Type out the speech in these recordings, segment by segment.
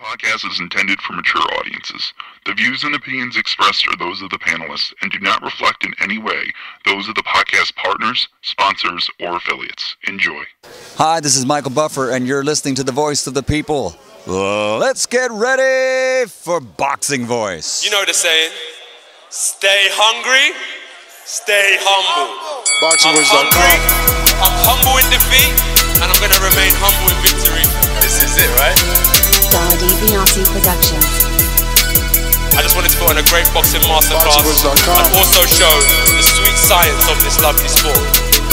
podcast is intended for mature audiences. The views and opinions expressed are those of the panelists and do not reflect in any way those of the podcast partners, sponsors, or affiliates. Enjoy. Hi, this is Michael Buffer, and you're listening to The Voice of the People. Let's get ready for Boxing Voice. You know the saying, stay hungry, stay humble. Boxing Voice. I'm hungry, I'm humble in defeat, and I'm going to remain humble in victory. This is it, right? Melody Beyonce Productions. I just wanted to put on a great boxing masterclass and also show the sweet science of this lovely sport.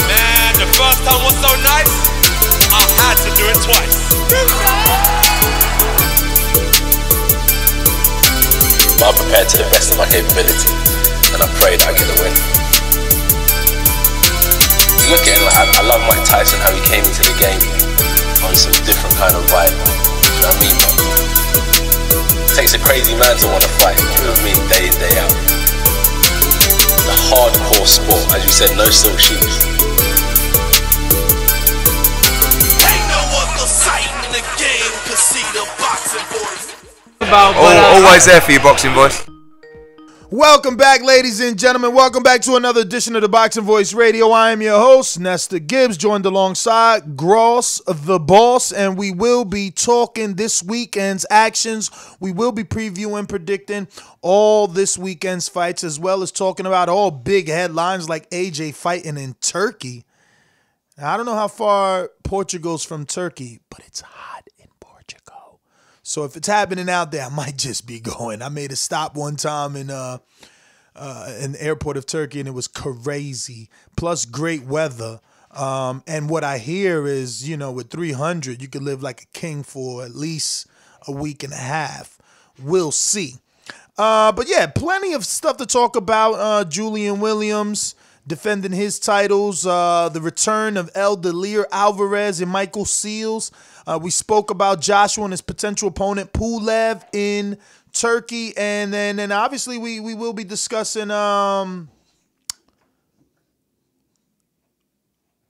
Man, the first time was so nice, I had to do it twice. I'm prepared to the best of my capability, and I pray that I get the win. Look at it, I love Mike Tyson, how he came into the game on some different kind of vibe. You know what I mean, man? It takes a crazy man to want to fight, you know what I mean, day in, day out. It's a hardcore sport, as you said, no silk shoes. Ain't no other sight in the game can see the Boxing Voice. Always there for your Boxing Voice. Welcome back, ladies and gentlemen. Welcome back to another edition of the Boxing Voice Radio. I am your host, Nestor Gibbs, joined alongside Gross, the Boss, and we will be talking this weekend's actions. We will be previewing, predicting all this weekend's fights, as well as talking about all big headlines like AJ fighting in Turkey. Now, I don't know how far Portugal's from Turkey, but it's hot in Portugal. So if it's happening out there, I might just be going. I made a stop one time in the airport of Turkey, and it was crazy, plus great weather. And what I hear is, you know, with 300, you could live like a king for at least a week and a half. We'll see. But yeah, plenty of stuff to talk about. Julian Williams defending his titles, the return of Eldelir Alvarez and Michael Seals. We spoke about Joshua and his potential opponent, Pulev, in Turkey. And then and obviously we will be discussing a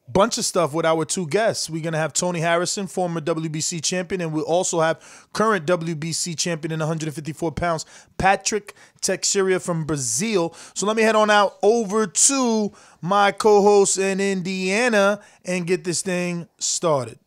bunch of stuff with our two guests. We're going to have Tony Harrison, former WBC champion, and we'll also have current WBC champion in 154 pounds, Patrick Teixeira from Brazil. So let me head on out over to my co-host in Indiana and get this thing started.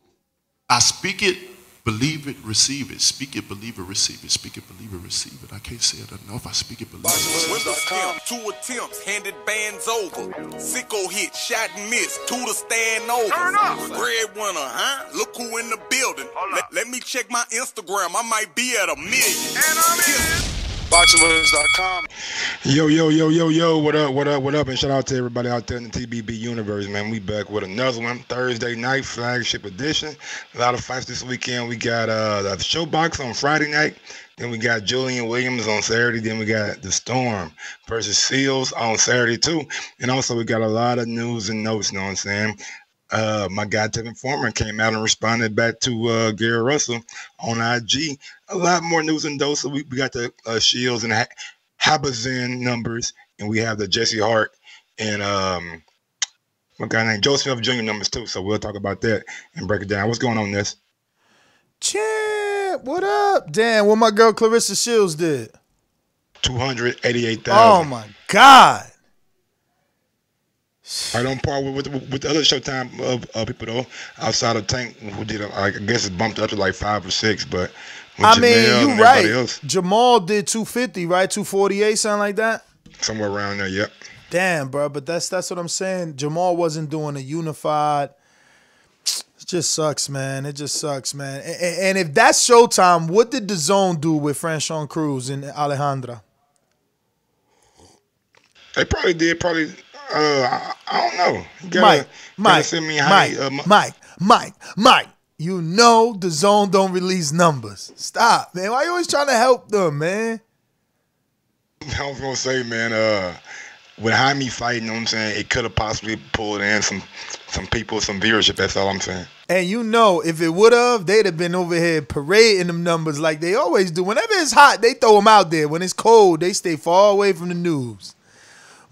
I speak it, believe it, receive it. Speak it, believe it, receive it. Speak it, believe it, receive it. I can't say it enough. I speak it, believe it, receive it. Two attempts, handed bands over. Sicko hit, shot and missed. Two to stand over. Turn up. Breadwinner, huh? Look who in the building. Let me check my Instagram. I might be at 1 million. And I'm in. BoxingWilliams.com. Yo, what up, and shout out to everybody out there in the TBB universe, man. We back with another one, Thursday night, flagship edition. A lot of fights this weekend. We got the Showbox on Friday night, then we got Julian Williams on Saturday, then we got The Storm versus Seals on Saturday too, and also we got a lot of news and notes, you know what I'm saying? My guy, Tevin Foreman, came out and responded back to Gary Russell on IG. A lot more news and dose. So we got the Shields and Habazin numbers, and we have the Jesse Hart and my guy named Joe Smith Jr. numbers too. So we'll talk about that and break it down. What's going on, Ness? Chip, what up? Damn, what my girl Clarissa Shields did? 288,000. Oh, my God. Right on par with the other Showtime people, though, outside of Tank, who did, I guess it bumped up to like 5 or 6, but I Jamel mean, you're right. Else, Jamal did 250, right? 248, something like that? Somewhere around there, yep. Damn, bro, but that's what I'm saying. Jamal wasn't doing a unified. It just sucks, man. It just sucks, man. And if that's Showtime, what did DAZN do with Franchon Cruz and Alejandra? They probably did, probably... I don't know. You gotta, Mike. You know DAZN don't release numbers. Stop, man. Why you always trying to help them, man? I was gonna say, man. With Jaime fighting, you know what I'm saying, it could have possibly pulled in some people, some viewership. That's all I'm saying. And you know, if it would have, they'd have been over here parading them numbers like they always do. Whenever it's hot, they throw them out there. When it's cold, they stay far away from the news.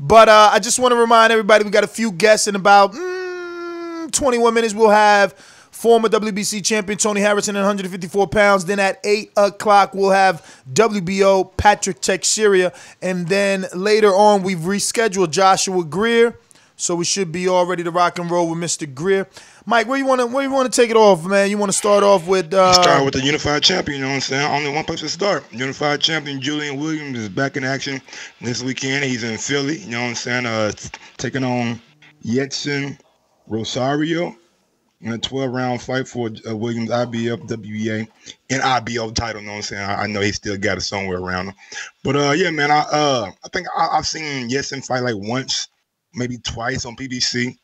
But I just want to remind everybody, we got a few guests in about 21 minutes. We'll have former WBC champion Tony Harrison at 154 pounds. Then at 8 o'clock, we'll have WBO Patrick Teixeira. And then later on, we've rescheduled Joshua Greer. So we should be all ready to rock and roll with Mr. Greer. Mike, where you want to take it off, man? You want to start off with start with the unified champion, you know what I'm saying? Only one place to start. Unified champion Julian Williams is back in action this weekend. He's in Philly, you know what I'm saying? Taking on Yetson Rosario in a 12-round fight for Williams' IBF, WBA, and IBO title, you know what I'm saying? I know he still got it somewhere around him. But, yeah, man, I think I've seen Yetson fight like once, maybe twice on PBC.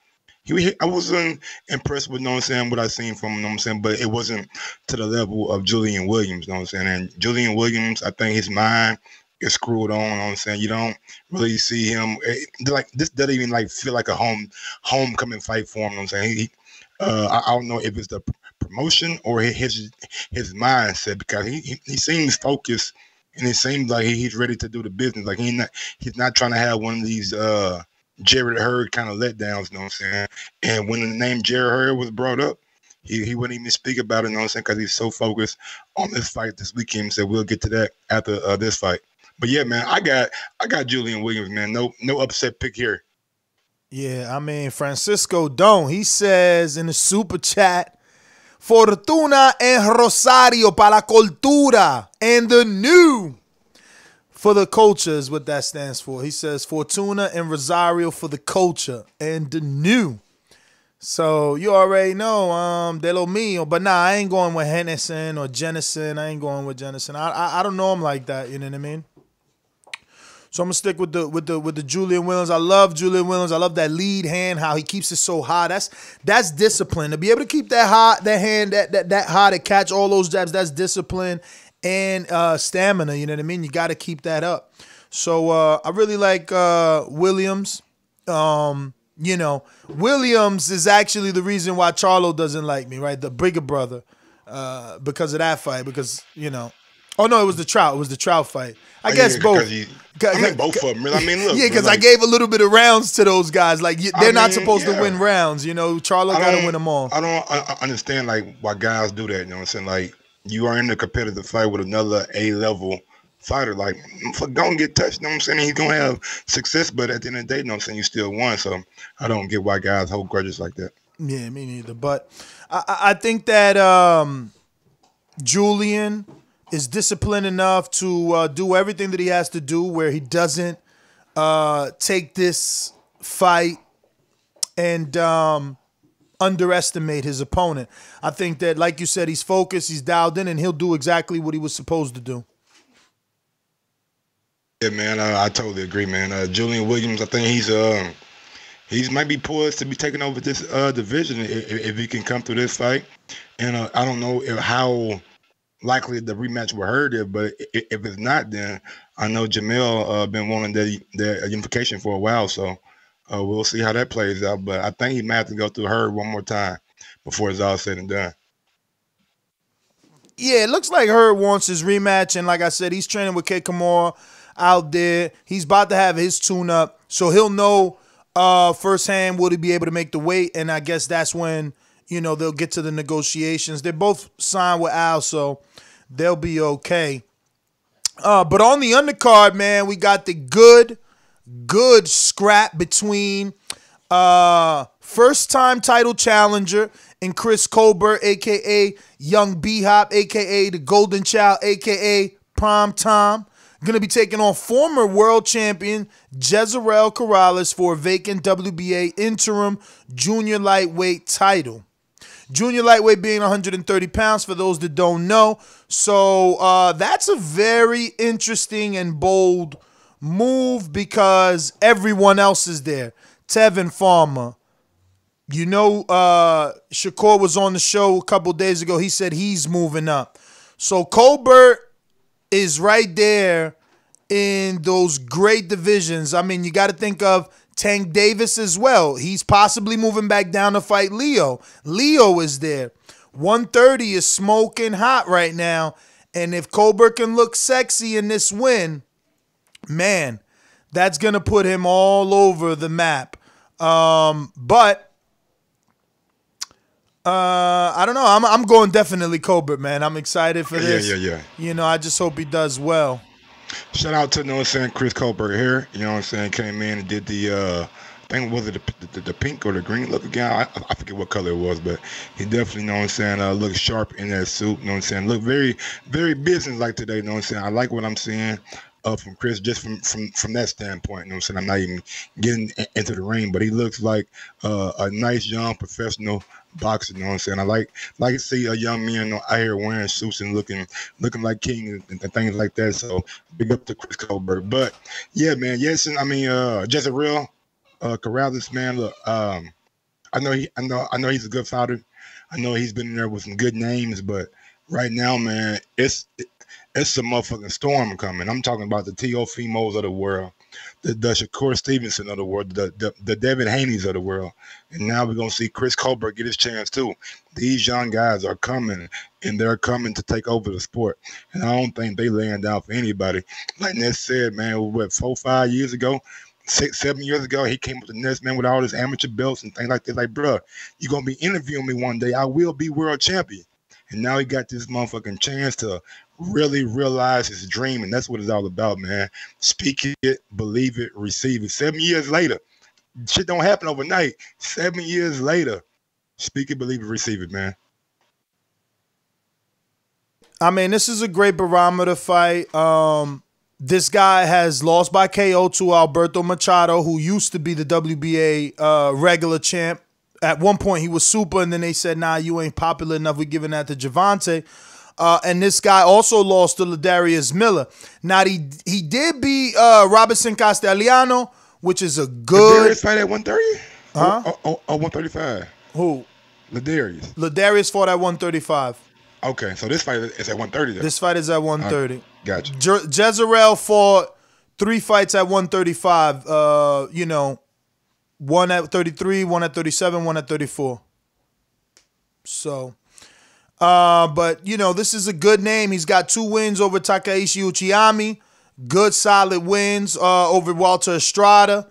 I wasn't impressed with, you know what I'm saying, what I seen from him, you know what I'm saying, but it wasn't to the level of Julian Williams, you know what I'm saying? And Julian Williams, I think his mind is screwed on, you know what I'm saying? You don't really see him. Like, this doesn't even, like, feel like a homecoming fight for him, you know what I'm saying? I don't know if it's the promotion or his mindset, because he seems focused, and it seems like he's ready to do the business. Like, he's not trying to have one of these Jared Hurd kind of letdowns, you know what I'm saying? And when the name Jared Hurd was brought up, he wouldn't even speak about it, you know what I'm saying? Because he's so focused on this fight this weekend. So we'll get to that after this fight. But yeah, man, I got Julian Williams, man. No upset pick here. Yeah, I mean, Francisco Don, he says in the super chat, Fortuna en Rosario para la cultura and the new. For the culture is what that stands for. He says Fortuna and Rosario for the culture and the new. So you already know De Lo Mio. But nah, I ain't going with Henderson or Jennison. I ain't going with Jennison. I don't know him like that. You know what I mean? So I'm gonna stick with the Julian Williams. I love Julian Williams. I love that lead hand, how he keeps it so high. That's discipline. To be able to keep that high, that hand that high to catch all those jabs, that's discipline. And stamina, you know what I mean? You got to keep that up. So I really like Williams. You know, Williams is actually the reason why Charlo doesn't like me, right? The bigger brother, because of that fight. Because, you know. Oh, no, it was the Trout. It was the Trout fight. I guess both. I mean, both of them. Really. I mean, look. Yeah, because like, I gave a little bit of rounds to those guys. Like, they're not supposed to win rounds, you know? Charlo got to win them all. I don't understand, like, why guys do that, you know what I'm saying? Like, you are in a competitive fight with another A-level fighter. Like, don't get touched, you know what I'm saying? He's going to have success, but at the end of the day, you know what I'm saying, you still won. So I don't get why guys hold grudges like that. Yeah, me neither. But I think that Julian is disciplined enough to do everything that he has to do where he doesn't take this fight and underestimate his opponent. I think that, like you said, he's focused, he's dialed in, and he'll do exactly what he was supposed to do. Yeah, man, I totally agree, man. Julian Williams, I think he's might be poised to be taking over this division if he can come through this fight. And I don't know how likely the rematch were heard of, but if it's not, then I know Jamel been wanting that unification for a while, so we'll see how that plays out, but I think he might have to go through Hurd one more time before it's all said and done. Yeah, it looks like Hurd wants his rematch, and like I said, he's training with K. Kamara out there. He's about to have his tune-up, so he'll know firsthand will he be able to make the weight, and I guess that's when, you know, they'll get to the negotiations. They're both signed with Al, so they'll be okay. But on the undercard, man, we got the good scrap between first-time title challenger and Chris Colbert, a.k.a. Young B-Hop, a.k.a. the Golden Child, a.k.a. Prime Time. Going to be taking on former world champion Jezerel Corrales for a vacant WBA interim junior lightweight title. Junior lightweight being 130 pounds, for those that don't know. So that's a very interesting and bold move because everyone else is there. Tevin Farmer. You know, Shakur was on the show a couple days ago. He said he's moving up. So Colbert is right there in those great divisions. I mean, you got to think of Tank Davis as well. He's possibly moving back down to fight Leo. Leo is there. 130 is smoking hot right now. And if Colbert can look sexy in this win, man, that's going to put him all over the map. But I don't know. I'm going definitely Colbert, man. I'm excited for this. Yeah. You know, I just hope he does well. Shout out to, you know what I'm saying, Chris Colbert here. You know what I'm saying? Came in and did the thing. Was it the pink or the green looking guy? I forget what color it was, but he definitely, you know what I'm saying, looked sharp in that suit. You know what I'm saying? Looked very, very business-like today. You know what I'm saying? I like what I'm seeing. From Chris, just from that standpoint, you know what I'm saying? I'm not even getting into the ring, but he looks like a nice young professional boxer, you know what I'm saying? I like to see a young man out here wearing suits and looking like King and things like that, so big up to Chris Colbert. But, yeah, man, yes, I mean, Jezreel Corrales, man, look, I know he's a good fighter. I know he's been in there with some good names, but right now, man, it's a motherfucking storm coming. I'm talking about the Teofimos of the world, the Shakur Stevenson of the world, the Devin Haney's of the world. And now we're going to see Chris Colbert get his chance too. These young guys are coming, and they're coming to take over the sport. And I don't think they laying down for anybody. Like Ness said, man, what, 4, 5 years ago, 6, 7 years ago, he came up to Ness, man, with all his amateur belts and things like that. Like, bro, you're going to be interviewing me one day. I will be world champion. And now he got this motherfucking chance to really realize his dream, and that's what it's all about, man. Speak it, believe it, receive it. 7 years later, shit don't happen overnight. 7 years later, speak it, believe it, receive it, man. I mean, this is a great barometer fight. This guy has lost by KO to Alberto Machado, who used to be the WBA regular champ. At one point, he was super, and then they said, nah, you ain't popular enough. We're giving that to Gervonta. And this guy also lost to Ladarius Miller. Now, he did beat Robinson Castellano, which is a good... Ladarius fight at 130? Huh? Or 135? Who? Ladarius. Ladarius fought at 135. Okay, so this fight is at 130, though. This fight is at 130. Gotcha. Jezreel fought 3 fights at 135, you know... 1 at 33, 1 at 37, 1 at 34. So, but, you know, this is a good name. He's got 2 wins over Takaichi Uchiyami. Good, solid wins over Walter Estrada.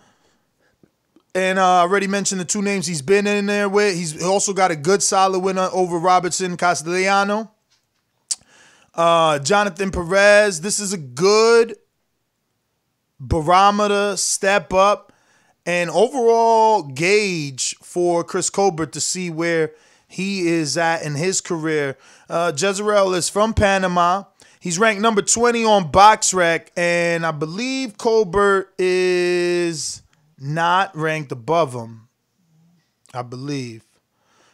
And I already mentioned the 2 names he's been in there with. He's also got a good, solid win over Robertson Castellano. Jonathan Perez. This is a good barometer, step up. And overall gauge for Chris Colbert to see where he is at in his career. Jezreel is from Panama. He's ranked number 20 on BoxRec, and I believe Colbert is not ranked above him. I believe.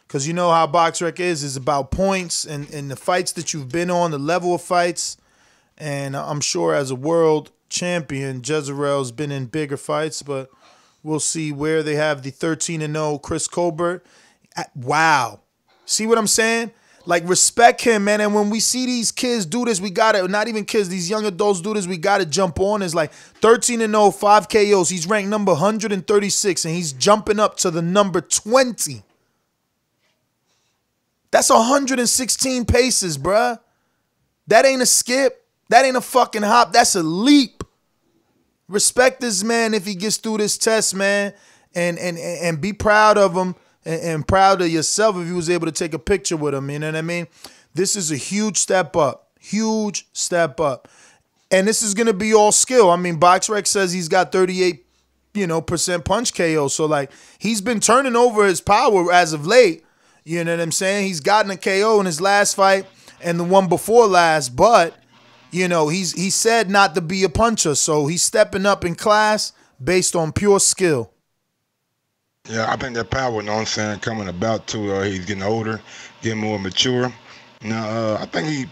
Because you know how BoxRec is about points and the fights that you've been on, the level of fights. And I'm sure as a world champion, Jezreel's been in bigger fights, but... We'll see where they have the 13-0 Chris Colbert. Wow. See what I'm saying? Like, respect him, man. And when we see these kids do this, we got to, not even kids, these young adults do this, we got to jump on. It's like 13-0, 5 KOs. He's ranked number 136, and he's jumping up to the number 20. That's 116 paces, bruh. That ain't a skip. That ain't a fucking hop. That's a leap. Respect this man if he gets through this test, man, and be proud of him and proud of yourself if you was able to take a picture with him. You know what I mean? This is a huge step up, huge step up, and this is gonna be all skill. I mean, BoxRec says he's got 38%, you know, punch KO. So like he's been turning over his power as of late. You know what I'm saying? He's gotten a KO in his last fight and the one before last, but. You know, he said not to be a puncher, so he's stepping up in class based on pure skill. Yeah, I think that power, you know what I'm saying, coming about too. He's getting older, getting more mature. Now, I think he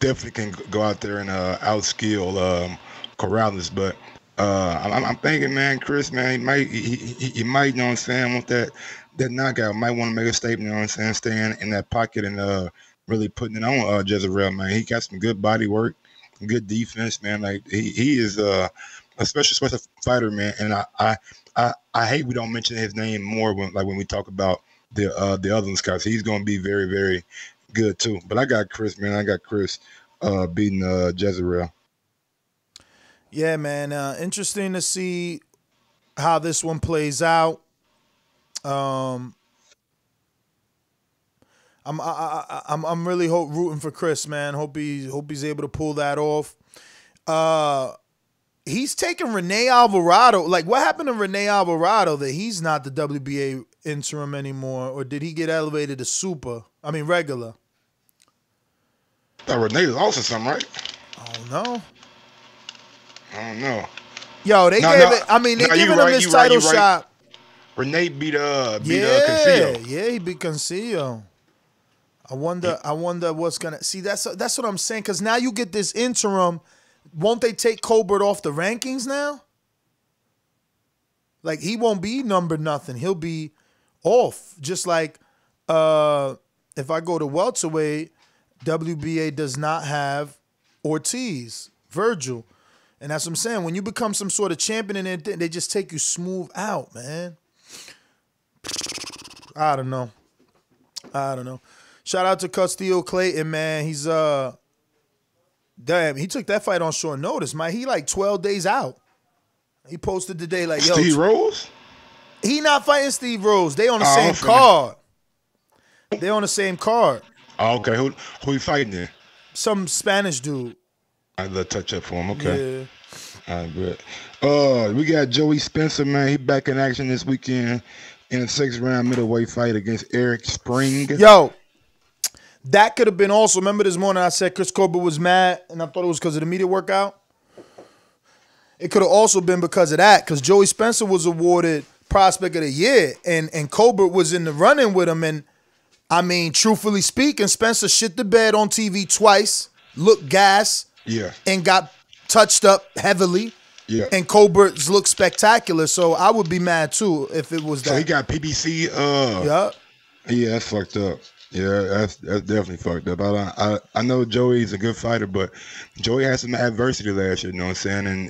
definitely can go out there and outskill Corrales, but I'm thinking, man, Chris, man, he might, you know what I'm saying, want that knockout. Might want to make a statement, you know what I'm saying, staying in that pocket and really putting it on Jezreel, man. He got some good body work, good defense, man. Like he is a special fighter, man. And I hate we don't mention his name more when we talk about the other ones, cause he's gonna be very, very good too. But I got Chris, man. I got Chris beating Jezreel. Yeah, man. Interesting to see how this one plays out. I'm really rooting for Chris, man. Hope he's able to pull that off. He's taking Rene Alvarado. Like, what happened to Rene Alvarado that he's not the WBA interim anymore? Or did he get elevated to super? I mean, regular. That Rene lost or something, right? I don't know. I don't know. Yo, they gave him this title shot. Rene beat Conceal. Yeah, he beat Conceal. I wonder what's gonna see. That's what I'm saying. Because now you get this interim. Won't they take Colbert off the rankings now? Like, he won't be number nothing. He'll be off. Just like if I go to welterweight, WBA does not have Ortiz, Virgil. And that's what I'm saying. When you become some sort of champion and they just take you smooth out, man. I don't know. I don't know. Shout out to Castillo Clayton, man. He's damn, he took that fight on short notice, man. He like 12 days out. He posted today like, yo, Steve Rose? He not fighting Steve Rose. They on the same card. They on the same card. Oh, okay. Who he fighting then? Some Spanish dude. I love touch up for him. Okay. Yeah. All right, good. We got Joey Spencer, man. He back in action this weekend in a 6-round middleweight fight against Eric Spring. Yo, that could have been also. Remember this morning I said Chris Colbert was mad, and I thought it was because of the media workout. It could have also been because of that, because Joey Spencer was awarded Prospect of the Year, and Colbert was in the running with him. And I mean, truthfully speaking, Spencer shit the bed on TV twice, looked gassed, yeah, and got touched up heavily. Yeah, and Colbert's looked spectacular. So I would be mad too if it was that. So he got PBC. Yeah, that's fucked up. Yeah, that's definitely fucked up. I know Joey's a good fighter, but Joey had some adversity last year, you know what I'm saying? And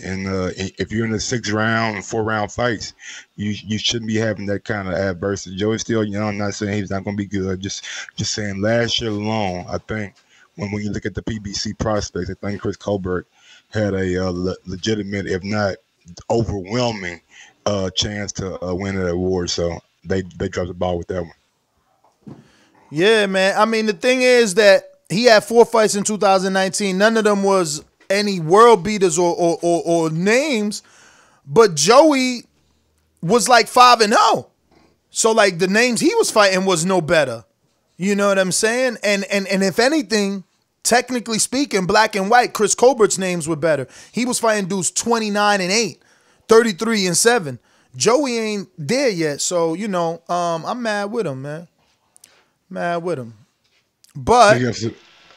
if you're in the 6-round and 4-round fights, you shouldn't be having that kind of adversity. Joey's still young. I'm not saying he's not going to be good. Just saying last year alone, I think when you look at the PBC prospects, I think Chris Colbert had a legitimate, if not overwhelming, chance to win that award. So they dropped the ball with that one. Yeah, man. I mean, the thing is that he had 4 fights in 2019. None of them was any world beaters or names, but Joey was like 5-0. So like the names he was fighting was no better. You know what I'm saying? And if anything, technically speaking, black and white, Chris Colbert's names were better. He was fighting dudes 29-8, 33-7. Joey ain't there yet, so you know, I'm mad with him, man. Mad with him. But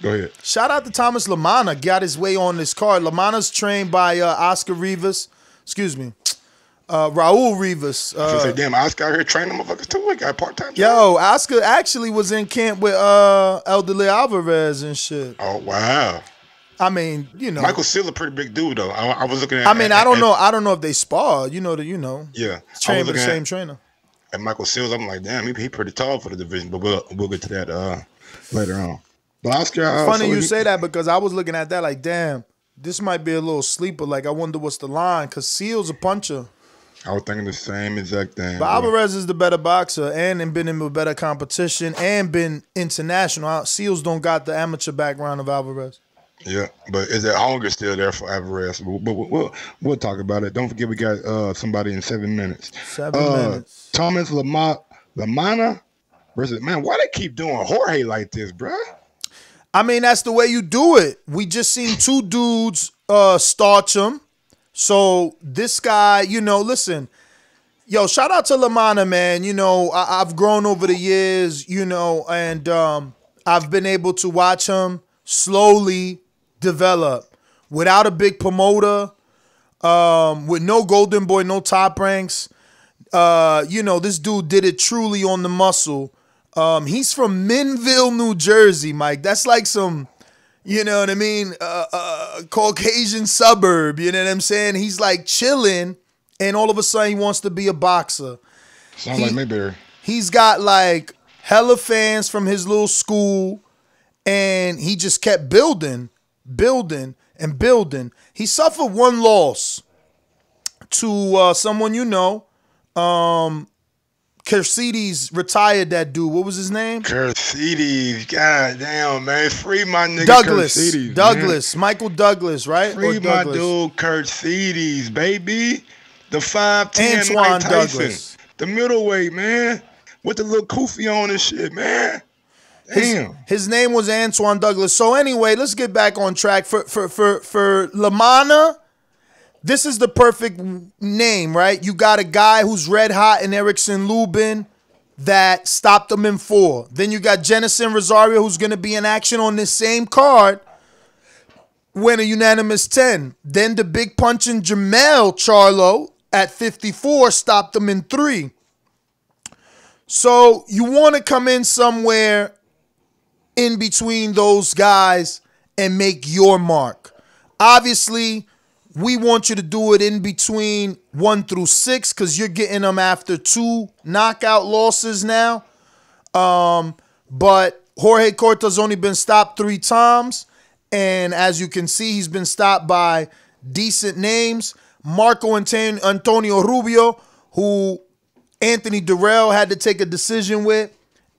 go ahead. Shout out to Thomas Lamana. Got his way on this card. Lamana's trained by Oscar Rivas. Excuse me. Raul Rivas. Say, damn, Oscar out here training motherfuckers too. Like, got part-time. Yo, Oscar actually was in camp with Elderly Alvarez and shit. Oh, wow. I mean, you know. Michael's still a pretty big dude, though. I was looking at. I mean, I don't know. I don't know if they spar. You know, Yeah. Trained with the same trainer. And Michael Sills, I'm like, damn, he pretty tall for the division, but we'll get to that later on. But Oscar, funny you say that, because I was looking at that like, damn, this might be a little sleeper. Like, I wonder what's the line, because Seal's a puncher. I was thinking the same exact thing. But Alvarez is the better boxer and been in a better competition and been international. Seals don't got the amateur background of Alvarez. Yeah, but is that hunger still there for Alvarez? But we'll talk about it. Don't forget we got somebody in 7 minutes. 7 minutes. Thomas Lamana versus, man, why they keep doing Jorge like this, bruh? I mean, that's the way you do it. We just seen 2 dudes starch him. So this guy, you know, listen. Yo, shout out to Lamana, man. You know, I've grown over the years, you know, and I've been able to watch him slowly develop without a big promoter, with no golden boy, no top ranks. You know, this dude did it truly on the muscle. He's from Minnville, New Jersey, Mike. That's like some, you know what I mean, Caucasian suburb, you know what I'm saying? He's like chilling, and all of a sudden he wants to be a boxer. Sounds like Mayberry. He's got like hella fans from his little school, and he just kept building, building, and building. He suffered one loss to someone you know, Kersides retired that dude. What was his name? Kersides. God damn, man. Free my nigga Kersides. Douglas. Man. Michael Douglas, right? Free my dude Kersides, baby. The 5'10", Mike Tyson. Douglas. The middleweight, man. With the little koofy on and shit, man. Damn. His name was Antoine Douglas. So anyway, let's get back on track. For Lamana, this is the perfect name, right? You got a guy who's red hot in Erickson Lubin that stopped him in 4. Then you got Jenison Rosario, who's going to be in action on this same card, win a unanimous 10. Then the big punch in Jermell Charlo at 54 stopped him in 3. So you want to come in somewhere in between those guys and make your mark. Obviously, we want you to do it in between 1 through 6 because you're getting them after 2 knockout losses now. But Jorge Corta's only been stopped 3 times. And as you can see, he's been stopped by decent names. Marco Antonio Rubio, who Anthony Durrell had to take a decision with.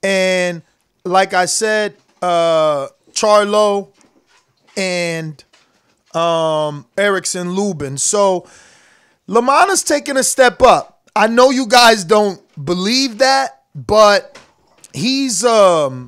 And like I said, Charlo and Erickson Lubin. So Lamana's taking a step up. I know you guys don't believe that, but he's homegrown.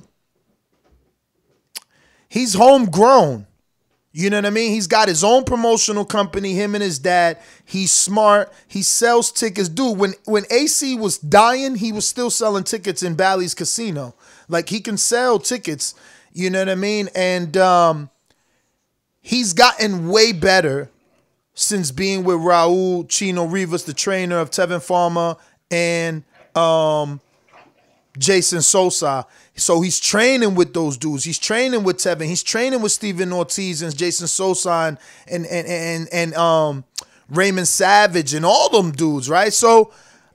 You know what I mean? He's got his own promotional company, him and his dad. He's smart. He sells tickets. Dude, when AC was dying, he was still selling tickets in Bally's Casino. Like, he can sell tickets, you know what I mean? And he's gotten way better since being with Raul Chino Rivas, the trainer of Tevin Farmer and Jason Sosa. So he's training with those dudes. He's training with Tevin. He's training with Steven Ortiz and Jason Sosa and Raymond Savage and all them dudes, right? So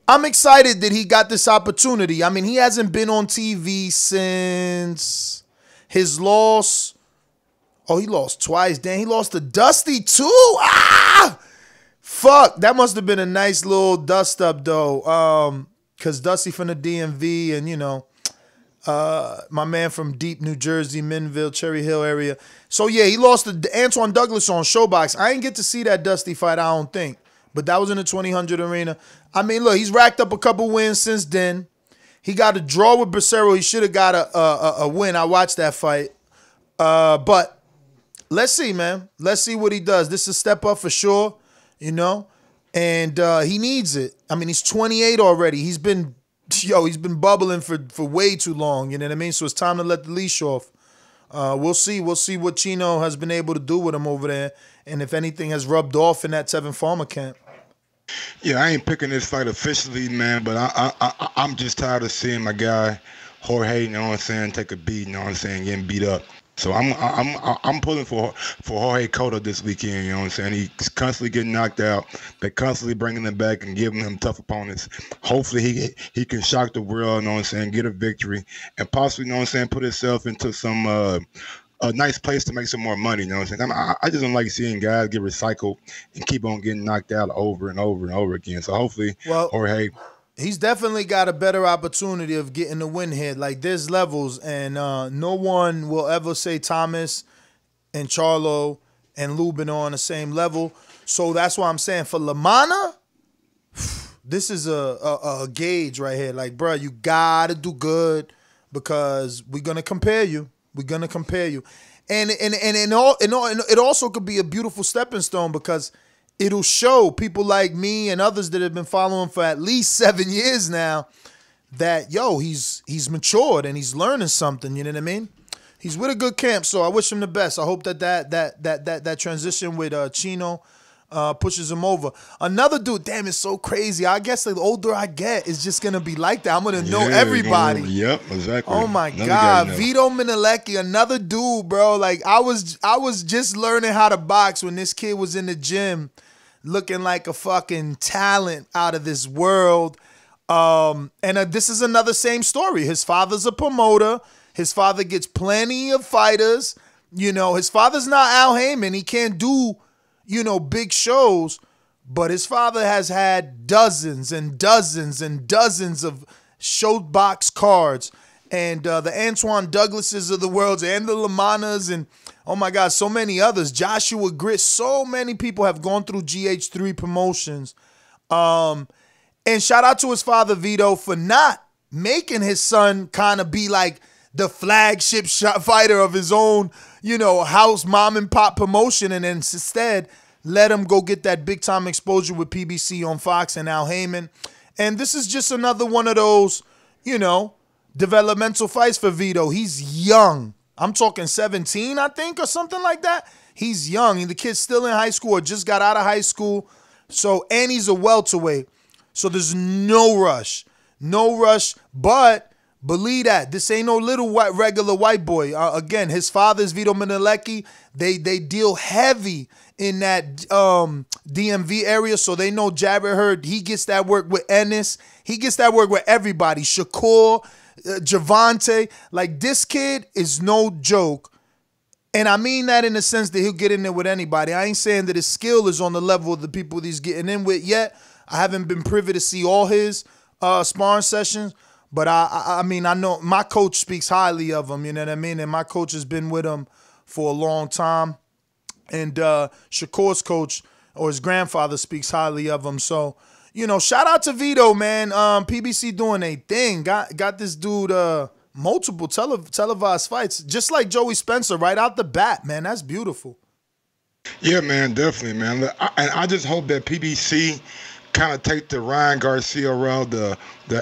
I'm excited that he got this opportunity. I mean, he hasn't been on TV since his loss. Oh, he lost twice. Damn, he lost to Dusty too. Ah! Fuck, that must have been a nice little dust up though. Because Dusty from the DMV and, you know, my man from deep New Jersey, Menville, Cherry Hill area. So, yeah, he lost to Antoine Douglas on Showbox. I didn't get to see that Dusty fight, I don't think. But that was in the 2000 arena. I mean, look, he's racked up a couple wins since then. He got a draw with Becerra. He should have got a win. I watched that fight. But let's see, man. Let's see what he does. This is a step up for sure, you know. And he needs it. I mean, he's 28 already. He's been bubbling for way too long. You know what I mean? So it's time to let the leash off. We'll see. We'll see what Chino has been able to do with him over there, and if anything has rubbed off in that Tevin Farmer camp. Yeah, I ain't picking this fight officially, man, but I'm just tired of seeing my guy Jorge, you know what I'm saying, take a beat, you know what I'm saying, getting beat up. So I'm pulling for Jorge Cotto this weekend, you know what I'm saying? He's constantly getting knocked out. They're constantly bringing him back and giving him tough opponents. Hopefully he can shock the world, you know what I'm saying, get a victory, and possibly, you know what I'm saying, put himself into some a nice place to make some more money, you know what I'm saying? I just don't like seeing guys get recycled and keep on getting knocked out over and over and over again. So hopefully, well, Jorge, he's definitely got a better opportunity of getting a win here. Like, there's levels, and no one will ever say Thomas and Charlo and Lubin are on the same level. So that's why I'm saying for Lamana, this is a gauge right here. Like, bro, you got to do good because we're going to compare you. We're going to compare you. And it also could be a beautiful stepping stone because it'll show people like me and others that have been following for at least 7 years now that, yo, he's matured and he's learning something, you know what I mean? He's with a good camp, so I wish him the best. I hope that transition with Chino pushes him over. Another dude, damn, it's so crazy. I guess the older I get, it's just going to be like that. I'm going to know everybody. Yep, exactly. Oh, my God. Vito Minnelli, another dude, bro. Like, I was just learning how to box when this kid was in the gym, looking like a fucking talent out of this world. And this is another same story. His father's a promoter. His father gets plenty of fighters. You know, his father's not Al Heyman. He can't do, you know, big shows, but his father has had dozens and dozens and dozens of Showbox cards, and the Antoine Douglases of the world, and the Lamanas, and oh my God, so many others. Joshua Grit, so many people have gone through GH3 Promotions. And shout out to his father, Vito, for not making his son kind of be like the flagship fighter of his own, you know, house mom and pop promotion, and instead let him go get that big time exposure with PBC on Fox and Al Heyman. And this is just another one of those, you know, developmental fights for Vito. He's young. I'm talking 17, I think, or something like that. He's young, and the kid's still in high school or just got out of high school. So, and he's a welterweight. So there's no rush. No rush, but believe that. This ain't no little white, regular white boy. Again, his father's Vito Minnelli. They deal heavy in that DMV area, so they know Jabber Heard. He gets that work with Ennis. He gets that work with everybody. Shakur, Javante. Like, this kid is no joke. And I mean that in the sense that he'll get in there with anybody. I ain't saying that his skill is on the level of the people that he's getting in with yet. I haven't been privy to see all his sparring sessions, but I mean, I know my coach speaks highly of him, you know what I mean? And my coach has been with him for a long time. And Shakur's coach, or his grandfather, speaks highly of him. So, you know, shout out to Vito, man. PBC doing a thing. Got this dude multiple televised fights, just like Joey Spencer right out the bat, man. That's beautiful. Yeah, man, definitely, man. And I just hope that PBC kind of take the Ryan Garcia route, the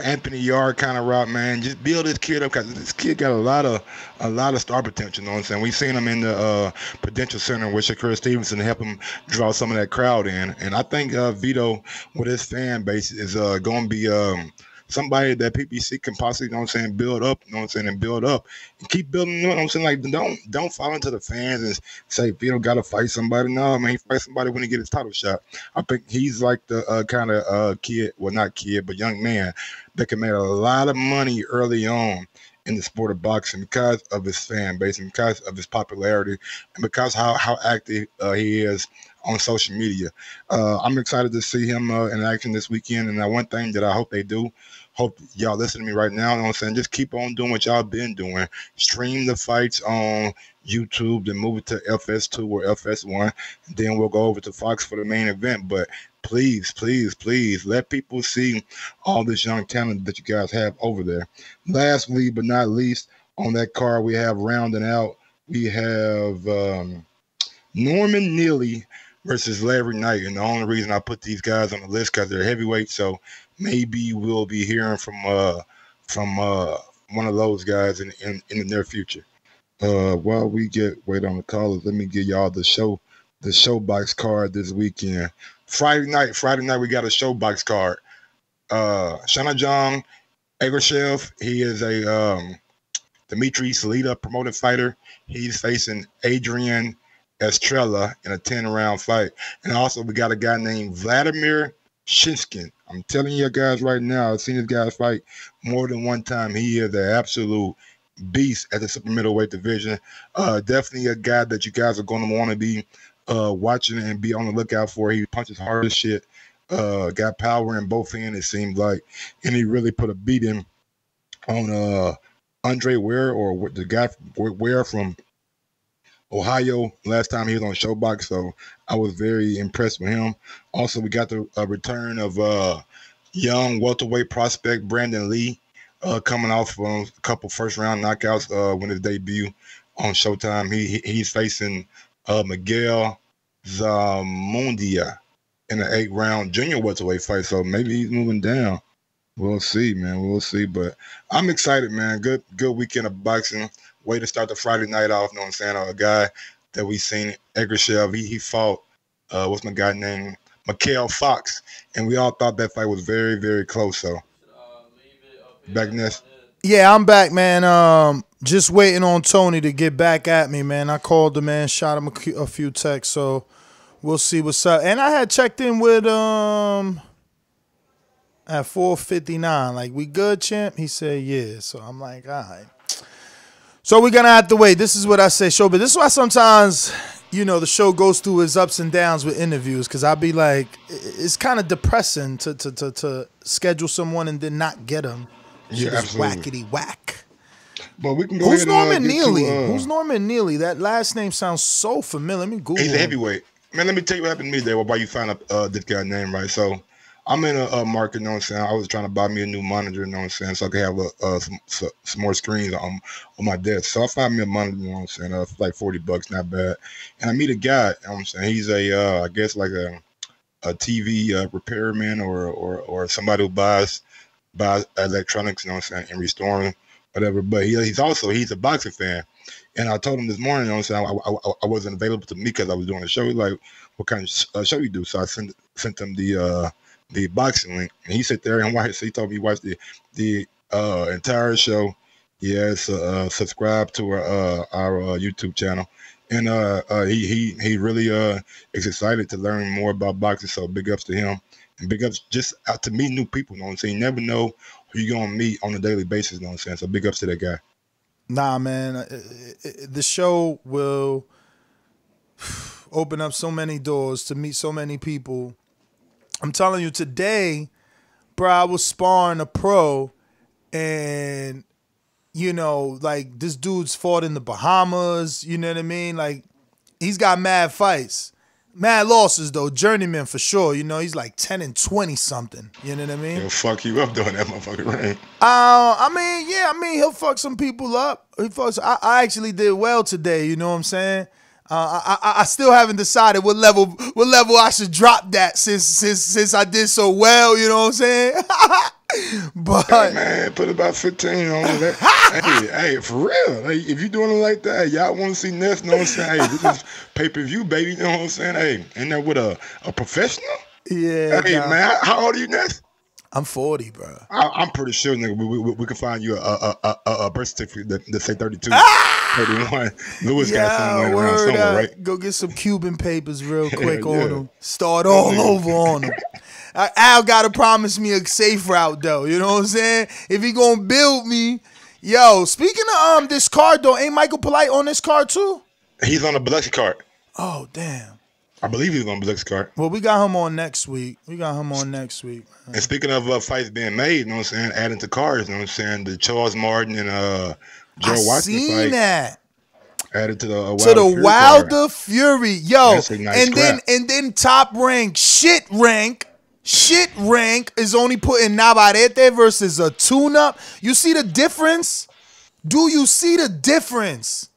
Anthony Yard kind of route, man. Just build this kid up, because this kid got a lot of star potential. You know what I'm saying? We've seen him in the Prudential Center with Shakur Stevenson to help him draw some of that crowd in. And I think Vito, with his fan base, is going to be somebody that PBC can possibly, you know what I'm saying, build up, you know what I'm saying, and build up and keep building. You know what I'm saying? Like, don't fall into the fans and say Vito got to fight somebody. No, man, he fight somebody when he get his title shot. I think he's like the kind of kid, well, not kid, but young man that can make a lot of money early on in the sport of boxing because of his fan base and because of his popularity and because how active he is on social media. I'm excited to see him in action this weekend. And one thing that I hope they do, hope y'all listen to me right now, you know what I'm saying? Just keep on doing what y'all been doing. Stream the fights on YouTube, then move it to FS2 or FS1. Then we'll go over to Fox for the main event. But please, please, please let people see all this young talent that you guys have over there. Lastly, but not least, on that card we have rounding out, we have Norman Neely versus Larry Knight. And the only reason I put these guys on the list because they're heavyweight, so maybe we'll be hearing from one of those guys in the near future. While we wait on the callers, let me give y'all the Showbox card this weekend. Friday night we got a Showbox card. Shana Jong Agoshev, he is a Dimitri Salida promoted fighter. He's facing Adrian Estrella in a 10-round fight. And also we got a guy named Vladimir Shinskin. I'm telling you guys right now, I've seen this guy fight more than one time. He is an absolute beast at the super middleweight division. Definitely a guy that you guys are going to want to be watching and be on the lookout for. He punches hard as shit. Got power in both hands, it seems like. And he really put a beating on Andre Ware, or the guy Ware from Ohio, last time he was on Showbox, so I was very impressed with him. Also, we got the return of young welterweight prospect Brandon Lee, coming off from a couple first-round knockouts when his debut on Showtime. He's facing Miguel Zamundia in an 8-round junior welterweight fight, so maybe he's moving down. We'll see, man. We'll see, but I'm excited, man. Good weekend of boxing. Way to start the Friday night off, you know what I'm saying? A guy that we seen, Eggershev, he fought, what's my guy named? Mikael Fox. And we all thought that fight was very, very close. So, back next. Yeah, I'm back, man. Just waiting on Tony to get back at me, man. I called the man, shot him a few texts. So, we'll see what's up. And I had checked in with at 4:59. Like, we good, champ? He said, yeah. So, I'm like, all right. So we're going to have to wait. This is what I say, show. But this is why sometimes, you know, the show goes through its ups and downs with interviews, because I'll be like, it's kind of depressing to schedule someone and then not get them Yeah, shit is wackety whack. But we can go ahead and get to, who's Norman Neely? That last name sounds so familiar. Let me Google. He's a heavyweight. Man, let me tell you what happened to me today while you find out this guy's name, right? So I'm in a market, you know what I'm saying? I was trying to buy me a new monitor, you know what I'm saying? So I could have some more screens on my desk. So I found me a monitor, you know what I'm saying? For like $40, not bad. And I meet a guy, you know what I'm saying? He's a, I guess like a TV repairman or somebody who buys electronics, you know what I'm saying? And restores them, whatever. But he's a boxing fan. And I told him this morning, you know what I'm saying, I wasn't available to me because I was doing a show. He's like, what kind of show you do? So I sent him the boxing link, and he sat there and watched. So he told me he watched the entire show. Yes, subscribe to our YouTube channel, and he really is excited to learn more about boxing. So big ups to him, and big ups just out to meet new people. You know what I'm saying? You never know who you're gonna meet on a daily basis. You know what I'm saying? So big ups to that guy. Nah, man, the show will open up so many doors to meet so many people. I'm telling you, today, bro, I was sparring a pro, and, you know, like, this dude's fought in the Bahamas, you know what I mean? Like, he's got mad fights. Mad losses, though. Journeyman, for sure. You know, he's like 10 and 20-something. You know what I mean? He'll fuck you up doing that motherfucker, right? I mean, yeah. I mean, he'll fuck some people up. He fucks. I actually did well today. You know what I'm saying? I still haven't decided what level I should drop that since I did so well. You know what I'm saying? But hey, man, put about 15 on that. Hey, for real. Like, if you doing it like that, y'all want to see Ness, you know what I'm saying? Hey, this is pay-per-view, baby, you know what I'm saying? Hey, ain't that with a professional? Yeah. Hey, nah, man, how old are you, Ness? I'm 40, bro. I'm pretty sure, nigga, we can find you a birth certificate that say 32. 31. Lewis got something right around somewhere, right? Go get some Cuban papers real quick on them. Start all over on them. Al got to promise me a safe route, though. You know what I'm saying? If he going to build me. Yo, speaking of this card, though, ain't Michael Polite on this card, too? He's on the Biloxi card. Oh, damn. I believe he's on the Biloxi card. Well, we got him on next week. We got him on next week. And speaking of fights being made, you know what I'm saying, adding to cards, you know what I'm saying, the Charles Martin and Joe Watson fight. That. Added to the Wilder Fury. Yo, nice and then Top Rank, Shit Rank is only putting Navarrete versus a tune-up. You see the difference? Do you see the difference?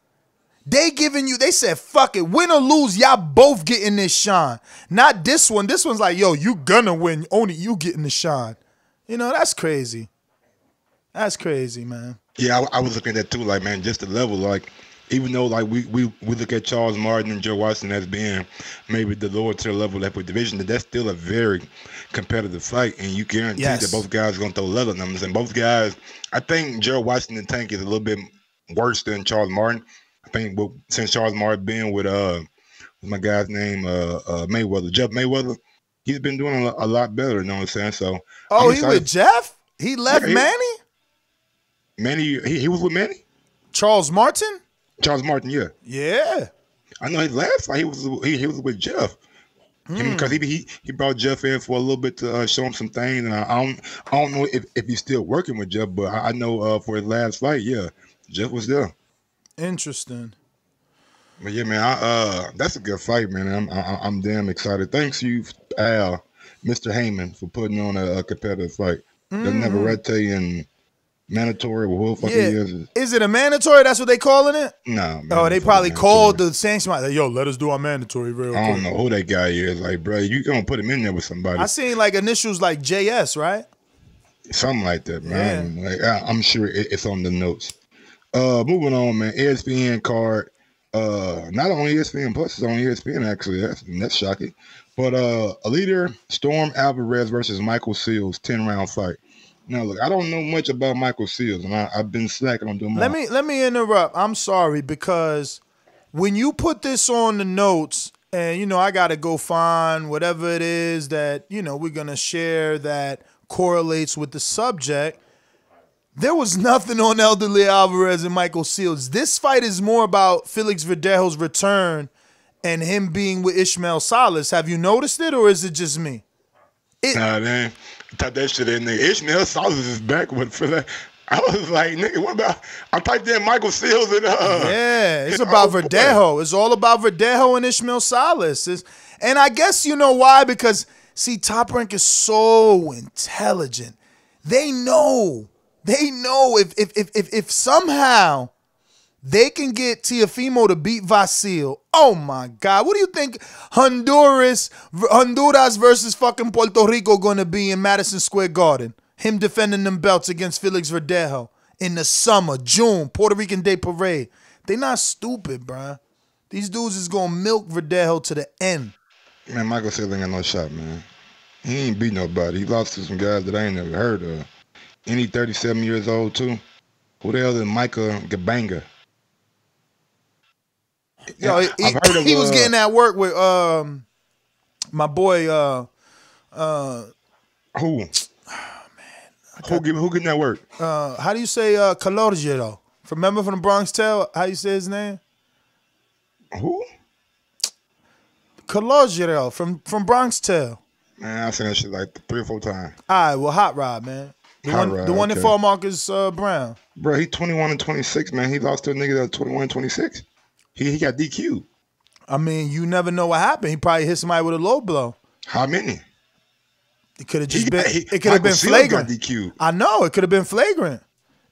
They giving you, they said, fuck it. Win or lose, y'all both getting this shine. Not this one. This one's like, yo, you gonna win. Only you getting the shine. You know, that's crazy. That's crazy, man. Yeah, I was looking at that too. Like, man, just the level, like, even though, like, we look at Charles Martin and Joe Watson as being maybe the lower tier level heavyweight division, that's still a very competitive fight, and you guarantee that both guys are going to throw leather numbers. And both guys, I think Joe Watson and Tank is a little bit worse than Charles Martin. I think since Charles Martin been with my guy's name, Mayweather, Jeff Mayweather, he's been doing a lot better, you know what I'm saying? So, oh, he with Jeff? He left Manny? Manny, he was with Manny? Charles Martin? Charles Martin, yeah. Yeah. I know his last fight, he was with Jeff. Because he brought Jeff in for a little bit to show him some things. And I don't know if he's still working with Jeff, but I know for his last fight, yeah, Jeff was there. Interesting. But yeah, man, that's a good fight, man. I'm damn excited. Thanks you, Al, Mr. Heyman, for putting on a competitive fight. They'll never retain and mandatory, well, who fucking is it? Is it a mandatory? That's what they calling it? No. Oh, they probably called the sanction. Like, yo, let us do our mandatory real quick. I don't know who that guy is. Like, bro, you gonna put him in there with somebody. I seen like initials like JS, right? Something like that, man. Yeah. Like, I'm sure it's on the notes. Moving on, man. ESPN card. Not on ESPN Plus, it's on ESPN actually. That's shocking. But Elieter Storm Alvarez versus Michael Seals, 10-round fight. Now, look, I don't know much about Michael Seals, and I've been slacking on doing my... Let me interrupt. I'm sorry, because when you put this on the notes, and, you know, I got to go find whatever it is that, you know, we're going to share that correlates with the subject, there was nothing on Elieter Alvarez and Michael Seals. This fight is more about Felix Verdejo's return and him being with Ishmael Salas. Have you noticed it, or is it just me? Nah, man. Type that shit in there. Ishmael Saunders is back with Philly. I was like, nigga, what about? I typed in Michael Seals and yeah, it's about Verdejo. It's all about Verdejo and Ishmael Salas. And I guess you know why, because see, Top Rank is so intelligent. They know if somehow they can get Teofimo to beat Vasil. Oh my God! What do you think Honduras versus fucking Puerto Rico going to be in Madison Square Garden? Him defending them belts against Felix Verdejo in the summer, June, Puerto Rican Day Parade. They not stupid, bruh. These dudes is going to milk Verdejo to the end. Man, Michael Seals ain't got no shot, man. He ain't beat nobody. He lost to some guys that I ain't never heard of. And he 37 years old, too. Who the hell is Michael Gabanga? Yo, he was getting that work with my boy. Who? Who can that work? How do you say Calogero? Remember from the Bronx Tale? How you say his name? Who? Calogero from Bronx Tale. Man, I seen that shit like 3 or 4 times. All right, well, Hot Rod, man. The one that fought Marcus Brown. Bro, he 21 and 26, man. He lost to a nigga that was 21 and 26. He got DQ'd. I mean, you never know what happened. He probably hit somebody with a low blow. How many? It could have just been. It could have been flagrant. I know it could have been flagrant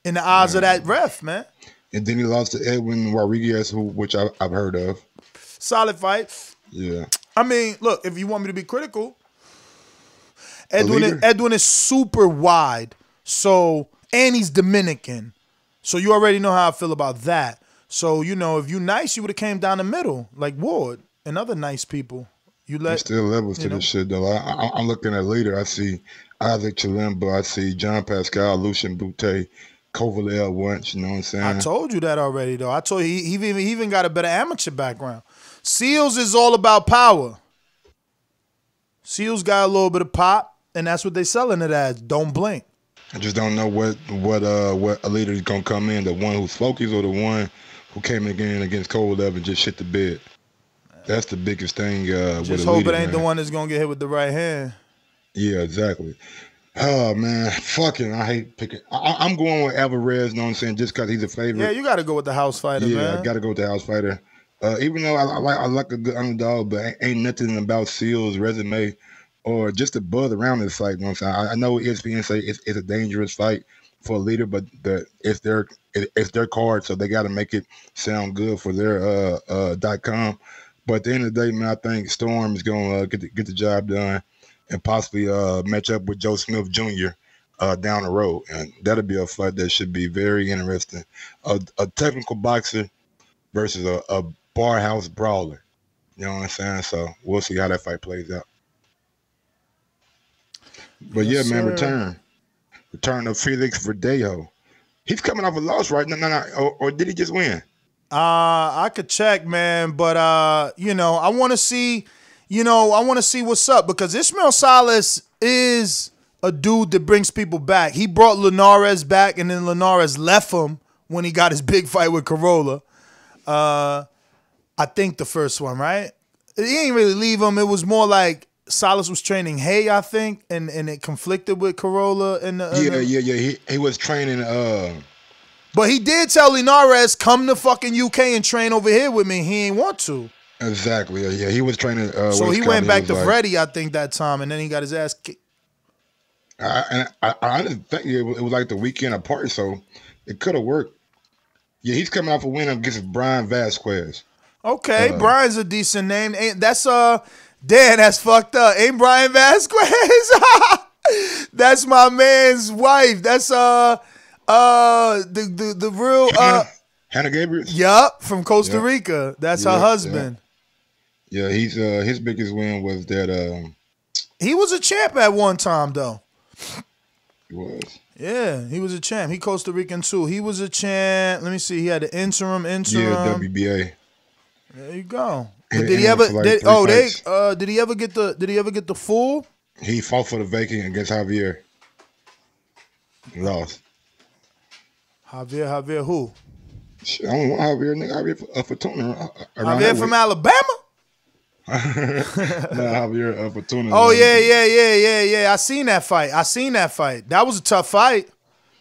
in the eyes of that ref, man. And then he lost to Edwin Rodriguez, which I've heard of. Solid fight. Yeah. I mean, look, if you want me to be critical, Edwin is super wide. So and he's Dominican, so you already know how I feel about that. So you know, if you nice, you would have came down the middle like Ward and other nice people. There's still levels to this shit, though. I'm looking at later. I see Isaac Chilimba. I see John Pascal, Lucien Boutte, Kovalev once. You know what I'm saying? I told you that already, though. I told you he even got a better amateur background. Seals is all about power. Seals got a little bit of pop, and that's what they selling it as. Don't blink. I just don't know what Alita is gonna come in. The one who's focused or the one who came in against Kovalev and just shit the bed. That's the biggest thing. Just hope it ain't the one that's gonna get hit with the right hand. Yeah, exactly. Oh man, fucking, I hate picking. I'm going with Alvarez. You know what I'm saying? Just because he's a favorite. Yeah, you got to go with the house fighter. Yeah, man. I got to go with the house fighter. Even though I like a good underdog, but ain't nothing about Seals' resume or just the buzz around this fight. You know what I'm saying? I know ESPN say it's a dangerous fight for a leader, but it's their card, so they got to make it sound good for their .com. But at the end of the day, man, I think Storm is going to get the job done and possibly match up with Joe Smith Jr. Down the road. And that'll be a fight that should be very interesting. A technical boxer versus a barhouse brawler. You know what I'm saying? So we'll see how that fight plays out. But, yes, yeah, man, sir. Return of Felix Verdejo. He's coming off a loss, right? No. Or did he just win? I could check, man, but you know, I want to see, what's up, because Ishmael Salas is a dude that brings people back. He brought Linares back, and then Linares left him when he got his big fight with Corolla. I think the first one, right? He ain't really leave him. It was more like Salas was training Hay, I think, and it conflicted with Corolla. And yeah. He was training. But he did tell Linares, come to fucking UK and train over here with me. He ain't want to. Exactly. Yeah, he was training. So he went back to Freddy, I think, that time, and then he got his ass kicked. I didn't think it was like the weekend apart, so it could have worked. Yeah, he's coming off a win against Brian Vasquez. Okay, Brian's a decent name. Dan, that's fucked up. Ain't Brian Vasquez? That's my man's wife. That's the real Hannah Gabriel. Yup, from Costa Rica. That's her husband. Yeah, he's his biggest win was that he was a champ at one time though. He was. Yeah, he was a champ. He Costa Rican too. He was a champ. Let me see. He had the interim. Yeah, WBA. There you go. But did he ever? Did he ever get the? Did he ever get the full? He fought for the vacant against Javier. Lost. Javier who? Shit, I don't want Javier, nigga. Javier from Alabama? Javier Fortuna. Oh yeah, yeah. I seen that fight. That was a tough fight.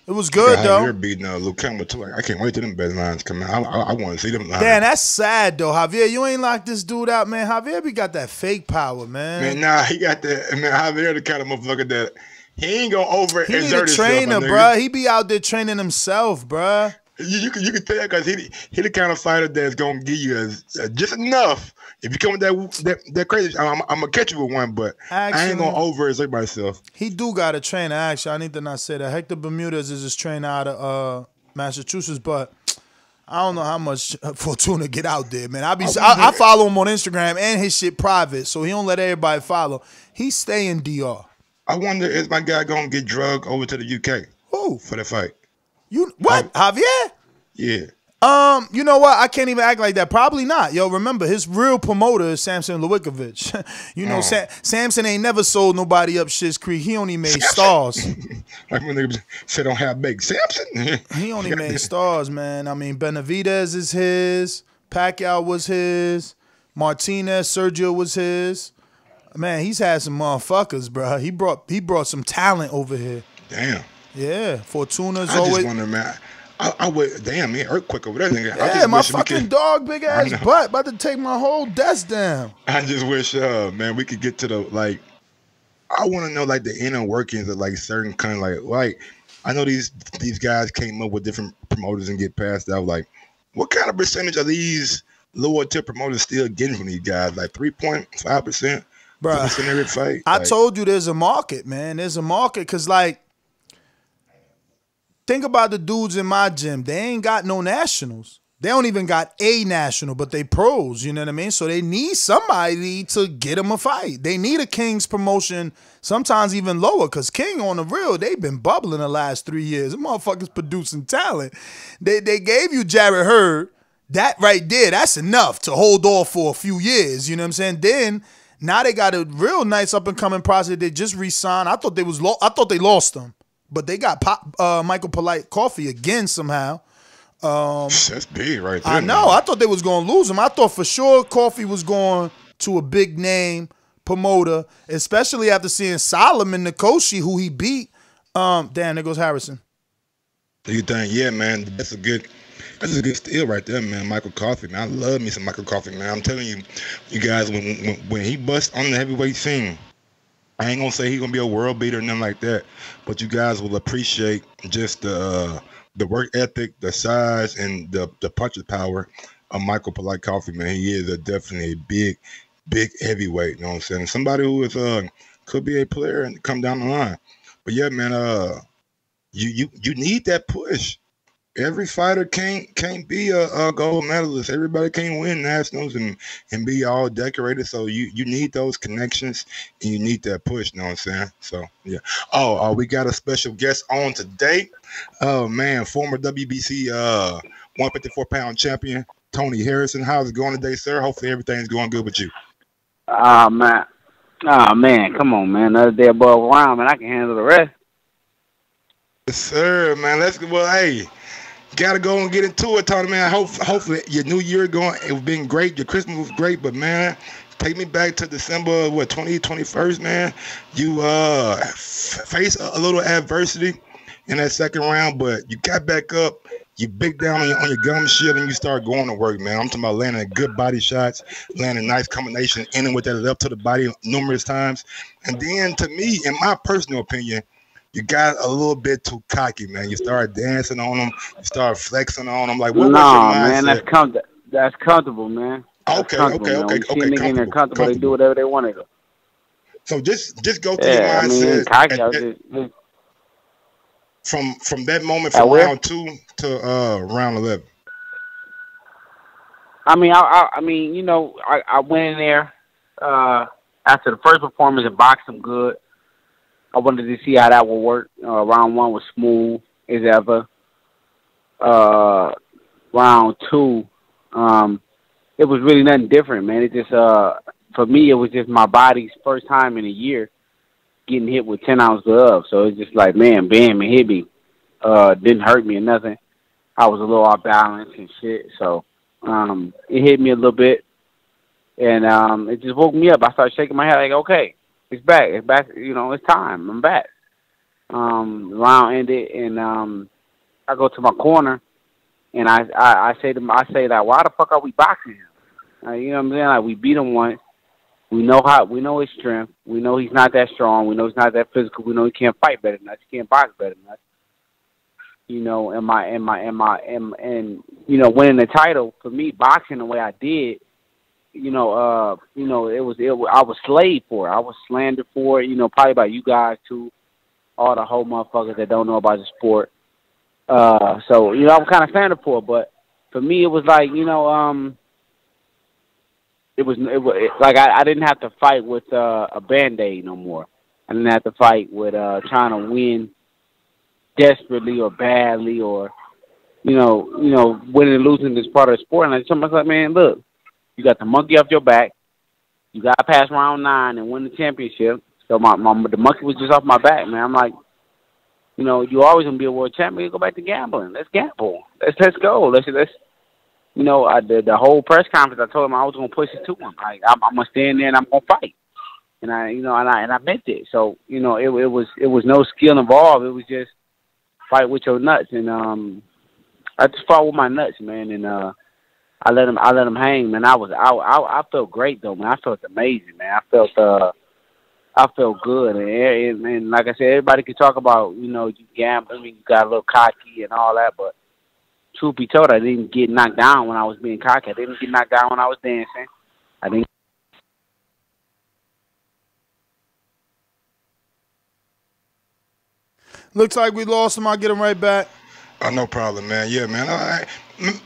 It was good though. Javier beating Lukemba too. I can't wait till them bedlines come out. I want to see them. Damn, that's sad though. Javier, you ain't locked this dude out, man. Javier, we got that fake power, man. Man, nah, he got that. Man, Javier the kind of motherfucker that he ain't gonna over exert himself. He need a trainer, bruh. He be out there training himself, bruh. You can tell because he the kind of fighter that's gonna give you just enough. If you come with that crazy, I'm gonna catch you with one, but actually, I ain't gonna overexert myself. He do got a trainer. Actually, I need to not say that. Hector Bermudez is his trainer out of Massachusetts, but I don't know how much Fortuna get out there, man. I follow him on Instagram and his shit private, so he don't let everybody follow. He stay in DR. I wonder if my guy gonna get drugged over to the UK. Who for the fight? You what, Javier? Yeah. You know what? I can't even act like that. Probably not. Yo, remember, his real promoter is Samson Lewikovich. You know, Samson ain't never sold nobody up Schitt's Creek. He only made stars. Like when they said, don't have big Samson. He only made stars, man. I mean, Benavidez is his. Pacquiao was his. Martinez, Sergio was his. Man, he's had some motherfuckers, bro. He brought some talent over here. Damn. Yeah, Fortuna's always. I just wonder, man. I would. Damn, man, earthquake over there. Nigga. Yeah, my fucking dog, big ass butt, about to take my whole desk down. I just wish, man, we could get to the like. I want to know like the inner workings of like certain kind of like I know these guys came up with different promoters and get passed out. Like, what kind of percentage are these lower tier promoters still getting from these guys? Like 3.5%, bro. Fight. I told you, there's a market, man. There's a market because like. Think about the dudes in my gym. They ain't got no nationals. They don't even got a national, but they pros. You know what I mean? So they need somebody to get them a fight. They need a King's promotion, sometimes even lower, because King on the real, they've been bubbling the last 3 years. Them motherfuckers producing talent. They gave you Jared Hurd. That right there, that's enough to hold off for a few years. You know what I'm saying? Then now they got a real nice up-and-coming prospect. They just re-signed. I thought they lost them. But they got Michael Polite Coffee again somehow. That's big right there. I know. Man. I thought they was going to lose him. I thought for sure Coffee was going to a big name promoter, especially after seeing Solomon Nkosi, who he beat. Damn, there goes Harrison. Do you think? Yeah, man. That's a good steal right there, man. Michael Coffee, man. I love me some Michael Coffee, man. I'm telling you, you guys, when he busts on the heavyweight scene, I ain't gonna say he's gonna be a world beater or nothing like that, but you guys will appreciate just the work ethic, the size, and the punching power of Michael Polite Coffee, man. He is definitely a big heavyweight. You know what I'm saying? Somebody who is could be a player and come down the line. But yeah, man, you need that push. Every fighter can't be a gold medalist. Everybody can't win nationals and be all decorated. So you need those connections and you need that push. You know what I'm saying? So yeah. Oh, we got a special guest on today. Oh man, former WBC 154-pound champion Tony Harrison. How's it going today, sir? Hopefully everything's going good with you. Oh man, come on, man. Another day above ground, man. I can handle the rest. Yes, sir, man. Let's go. Well, hey. Gotta go and get into it, Tony, man. Hopefully your new year going. It's been great. Your Christmas was great, but man, take me back to December 21st, man. You faced a little adversity in that second round, but you got back up. You big down on your gum shield and you start going to work, man. I'm talking about landing good body shots, landing nice combination, ending with that left to the body numerous times, and then to me, in my personal opinion. You got a little bit too cocky, man. You start dancing on them. You start flexing on them. Like, what was your mindset? Man, that's comfortable, man. That's comfortable. They do whatever they want to do. So just go through your mindset. From that moment from round 2 to round 11. I went in there after the first performance and boxed them good. I wanted to see how that would work. Round 1 was smooth as ever. Round 2, it was really nothing different, man. It just, for me, it was just my body's first time in a year getting hit with 10-ounce gloves. So it's just like, man, bam, it hit me. Didn't hurt me or nothing. I was a little off balance and shit. So it hit me a little bit. And it just woke me up. I started shaking my head like, okay, it's back. It's back. You know, it's time. I'm back. Round ended, and I go to my corner, and I say to him, like, why the fuck are we boxing him? You know what I'm saying? Like, we beat him once. We know his strength. We know he's not that strong. We know he's not that physical. We know he can't fight better than us. He can't box better than us. You know, and you know, winning the title for me, boxing the way I did, you know, it was I was slayed for it. I was slandered for it. You know, probably by you guys too, all the whole motherfuckers that don't know about the sport. So you know, I was kind of slandered for it, but for me, it was like it was like I didn't have to fight with a Band-Aid no more. I didn't have to fight with trying to win desperately or badly, or you know, winning and losing is part of the sport. And I just told myself, man, look, you got the monkey off your back. You got to pass round 9 and win the championship. So the monkey was just off my back, man. I'm like, you know, you're always gonna be a world champion. Go back to gambling. Let's gamble. Let's go. Let's. You know, the whole press conference, I told him I was gonna push it to him. Like, I'm gonna stand there and I'm gonna fight. And I meant it. So you know, it was no skill involved. It was just fight with your nuts. And I just fought with my nuts, man. And I let him hang, man. I felt great though, man. I felt amazing, man. I felt good, and like I said, everybody can talk about, you know, you gambling, you got a little cocky and all that, but truth be told, I didn't get knocked down when I was being cocky. I didn't get knocked down when I was dancing. I didn't. Looks like we lost him. I'll get him right back. Oh, no problem, man. Yeah, man.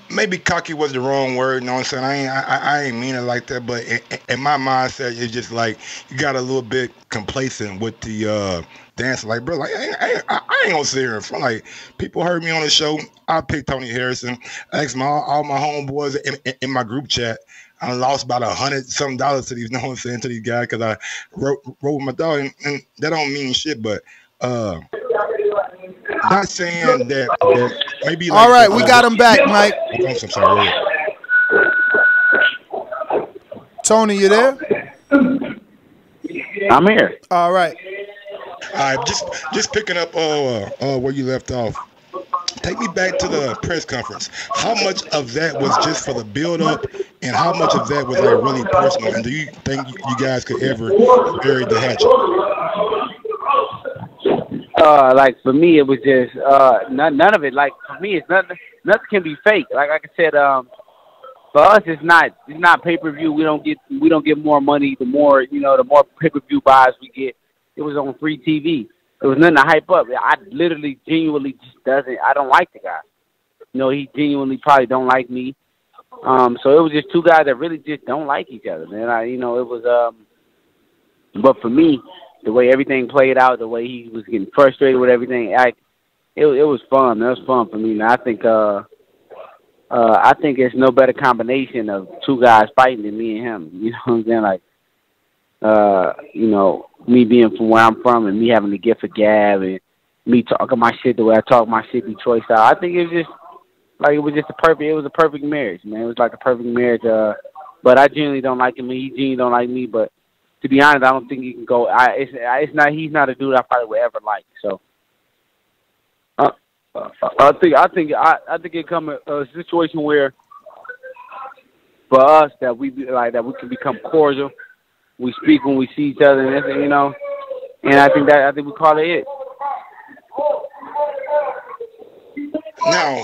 Maybe cocky was the wrong word. You know what I'm saying? I ain't mean it like that. But in my mindset, it's just like you got a little bit complacent with the dance. Like, bro, like I ain't gonna sit here in front. Like, people heard me on the show. I picked Tony Harrison. I asked all my homeboys in my group chat. I lost about $100-something to these. You know what I'm saying? To these guys, because I rode with my dog, and that don't mean shit. But not saying that maybe. Like, all right, we got him back, Mike. I'm sorry. Tony, you there? I'm here. All right. Just picking up where you left off. Take me back to the press conference. How much of that was just for the build up, and how much of that was like really personal? And do you think you guys could ever bury the hatchet? Like, for me, it was just none of it. Like, for me, it's nothing can be fake. Like I said, for us, it's not pay per view. We don't get more money. The more pay per view buys we get. It was on free TV. It was nothing to hype up. I literally, genuinely, just doesn't. I don't like the guy. You know, he genuinely probably don't like me. So it was just two guys that really just don't like each other, man. But for me, the way everything played out, the way he was getting frustrated with everything, it was fun. That was fun for me. And I think it's no better combination of two guys fighting than me and him. You know what I'm saying? Like, you know, me being from where I'm from and me having to get for gab and me talking my shit the way I talk my shit Detroit style. I think it was just like it was a perfect marriage, man. It was like a perfect marriage. But I genuinely don't like him. He genuinely don't like me, but. To be honest, I don't think he can go. He's not a dude I probably would ever like. So, I think it come a situation where, for us, that we can become cordial. We speak when we see each other, and you know, and I think we call it. Now,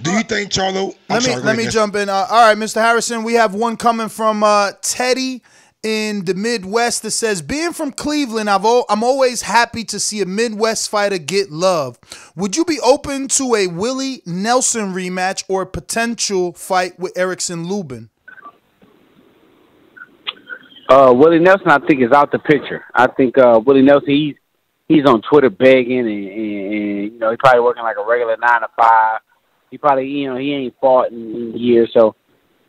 do you think Charlo? Let me jump in. All right, Mr. Harrison, we have one coming from Teddy in the Midwest that says, being from Cleveland, I'm always happy to see a Midwest fighter get love. Would you be open to a Willie Nelson rematch or a potential fight with Erickson Lubin? Willie Nelson, I think, is out the picture. I think Willie Nelson, he's on Twitter begging, and you know, he's probably working like a regular 9-to-5. He probably, you know, he ain't fought in years, so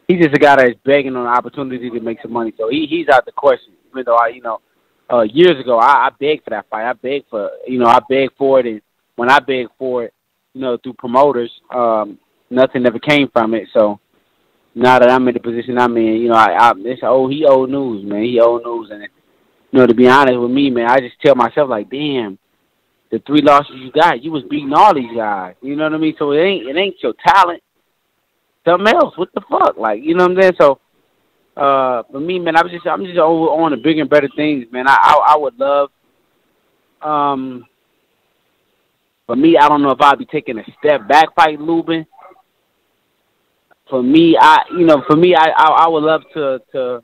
he's just a guy that's begging on an opportunity to make some money. So he's out the question. Even though years ago I begged for that fight. I begged for it, and when I begged for it, you know, through promoters, nothing ever came from it. So now that I'm in the position I'm in, you know, it's he old news, man. He old news, and you know, to be honest with me, man, I just tell myself like, damn, the 3 losses you got, you was beating all these guys. You know what I mean? So it ain't your talent. Something else. What the fuck? Like, you know what I'm saying? So for me, man, I'm just over on the bigger and better things, man. I would love. For me, I don't know if I'd be taking a step back fight Lubin. For me, I would love to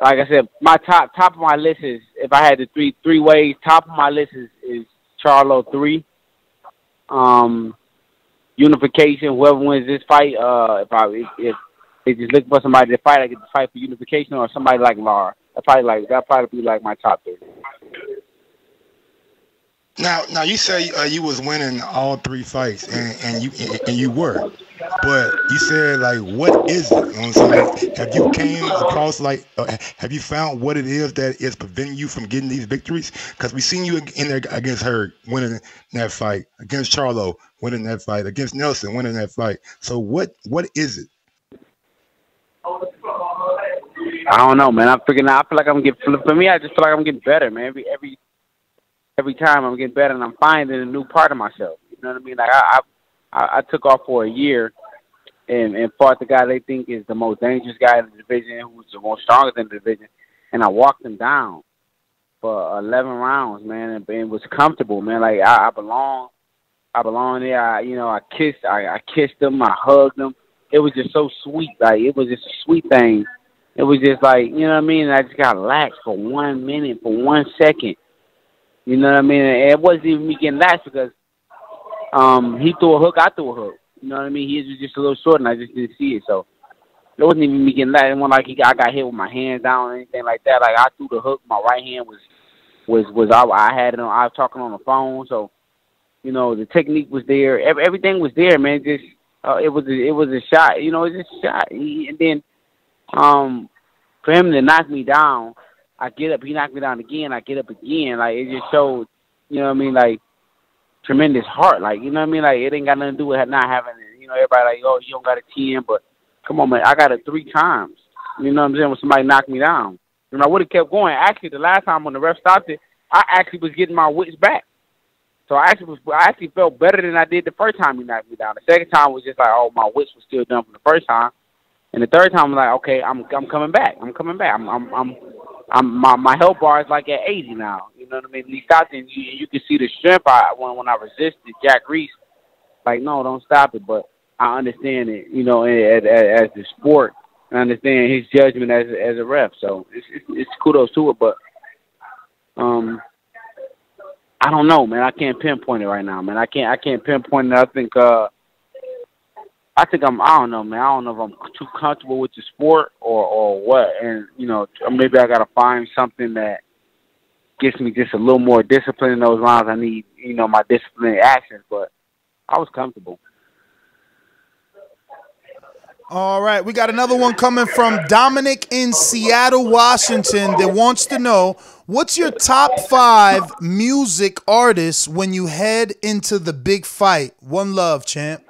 like I said, my top of my list is, if I had the three ways, top of my list is Charlo 3. Unification, whoever wins this fight, if they just look for somebody to fight, I get to fight for unification or somebody like Lara. That'd probably be like my top 3. Now you say you was winning all 3 fights, and you were, but you said like, what is it? You know what I'm saying? Have you came across like, have you found what it is that is preventing you from getting these victories? Because we seen you in there against Hurd winning that fight, against Charlo winning that fight, against Nelson winning that fight. So what is it? I don't know, man. I'm figuring out. I feel like I'm getting. For me, I just feel like I'm getting better, man. Every time I'm getting better, and I'm finding a new part of myself. You know what I mean? Like I took off for a year and fought the guy they think is the most dangerous guy in the division, who's the most strongest in the division, and I walked him down for 11 rounds, man, and was comfortable, man. Like I belong there. I kissed him, I hugged him. It was just so sweet. Like it was just a sweet thing. It was just like, you know what I mean? I just got lax for 1 minute, for 1 second. You know what I mean? And it wasn't even me getting lax because he threw a hook, I threw a hook. You know what I mean? He was just a little short, and I just didn't see it. So it wasn't even me getting lax. It wasn't like I got hit with my hands down or anything like that. Like I threw the hook. My right hand was I had it on. I was talking on the phone, so you know the technique was there. Everything was there, man. Just it was a shot. You know, it was just a shot. And then for him to knock me down. I get up, he knocked me down again, I get up again. Like, it just showed, you know what I mean, like, tremendous heart. Like, you know what I mean? Like, it ain't got nothing to do with not having, you know, everybody like, oh, you don't got a 10, but come on, man, I got it 3 times. You know what I'm saying? When somebody knocked me down. And I would have kept going. Actually, the last time when the ref stopped it, I actually was getting my wits back. So I actually felt better than I did the first time he knocked me down. The second time was just like, oh, my wits was still done from the first time. And the third time I was like, okay, I'm coming back. My health bar is like at 80 now. You know what I mean? At least out there, you can see the strength. When I resisted Jack Reese, like, no, don't stop it. But I understand it, you know, as the sport. I understand his judgment as a ref. So it's kudos to it. But I don't know, man. I can't pinpoint it right now, man. I can't pinpoint it. I think I don't know, man. I don't know if I'm too comfortable with the sport or what. And, you know, maybe I got to find something that gets me just a little more discipline in those rounds. I need, you know, my disciplined actions. But I was comfortable. All right. We got another one coming from Dominic in Seattle, Washington, that wants to know, what's your top 5 music artists when you head into the big fight? One love, champ.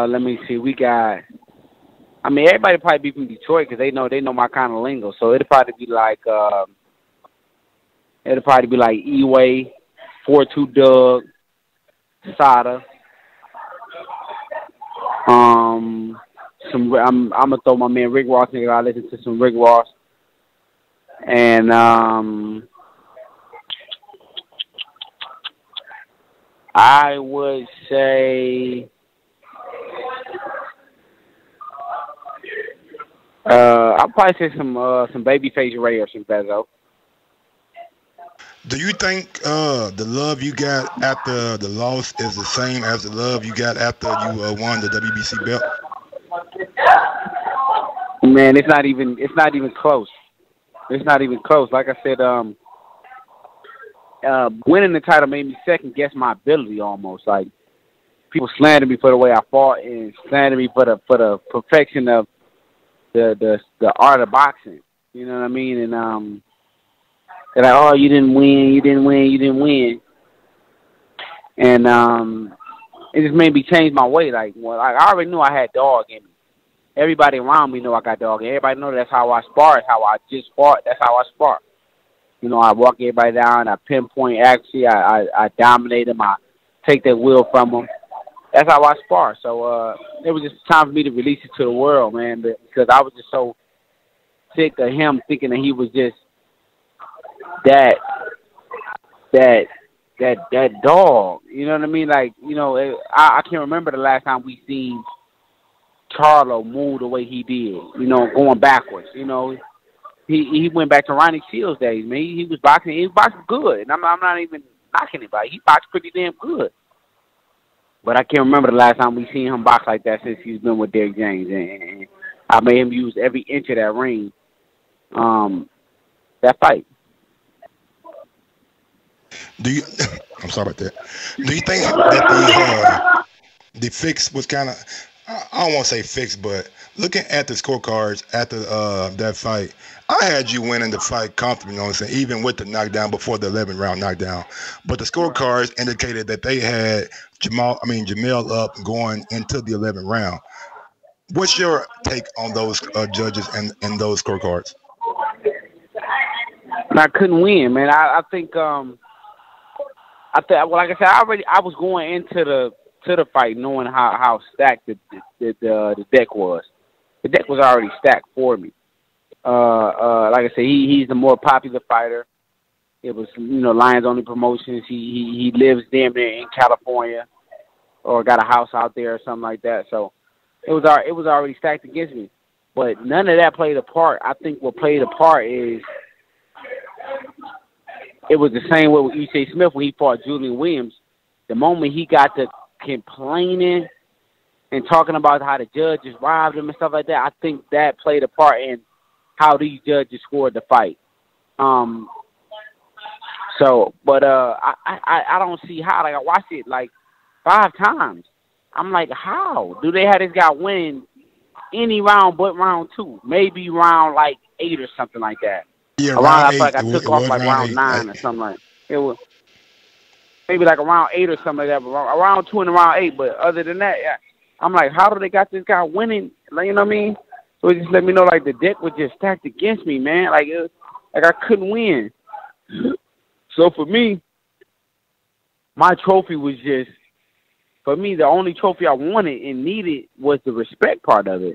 Let me see. We got. I mean, everybody probably be from Detroit because they know my kind of lingo. So it'll probably be like E-Way, 42 Doug, Sada. I'm gonna throw my man Rick Ross in. I listen to some Rick Ross, and I would say I'd probably say some Babyface Ray or some Bezzo. Do you think the love you got after the loss is the same as the love you got after you won the WBC belt? Man, it's not even close. It's not even close. Like I said, winning the title made me second guess my ability almost. Like people slandered me for the way I fought and slandered me for the perfection of the art of boxing. You know what I mean? And they're like, oh, you didn't win. And it just made me change my way. Like I already knew I had dog in me. Everybody around me know I got dog. Everybody know that's how I spar. It's how I just fought. That's how I spar. You know, I walk everybody down. I pinpoint accuracy. I dominate them. I take their will from them. That's how I spar. So it was just time for me to release it to the world, man, because I was just so sick of him thinking that he was just that dog. You know what I mean? Like, you know, I can't remember the last time we seen Charlo move the way he did, you know, going backwards. You know, he went back to Ronnie Shields days, man. He was boxing. He was boxing good. And I'm not even knocking anybody. He boxed pretty damn good. But I can't remember the last time we seen him box like that since he's been with Derrick James. And I made him use every inch of that ring, that fight. I'm sorry about that. Do you think that the fix was kind of, I don't want to say fixed, but looking at the scorecards after that fight, I had you winning the fight comfortably, you know what I'm saying, even with the knockdown before the 11th round knockdown. But the scorecards indicated that they had Jamel up going into the 11th round. What's your take on those judges and those scorecards? I couldn't win, man. I think like I said, I was going into the fight knowing how stacked the deck was. The deck was already stacked for me. Like I said, he's the more popular fighter. It was, you know, Lions Only Promotions. He lives damn near in California, or got a house out there or something like that. So it was already stacked against me. But none of that played a part. I think what played a part is it was the same way with E.J. Smith when he fought Julian Williams. The moment he got to complaining and talking about how the judges robbed him and stuff like that, I think that played a part in how these judges scored the fight. I don't see how. Like, I watched it like 5 times. I'm like, how do they have this guy win any round but round 2? Maybe round like 8 or something like that. Yeah, around, like I took off like round 9 or something like that. It was maybe like around 8 or something like that, but around 2 and around 8. But other than that, I'm like, how do they got this guy winning? Like, you know what I mean? So it just let me know, like, the deck was just stacked against me, man. Like, I couldn't win. So for me, my trophy was just, for me, the only trophy I wanted and needed was the respect part of it.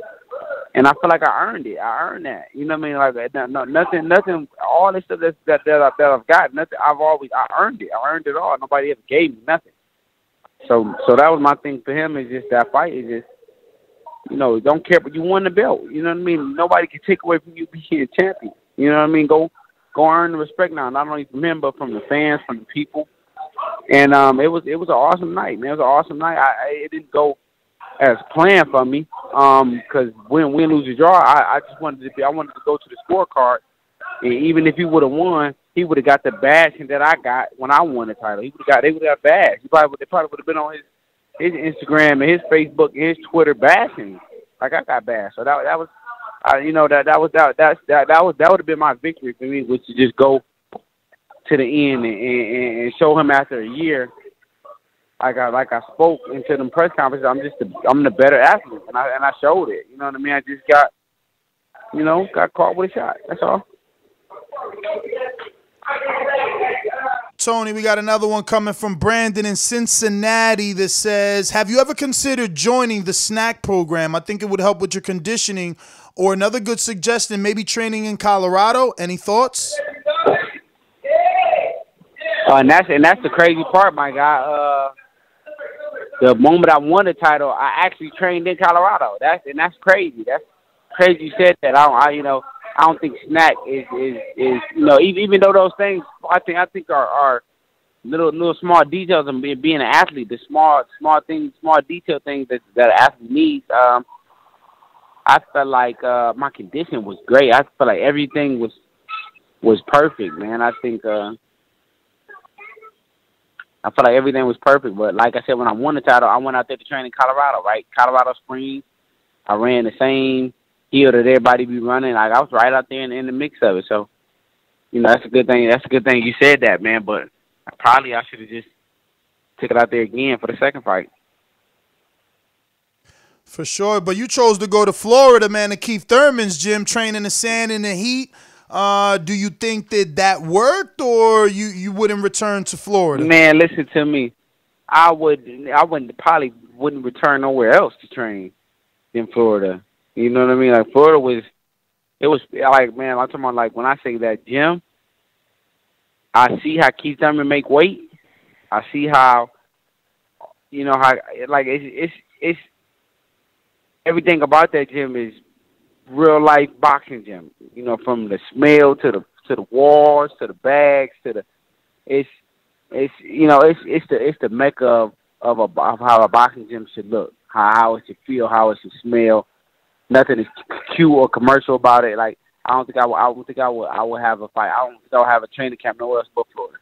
And I feel like I earned it. I earned that. You know what I mean? Like, nothing. All this stuff that I've got, nothing. I earned it. I earned it all. Nobody ever gave me nothing. So that was my thing for him. Is just that fight. Is just, you know, don't care. But you won the belt. You know what I mean? Nobody can take away from you being a champion. You know what I mean? Go earn the respect now. Not only from him, but from the fans, from the people. And it was an awesome night, man. It was an awesome night. It didn't go as planned for me, because when win, lose, or draw, I just wanted to go to the scorecard, and even if he would have won, he would have got the bashing that I got when I won the title. They would have got bashed. They probably would have been on his Instagram and his Facebook and his Twitter bashing. Like, I got bashed, so that was, you know, that would have been my victory for me, was to just go to the end and show him after a year. Like I spoke into them press conferences, I'm the better athlete, and I showed it. You know what I mean? I just got caught with a shot. That's all. Tony, we got another one coming from Brandon in Cincinnati that says, have you ever considered joining the snack program? I think it would help with your conditioning. Or another good suggestion, maybe training in Colorado. Any thoughts? And that's the crazy part, my guy. The moment I won the title, I actually trained in Colorado. That's crazy. That's crazy. You said that. I don't think snack is even though those things I think are little small details of being an athlete, the small things, small detail things that an athlete needs. I felt like my condition was great. I felt like everything was perfect, man. I felt like everything was perfect, but like I said, when I won the title, I went out there to train in Colorado, right? Colorado Springs. I ran the same hill that everybody be running. Like, I was right out there in the mix of it. So, you know, that's a good thing. That's a good thing you said that, man. But I should have just take it out there again for the second fight. For sure, but you chose to go to Florida, man, to Keith Thurman's gym, train in the sand and the heat. Do you think that that worked, or you wouldn't return to Florida? Man, listen to me. I probably wouldn't return nowhere else to train than Florida. You know what I mean? Like, Florida was, it was like, man, I'm talking about, like, when I say that gym, I see how Keith Thurman make weight. I see how, you know, how, like, it's everything about that gym is real life boxing gym. You know, from the smell to the walls to the bags to the, it's the mecca of how a boxing gym should look, how it should feel, how it should smell. Nothing is cute or commercial about it. Like, I don't think I would have a fight. I don't think I would have a training camp nowhere else but Florida.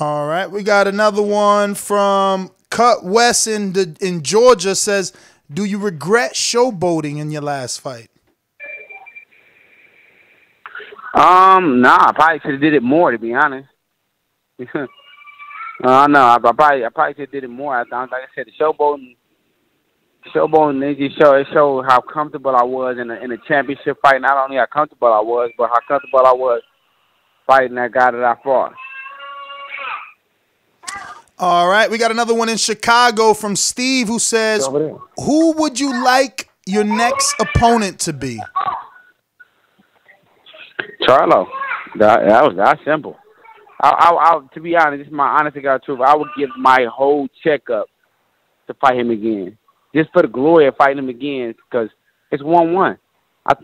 All right, we got another one from Cut West in Georgia. Says, do you regret showboating in your last fight? Nah, I probably should have did it more, to be honest. I probably should have did it more. Like I said, the showboating, it showed how comfortable I was in a championship fight. Not only how comfortable I was, but how comfortable I was fighting that guy that I fought. All right, we got another one in Chicago from Steve, who says, who would you like your next opponent to be? Charlo. That was simple. To be honest, this is my honest to God truth. I would give my whole checkup to fight him again, just for the glory of fighting him again, because it's 1-1. I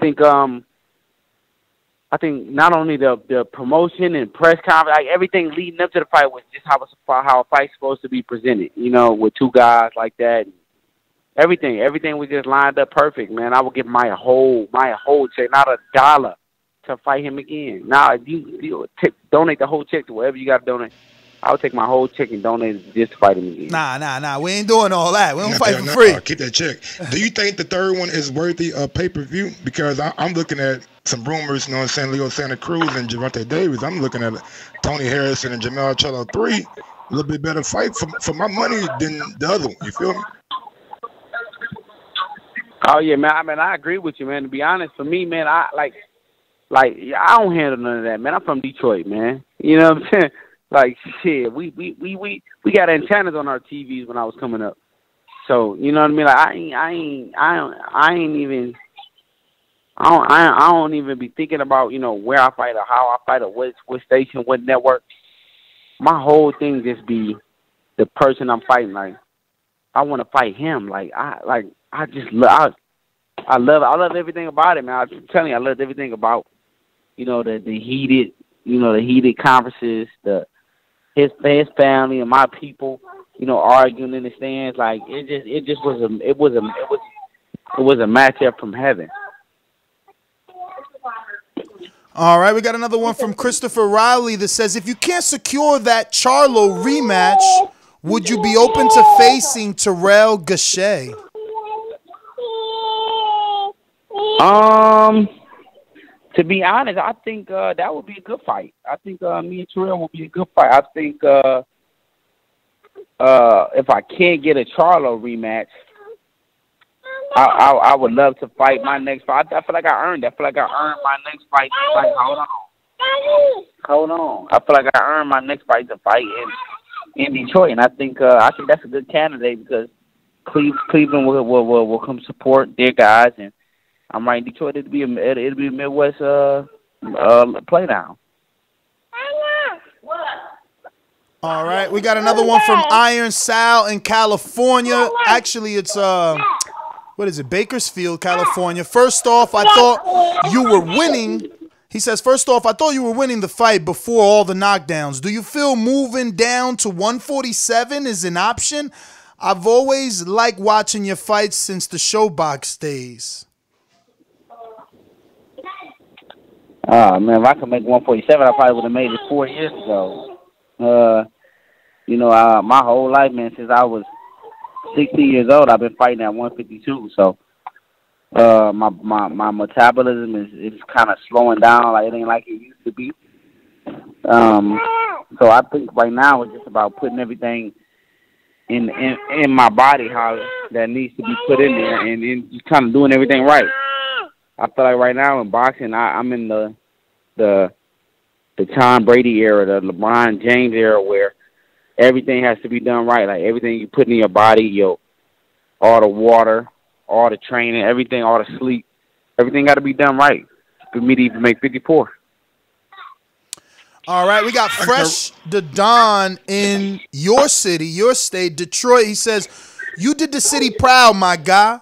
think not only the promotion and press conference, like everything leading up to the fight was just how a fight's supposed to be presented, you know, with two guys like that. Everything was just lined up perfect, man. I would give my whole check, not a dollar, to fight him again. Now, you donate the whole check to whatever you got to donate. I would take my whole check and donate it just to fight him again. Nah. We ain't doing all that. We don't fight for free. Keep that check. Do you think the third one is worthy of pay-per-view? Because I'm looking at some rumors, you know, in San Leo Santa Cruz and Gervonta Davis. I'm looking at Tony Harrison and Jermell Charlo 3. A little bit better fight for my money than the other one. You feel me? Oh, yeah, man. I mean, I agree with you, man. To be honest, for me, man, I don't handle none of that, man. I'm from Detroit, man. You know what I'm saying? Like, shit, we got antennas on our TVs when I was coming up. So, you know what I mean? Like, I don't even be thinking about, you know, where I fight or how I fight or what station, what network. My whole thing just be the person I'm fighting. Like, I want to fight him. I love everything about it, man. I'm telling you, I love everything about, you know, the heated conferences, his family and my people, you know, arguing in the stands. Like, it was a matchup from heaven. All right, we got another one from Christopher Riley that says, if you can't secure that Charlo rematch, would you be open to facing Terrell Gachet? To be honest, I think that would be a good fight. I think me and Terrell would be a good fight. I think if I can't get a Charlo rematch, I would love to fight my next fight. I feel like I earned it. I feel like I earned my next fight to fight. Hold on. I feel like I earned my next fight to fight in Detroit, and I think that's a good candidate, because Cleveland will come support their guys, and I'm right in Detroit. It'd be a Midwest play down. All right, we got another one from Iron Sal in California. Actually, it's what is it? Bakersfield, California. First off, I thought you were winning. He says, first off, I thought you were winning the fight before all the knockdowns. Do you feel moving down to 147 is an option? I've always liked watching your fights since the Showbox days. Oh, man, if I could make 147, I probably would have made it 4 years ago. My whole life, man, since I was 16 years old, I've been fighting at 152. So my metabolism is kind of slowing down. Like, it ain't like it used to be. So I think right now it's just about putting everything in my body how that needs to be put in there, and just kind of doing everything right. I feel like right now in boxing, I'm in the Tom Brady era, the LeBron James era, where everything has to be done right. Like everything you put in your body, all the water, all the training, everything, all the sleep, everything got to be done right for me to even make 54. All right, we got Fresh the Don in your city, your state, Detroit. He says, "You did the city proud, my guy.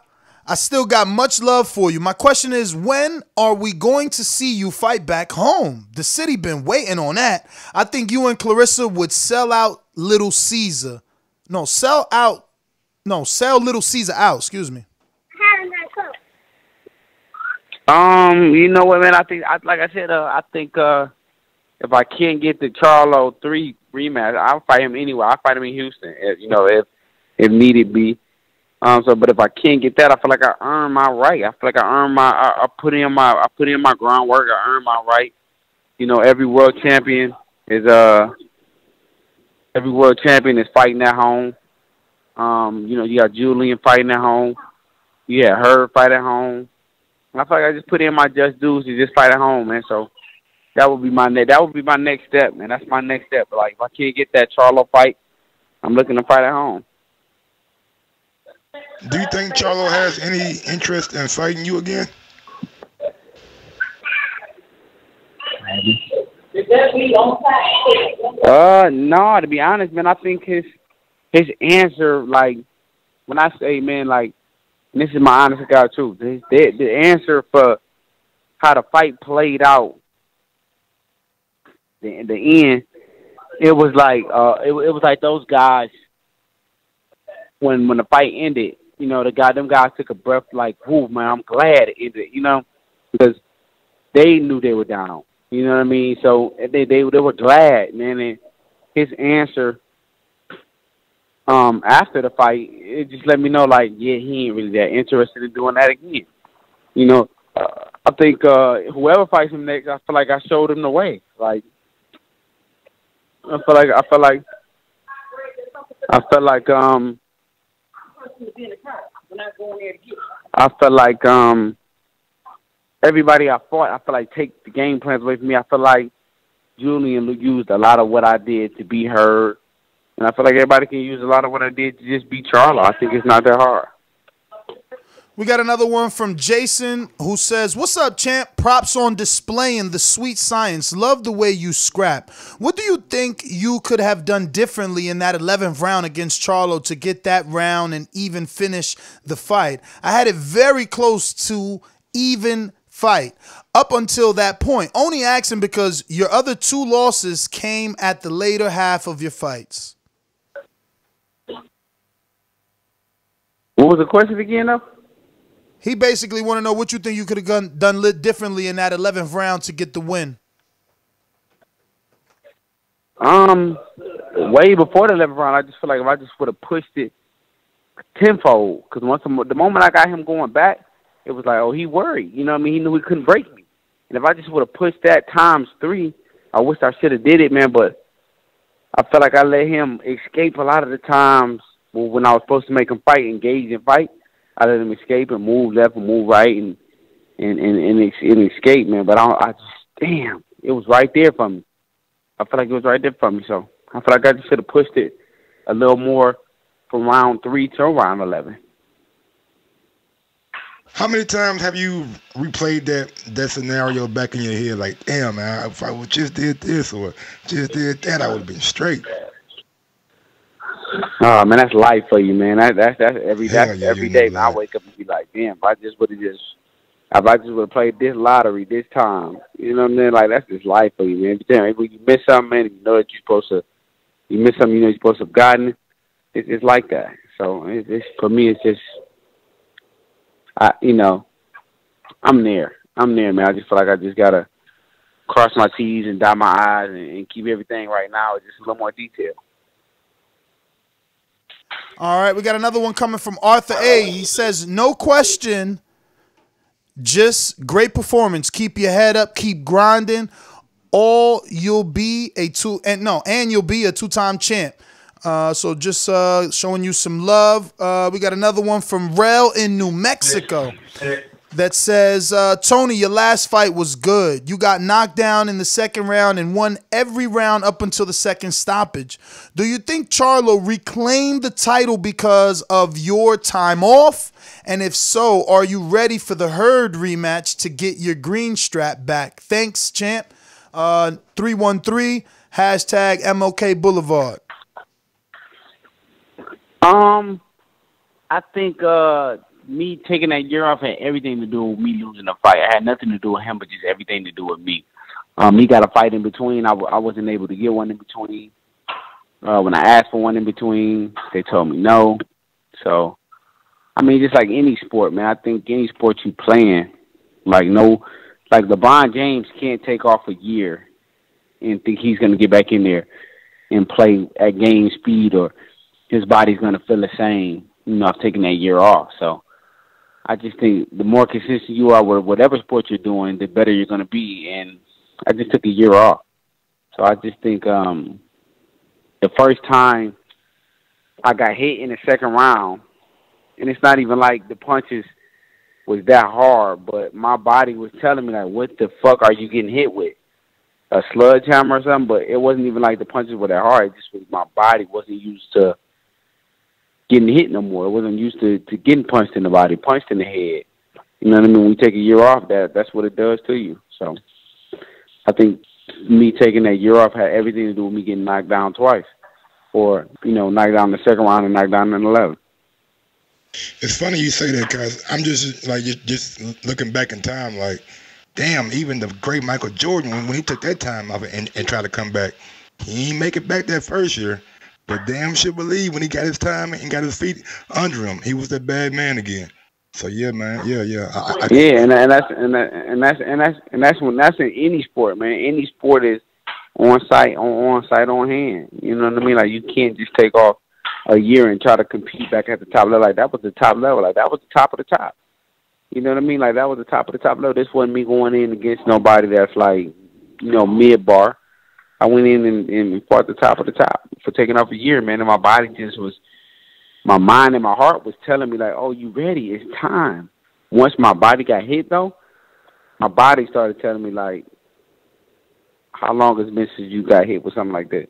I still got much love for you. My question is, when are we going to see you fight back home? The city been waiting on that. I think you and Clarissa would sell out Little Caesar. No, sell out. No, sell Little Caesar out. Excuse me." You know what, man? I think if I can't get the Charlo 3 rematch, I'll fight him anywhere. I'll fight him in Houston, if needed be. But if I can't get that, I feel like I earned my right. I feel like I earned my. I put in my groundwork. I earned my right. Every world champion is fighting at home. You got Julian fighting at home. You had Herb fight at home. And I feel like I just put in my just dues to just fight at home, man. So. That would be my next step, man. That's my next step. Like, if I can't get that Charlo fight, I'm looking to fight at home. Do you think Charlo has any interest in fighting you again? No, to be honest, man, I think his answer, like, when I say, man, like, and this is my honest God truth, the answer for how the fight played out, in the end, it was like those guys when the fight ended. Them guys took a breath like, "Whoa, man, I'm glad it ended." Because they knew they were down. You know what I mean? So they were glad, man. And his answer after the fight, it just let me know like, yeah, he ain't really that interested in doing that again. I think whoever fights him next, I feel like I showed him the way. Like. I feel like everybody I fought, I feel like take the game plans away from me. I feel like Julian used a lot of what I did to be heard, and I feel like everybody can use a lot of what I did to just be Charlo. I think it's not that hard. We got another one from Jason who says, "What's up, champ? Props on displaying the sweet science. Love the way you scrap. What do you think you could have done differently in that 11th round against Charlo to get that round and even finish the fight? I had it very close to even fight up until that point. Only asking because your other 2 losses came at the later half of your fights." What was the question again, though? He basically want to know what you think you could have done differently in that 11th round to get the win. Way before the 11th round, I just feel like if I just would have pushed it tenfold, because the moment I got him going back, it was like, oh, he worried. You know what I mean? He knew he couldn't break me. And if I just would have pushed that ×3, I wish I should have did it, man, but I felt like I let him escape a lot of the times when I was supposed to make him fight, engage and fight. I let him escape and move left and move right and escape, man. But damn, it was right there for me. I feel like it was right there for me. So I feel like I just should have pushed it a little more from round 3 to round 11. How many times have you replayed that scenario back in your head? Like, damn, man, if I would just did this or just did that, I would have been straight. Oh man, that's life for you, man. That's every day. Man, I wake up and be like, damn, if I just would have played this lottery this time, you know what I mean? Like that's just life for you, man. But damn, if you miss something, man, you know you're supposed to have gotten. It's like that. So it's for me, it's just, I'm there, man. I just feel like I just gotta cross my T's and dot my I's and keep everything right now. It's just a little more detail. All right, we got another one coming from Arthur A. He says, "No question, just great performance. Keep your head up, keep grinding. Or you'll be a you'll be a two-time champ. So just showing you some love. We got another one from Rel in New Mexico that says, Tony, your last fight was good. You got knocked down in the second round and won every round up until the second stoppage. Do you think Charlo reclaimed the title because of your time off? And if so, are you ready for the Herd rematch to get your green strap back? Thanks, champ. 313, hashtag MLK Boulevard. I think me taking that year off had everything to do with me losing the fight. I had nothing to do with him, but just everything to do with me. He got a fight in between. I wasn't able to get one in between. When I asked for one in between, they told me no. So, I mean, just like any sport, man. I think any sport you playing, like LeBron James can't take off a year and think he's going to get back in there and play at game speed or his body's going to feel the same, you know, I've taken that year off. So I just think the more consistent you are with whatever sport you're doing, the better you're going to be. And I just took a year off. So I just think the first time I got hit in the second round, and it's not even like the punches was that hard, but my body was telling me, like, what the fuck are you getting hit with? A sledgehammer or something? But it wasn't even like the punches were that hard. It just was my body wasn't used to getting hit no more. I wasn't used to getting punched in the body, punched in the head. You know what I mean? When you take a year off, that's what it does to you. So I think me taking that year off had everything to do with me getting knocked down twice, or, you know, knocked down in the second round and knocked down in the 11th. It's funny you say that, because I'm just like just looking back in time, like, damn, even the great Michael Jordan, when he took that time off and tried to come back, he didn't make it back that first year. But damn sure believe when he got his time and got his feet under him, he was that bad man again. So yeah, man, yeah. That's in any sport, man. Any sport is on site, on hand. You know what I mean? Like, you can't just take off a year and try to compete back at the top level. Like, that was the top level. Like, that was the top of the top. You know what I mean? Like, that was the top of the top level. This wasn't me going in against nobody that's like, you know, mid bar. I went in and fought the top of the top for taking off a year, man. And my body just was, my mind and my heart was telling me, like, oh, you ready? It's time. Once my body got hit, though, my body started telling me, like, how long has it been since you got hit with something like that?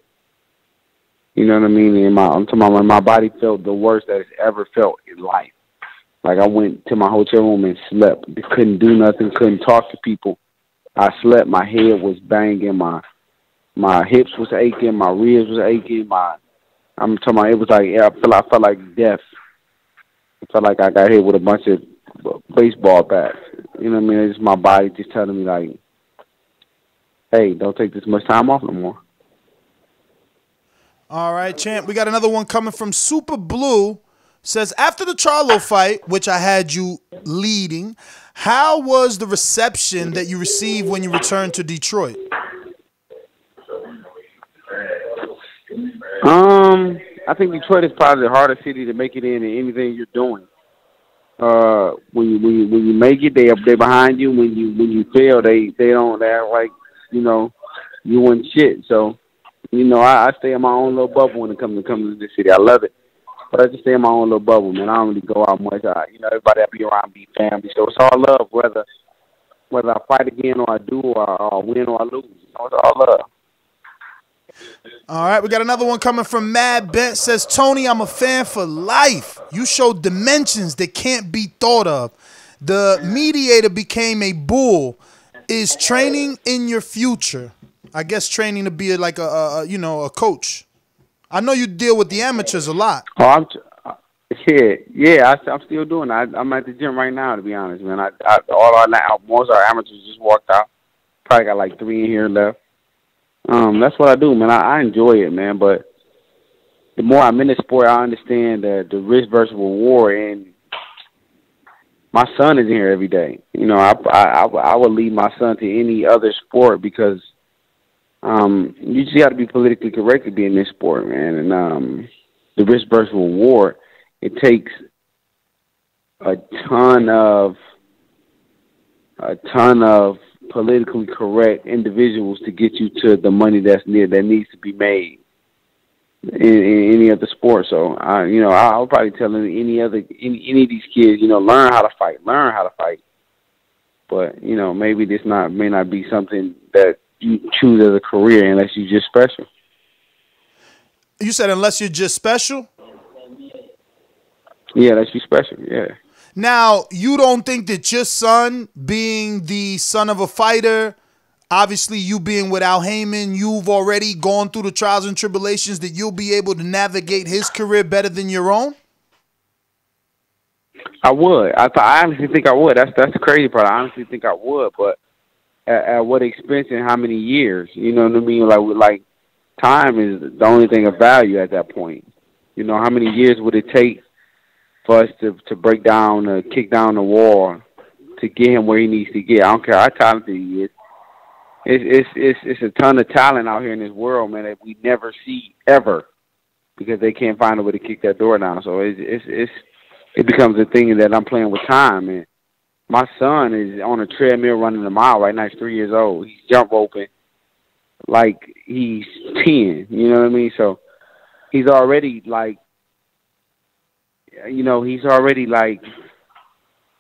You know what I mean? And I'm talking about when my body felt the worst that it's ever felt in life. Like, I went to my hotel room and slept. Couldn't do nothing. Couldn't talk to people. I slept. My head was banging. My hips was aching, my ribs was aching, I'm talking about, it was like, yeah, I felt like death. I felt like I got hit with a bunch of baseball bats. You know what I mean? It's my body just telling me, like, hey, don't take this much time off no more. All right, champ. We got another one coming from Super Blue. Says, after the Charlo fight, which I had you leading, how was the reception that you received when you returned to Detroit? I think Detroit is probably the hardest city to make it in anything you're doing. When you make it, they're behind you. When you fail, they don't act like, you know, you won shit. So, you know, I stay in my own little bubble when it comes to this city. I love it, but I just stay in my own little bubble, man. I don't really go out much. You know, everybody I be around be family, so it's all love. Whether I fight again or I do, or I win or I lose, you know, it's all love. All right, we got another one coming from Mad Bent. Says, Tony, I'm a fan for life. You showed dimensions that can't be thought of. The mediator became a bull. Is training in your future? I guess training to be like a coach. I know you deal with the amateurs a lot. Oh, I'm still doing it. I'm at the gym right now, to be honest, man. Most of our amateurs just walked out. Probably got like 3 in here left. That's what I do, man. I enjoy it, man. But the more I'm in the sport, I understand the risk versus reward. And my son is in here every day. You know, I would lead my son to any other sport because you just got to be politically correct to be in this sport, man. And the risk versus reward, it takes a ton of politically correct individuals to get you to the money that's needed, that needs to be made in any other sport. So I would probably tell any of these kids, learn how to fight, But maybe this may not be something that you choose as a career unless you're just special. You said unless you're just special? Yeah, unless you're special. Yeah. Now, you don't think that your son, being the son of a fighter, obviously you being with Al Haymon, you've already gone through the trials and tribulations, that you'll be able to navigate his career better than your own? I would. I honestly think I would. That's the crazy part. I honestly think I would, but at what expense and how many years? You know what I mean? Like time is the only thing of value at that point. You know, how many years would it take for us to break down, kick down the wall, to get him where he needs to get? I don't care how talented he is. It's a ton of talent out here in this world, man, that we never see ever because they can't find a way to kick that door down. So it becomes a thing that I'm playing with time. And my son is on a treadmill running a mile right now. He's 3 years old. He's jump roping like he's 10. You know what I mean? So he's already like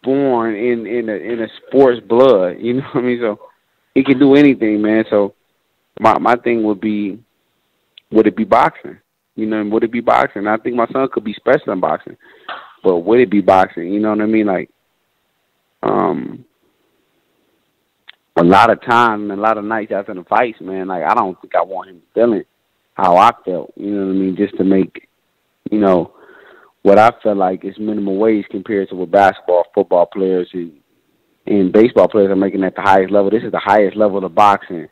born in a sports blood, you know what I mean? So he can do anything, man. So my thing would be, would it be boxing? You know, would it be boxing? I think my son could be special in boxing, but would it be boxing? You know what I mean? Like, a lot of time and a lot of nights after the fights, man, like, I don't think I want him feeling how I felt, you know what I mean? Just to make, what I feel like is minimum wage compared to what basketball, football players, and baseball players are making at the highest level. This is the highest level of boxing.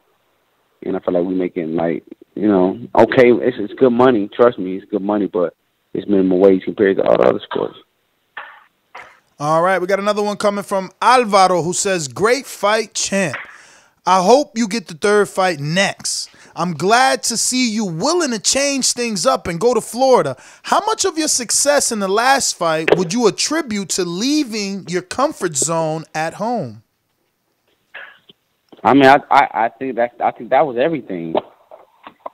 And I feel like we're making, okay, it's good money. Trust me, it's good money, but it's minimum wage compared to all the other sports. All right, we got another one coming from Alvaro, who says, "Great fight, champ. I hope you get the third fight next. I'm glad to see you willing to change things up and go to Florida. How much of your success in the last fight would you attribute to leaving your comfort zone at home?" I mean, I think that was everything.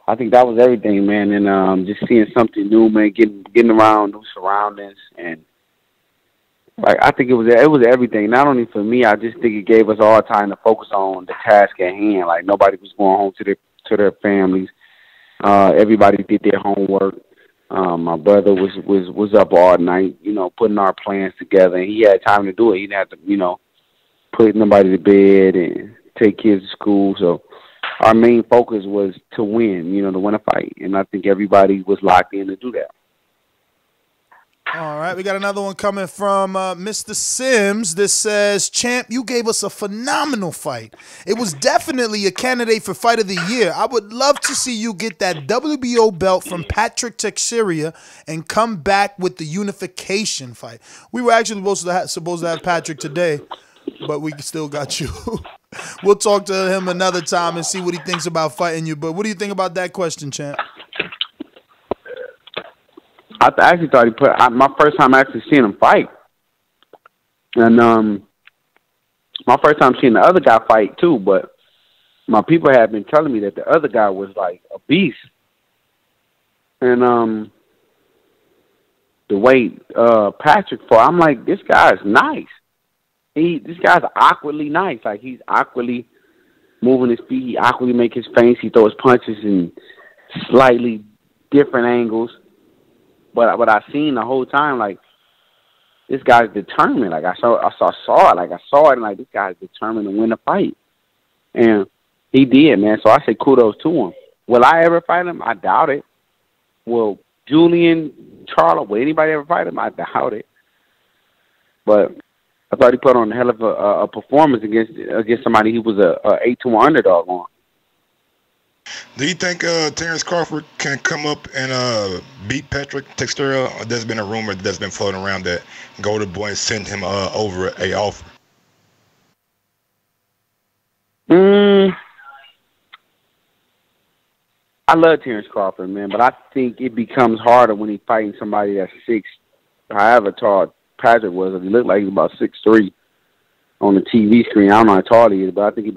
I think that was everything, man. And just seeing something new, man, getting around new surroundings, and I think it was everything. Not only for me, I just think it gave us all time to focus on the task at hand. Like, nobody was going home to their families. Everybody did their homework. My brother was up all night, putting our plans together, and he had time to do it. He didn't have to, put nobody to bed and take kids to school. So our main focus was to win, to win a fight. And I think everybody was locked in to do that. All right, we got another one coming from Mr. Sims that says, "Champ, you gave us a phenomenal fight. It was definitely a candidate for Fight of the Year. I would love to see you get that WBO belt from Patrick Teixeira and come back with the unification fight." We were actually supposed to have Patrick today, but we still got you. We'll talk to him another time and see what he thinks about fighting you. But what do you think about that question, Champ? I actually thought my first time actually seeing him fight. And my first time seeing the other guy fight too, but my people had been telling me that the other guy was like a beast. And the way Patrick fought, I'm like, this guy is nice. This guy's awkwardly nice. Like, he's awkwardly moving his feet. He awkwardly make his feints. He throws punches in slightly different angles. But what I seen the whole time, like, this guy's determined. Like, I saw it, and like, this guy's determined to win the fight. And he did, man. So I say kudos to him. Will I ever fight him? I doubt it. Will Julian, Charlo, will anybody ever fight him? I doubt it. But I thought he put on a hell of a performance against somebody he was a 8-1 underdog on. Do you think Terrence Crawford can come up and beat Patrick Teixeira? There's been a rumor that's been floating around that Golden Boy sent him over a offer. I love Terrence Crawford, man, but I think it becomes harder when he's fighting somebody that's 6, however tall Patrick was. He looked like he was about 6'3", on the TV screen. I don't know how tall he is, but I think it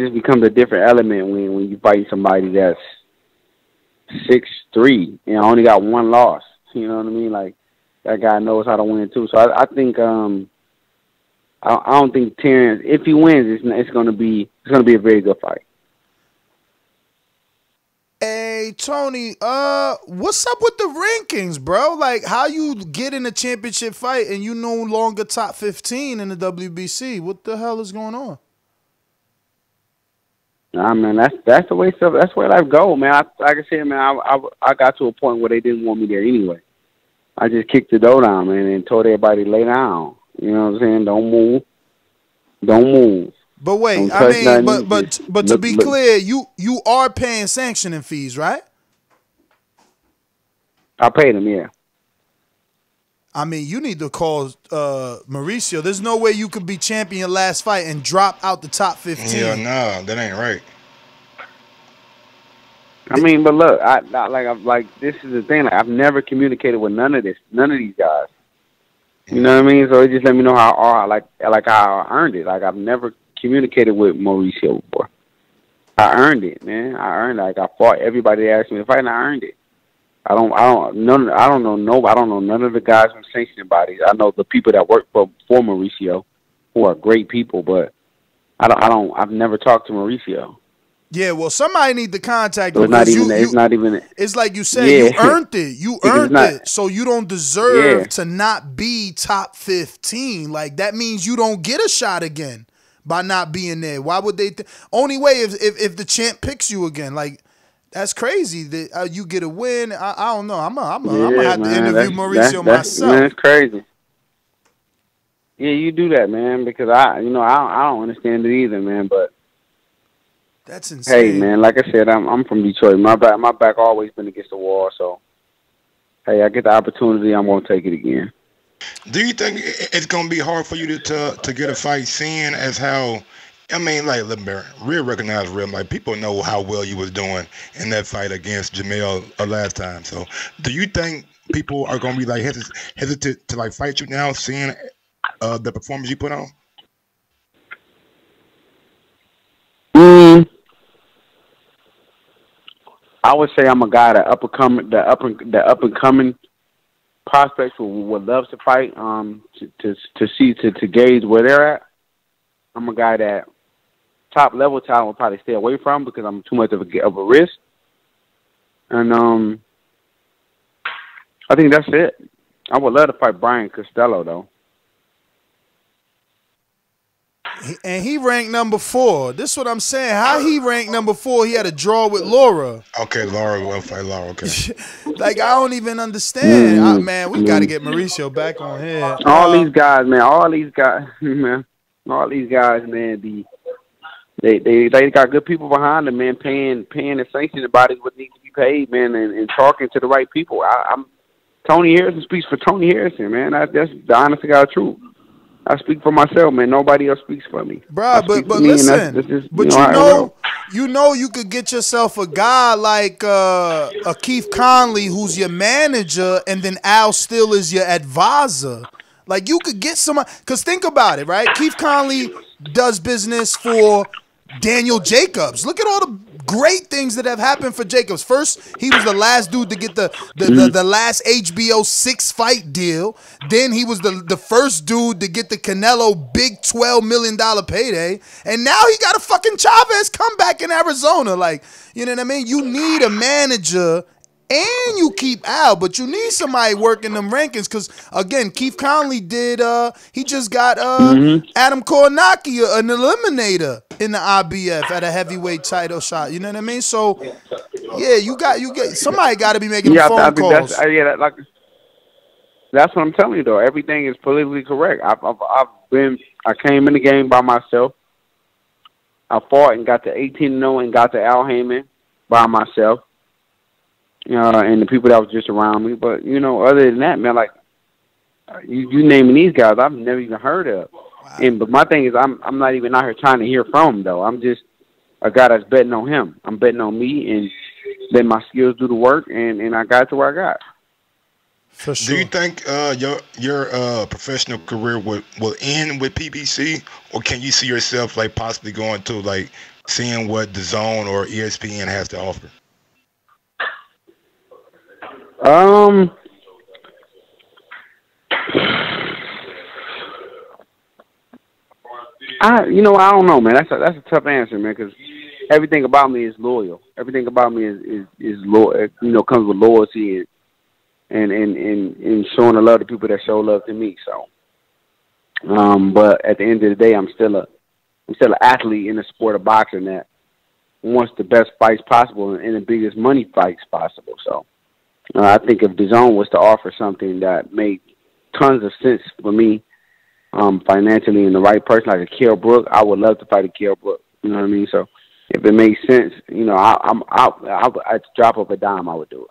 just becomes a different element when you fight somebody that's 6'3" and I only got one loss. You know what I mean? Like, that guy knows how to win too. So I don't think Terrence, if he wins, it's gonna be a very good fight. Hey Tony, what's up with the rankings, bro? Like, how you get in a championship fight and you no longer top 15 in the WBC? What the hell is going on? Nah, man, that's the way stuff. That's where life go, man. Like I said, man, I got to a point where they didn't want me there anyway. I just kicked the door down, man, and told everybody lay down. You know what I'm saying? Don't move. But wait, I mean, but to be clear, you are paying sanctioning fees, right? I paid them, yeah. I mean, you need to call Mauricio. There's no way you could be champion last fight and drop out the top 15. Yeah, no, that ain't right. I mean, but look, I this is the thing. Like, I've never communicated with none of these guys. You know what I mean? So it just let me know how I earned it. Like, I've never communicated with Mauricio before. I earned it, man. I earned it. Like, I fought everybody that asked me to fight, and I earned it. I don't know none of the guys from sanctioning bodies. I know the people that work for Mauricio, who are great people, but I've never talked to Mauricio. Yeah, well, somebody need to contact him. It's like you said, yeah. You earned it. You earned it. So you don't deserve to not be top 15. Like, that means you don't get a shot again by not being there. Why would they? Only way if the champ picks you again. Like, that's crazy that you get a win. I don't know. I'm gonna have to interview Mauricio myself. Man, that's crazy. Yeah, you do that, man, because I don't understand it either, man, but. That's insane. Hey, man, like I said, I'm from Detroit. My back always been against the wall, so, hey, I get the opportunity, I'm going to take it again. Do you think it's going to be hard for you to get a fight, seeing as how, I mean, like, real recognized real, like, people know how well you was doing in that fight against Jamel last time. So do you think people are going to be, like, hesitant to, like, fight you now, seeing the performance you put on? I would say I'm a guy that up and coming prospects would love to fight. To gauge where they're at. I'm a guy that top level talent will probably stay away from because I'm too much of a risk. And I think that's it. I would love to fight Brian Costello though. And he ranked number 4. This is what I'm saying. How he ranked number 4? He had a draw with Laura. Okay, Laura will fight Laura. Okay. Like, I don't even understand. Man, we got to get Mauricio back on here. All these guys, man. They got good people behind them, man. Paying and sanctioning bodies what needs to be paid, man, and talking to the right people. I'm Tony Harrison speaks for Tony Harrison, man. That's the honest to God truth. I speak for myself, man. Nobody else speaks for me. Bruh, but listen, you know you could get yourself a guy like a Keith Conley who's your manager, and then Al Steele is your advisor. Like, you could get someone, because think about it, right? Keith Conley does business for Daniel Jacobs. Look at all the great things that have happened for Jacobs. First, he was the last dude to get the last HBO 6-fight deal. Then he was the first dude to get the Canelo big $12 million payday. And now he got a fucking Chavez comeback in Arizona. Like, you know what I mean? You need a manager and you keep out, but you need somebody working them rankings because, again, Keith Conley just got Adam Kornacki, an eliminator in the IBF at a heavyweight title shot. You know what I mean? So, yeah, you get somebody got to be making the phone calls. That's what I'm telling you, though. Everything is politically correct. I came in the game by myself. I fought and got to 18-0 and got to Al Heyman by myself. And the people that was just around me. But, you know, other than that, man, like, you naming these guys, I've never even heard of. Wow. But my thing is, I'm not even out here trying to hear from him, though. I'm just a guy that's betting on him. I'm betting on me and let my skills do the work, and I got to where I got. For sure. Do you think your professional career will end with PBC, or can you see yourself like possibly going to like seeing what DAZN or ESPN has to offer? I don't know, man. That's a tough answer, man, because everything about me is loyal. Everything about me is loyal. You know, comes with loyalty and showing the love to people that show love to me. So, but at the end of the day, I'm still an athlete in the sport of boxing that wants the best fights possible and the biggest money fights possible. So, I think if DAZN was to offer something that made tons of sense for me, financially, and the right person like a Kell Brook, I would love to fight a Kell Brook. You know what I mean? So, if it made sense, you know, I'd drop up a dime. I would do it.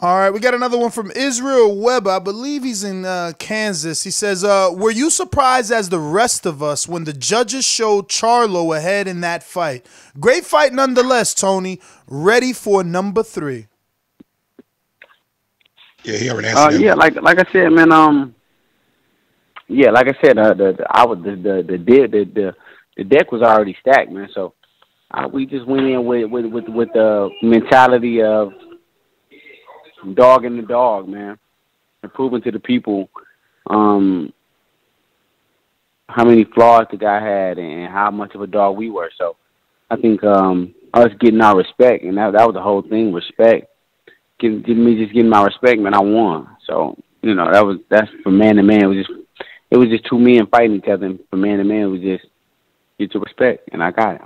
All right, we got another one from Israel Webb. I believe he's in Kansas. He says, were you surprised as the rest of us when the judges showed Charlo ahead in that fight? Great fight nonetheless, Tony. Ready for number 3. Yeah, he already answered that. Yeah, like I said, man, the deck was already stacked, man. So we just went in with the mentality of dogging the dog, man, and proving to the people how many flaws the guy had and how much of a dog we were. So I think us getting our respect, and that was the whole thing, respect. Getting my respect, man. I won. So you know that's from man to man. It was just two men fighting each other. And from man to man, it was just get your respect, and I got it.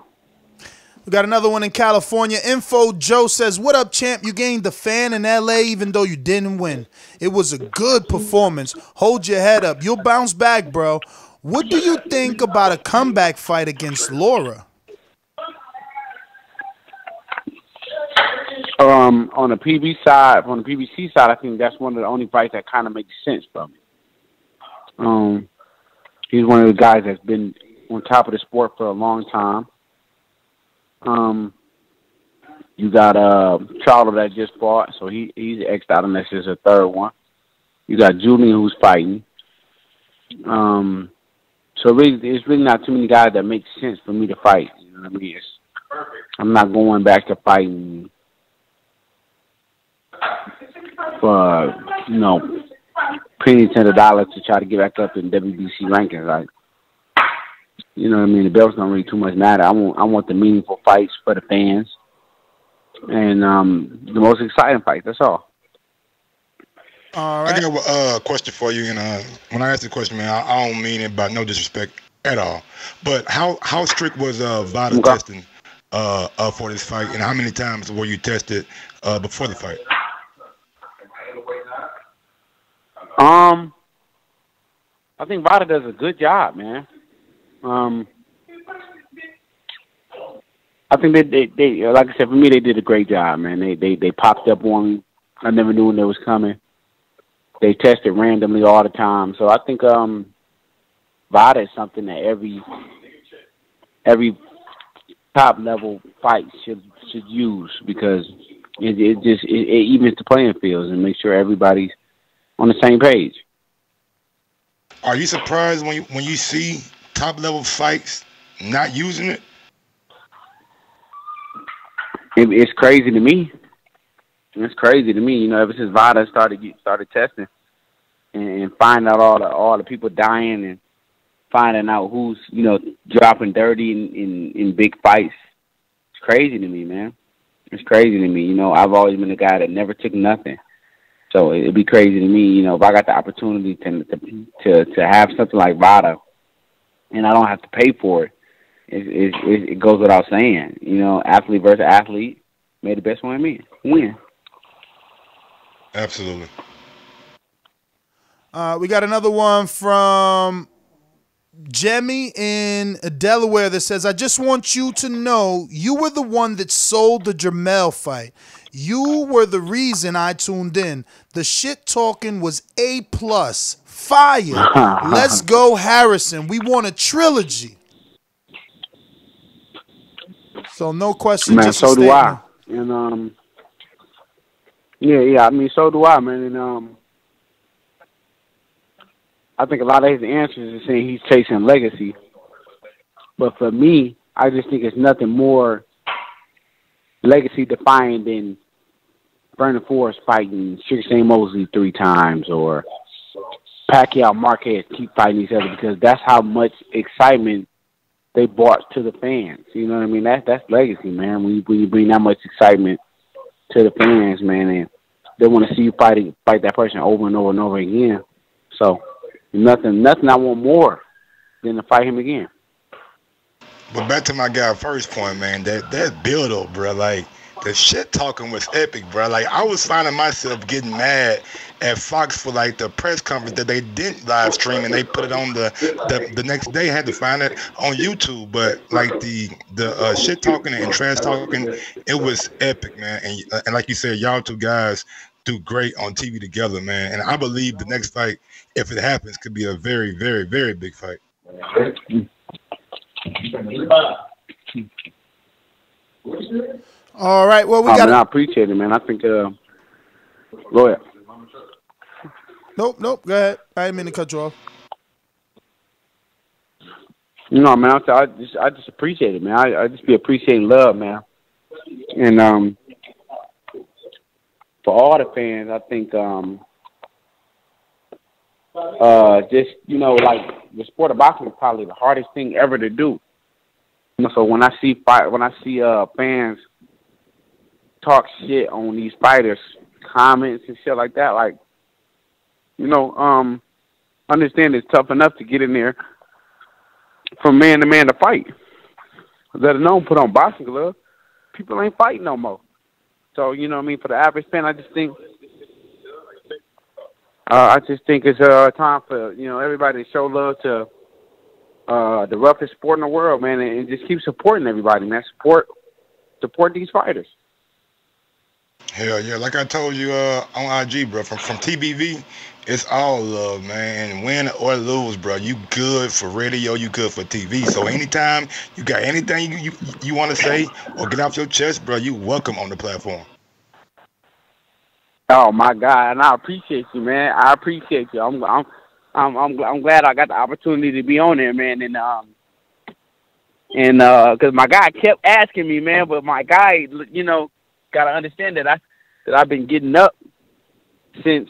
We got another one in California. Info Joe says, what up, champ? You gained the fan in L.A. even though you didn't win. It was a good performance. Hold your head up. You'll bounce back, bro. What do you think about a comeback fight against Laura? On the PBC side, I think that's one of the only fights that kind of makes sense for me. He's one of the guys that's been on top of the sport for a long time. You got Charlo that just fought, so he's X'd out unless it's a third one. You got Julian who's fighting. So really, it's really not too many guys that make sense for me to fight. You know what I mean? I'm not going back to fighting for pennies to the dollar to try to get back up in WBC rankings. Like, you know what I mean? The belts don't really too much matter. I want the meaningful fights for the fans and the most exciting fight. That's all. All right. I got a question for you. And when I ask the question, man, I don't mean it by no disrespect at all. But how strict was VADA testing for this fight? And how many times were you tested before the fight? I think VADA does a good job, man. I think they like I said, for me, they did a great job, man. They popped up on me. I never knew when they was coming. They tested randomly all the time. So I think VADA is something that every top level fight should use, because it evens the playing fields and makes sure everybody's on the same page. Are you surprised when you see top level fights not using it? It's crazy to me. It's crazy to me. You know, ever since VADA started testing and finding out all the people dying and finding out who's dropping dirty in big fights, it's crazy to me, man. It's crazy to me. You know, I've always been a guy that never took nothing. So it'd be crazy to me, if I got the opportunity to have something like VADA, and I don't have to pay for it. It goes without saying, athlete versus athlete, may the best one win. Absolutely. We got another one from Jemmy in Delaware that says, I just want you to know you were the one that sold the Jermell fight. You were the reason I tuned in. The shit talking was A+. Fire. Let's go, Harrison. We want a trilogy. So no question. Man, just so do I. And Yeah, I mean, so do I, man. And I think a lot of his answers are saying he's chasing legacy. But for me, I just think it's nothing more legacy-defying than Vernon Forrest fighting Sugar Shane Mosley 3 times or Pacquiao Marquez keep fighting each other, because that's how much excitement they brought to the fans. You know what I mean? That's legacy, man. When you bring that much excitement to the fans, man, and they want to see you fight that person over and over and over again. So nothing I want more than to fight him again. But back to my guy first point, man, that build up, bro, like the shit talking was epic, bro. Like, I was finding myself getting mad at Fox for, like, the press conference that they didn't live stream, and they put it on the next day. Had to find it on YouTube. But, like, the shit talking and trash talking, it was epic, man. And like you said, y'all two guys do great on TV together, man. And I believe the next fight, if it happens, could be a very, very, very big fight. All right. Well, I mean, I appreciate it, man. I think. Go ahead. Nope. Go ahead. I didn't mean to cut you off. No, man. I just appreciate it, man. I just be appreciating love, man. And for all the fans, I think just, you know, like, the sport of boxing is probably the hardest thing ever to do. You know, so when I see fans talk shit on these fighters, comments and shit like that, like, you know, understand it's tough enough to get in there from man to man to fight. Let alone put on boxing gloves. People ain't fighting no more. So, you know what I mean, for the average fan, I just think it's time for, you know, everybody to show love to the roughest sport in the world, man, and just keep supporting everybody, man. Support these fighters. Hell yeah, like I told you on IG, bro, from TBV, it's all love, man. Win or lose, bro, you good for radio, you good for TV. So anytime you got anything you want to say or get off your chest, bro, you welcome on the platform. Oh my God, and I appreciate you, man. I appreciate you. I'm glad I got the opportunity to be on there, man. And because my guy kept asking me, man, but my guy, you know, gotta understand that I've been getting up for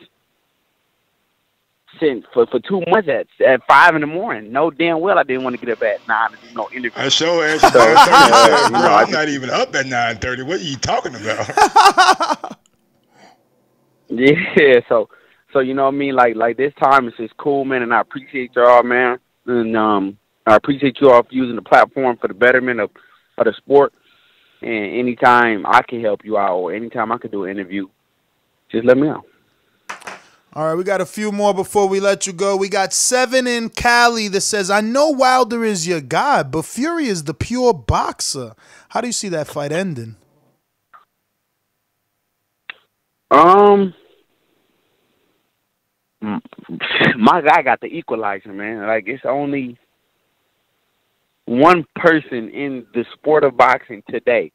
2 months at 5 in the morning. No damn well I didn't want to get up at 9 to do no interview. I sure asked you. I'm not even up at 9:30. What are you talking about? Yeah, so you know what I mean. Like this time it's just cool, man, and I appreciate y'all, man, and I appreciate you all for using the platform for the betterment of the sport. And anytime I can help you out or anytime I can do an interview, just let me know. All right, we got a few more before we let you go. We got 7 in Cali that says, I know Wilder is your guy, but Fury is the pure boxer. How do you see that fight ending? My guy got the equalizer, man. Like, it's only one person in the sport of boxing today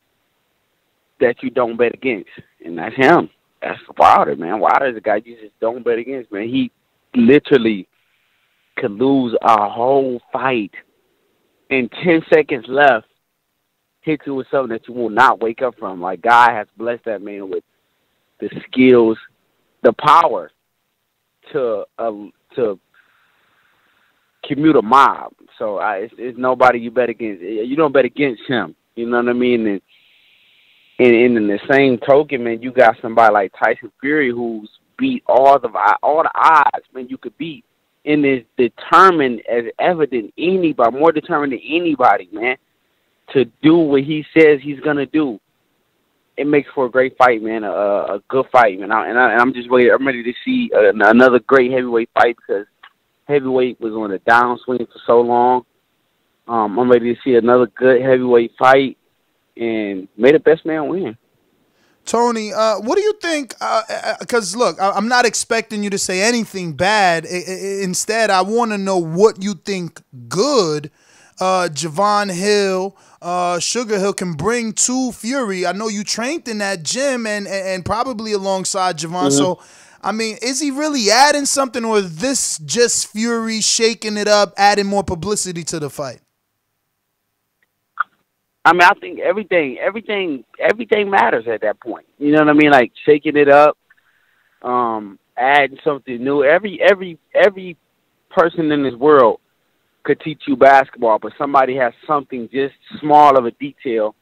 that you don't bet against, and that's him. That's Wilder, man. Wilder's a guy you just don't bet against, man. He literally could lose a whole fight and 10 seconds left, hit you with something that you will not wake up from. Like, God has blessed that man with the skills, the power to commute a mob. So it's nobody you bet against. You don't bet against him. You know what I mean? And in the same token, man, you got somebody like Tyson Fury who's beat all the odds, man, you could beat, and is determined as ever than anybody, more determined than anybody, man, to do what he says he's gonna do. It makes for a great fight, man, a good fight, man. I'm just waiting. I'm ready to see another great heavyweight fight, because heavyweight was on a downswing for so long. I'm ready to see another good heavyweight fight, and may the best man win. Tony, what do you think? Because, look, I'm not expecting you to say anything bad. Instead, I want to know what you think good. Javon Hill Sugar Hill can bring to Fury. I know you trained in that gym and probably alongside Javon. Mm-hmm. So, I mean, is he really adding something, or is this just Fury shaking it up, adding more publicity to the fight? I mean, I think everything matters at that point. You know what I mean? Like shaking it up, adding something new. Every person in this world could teach you basketball, but somebody has something just small of a detail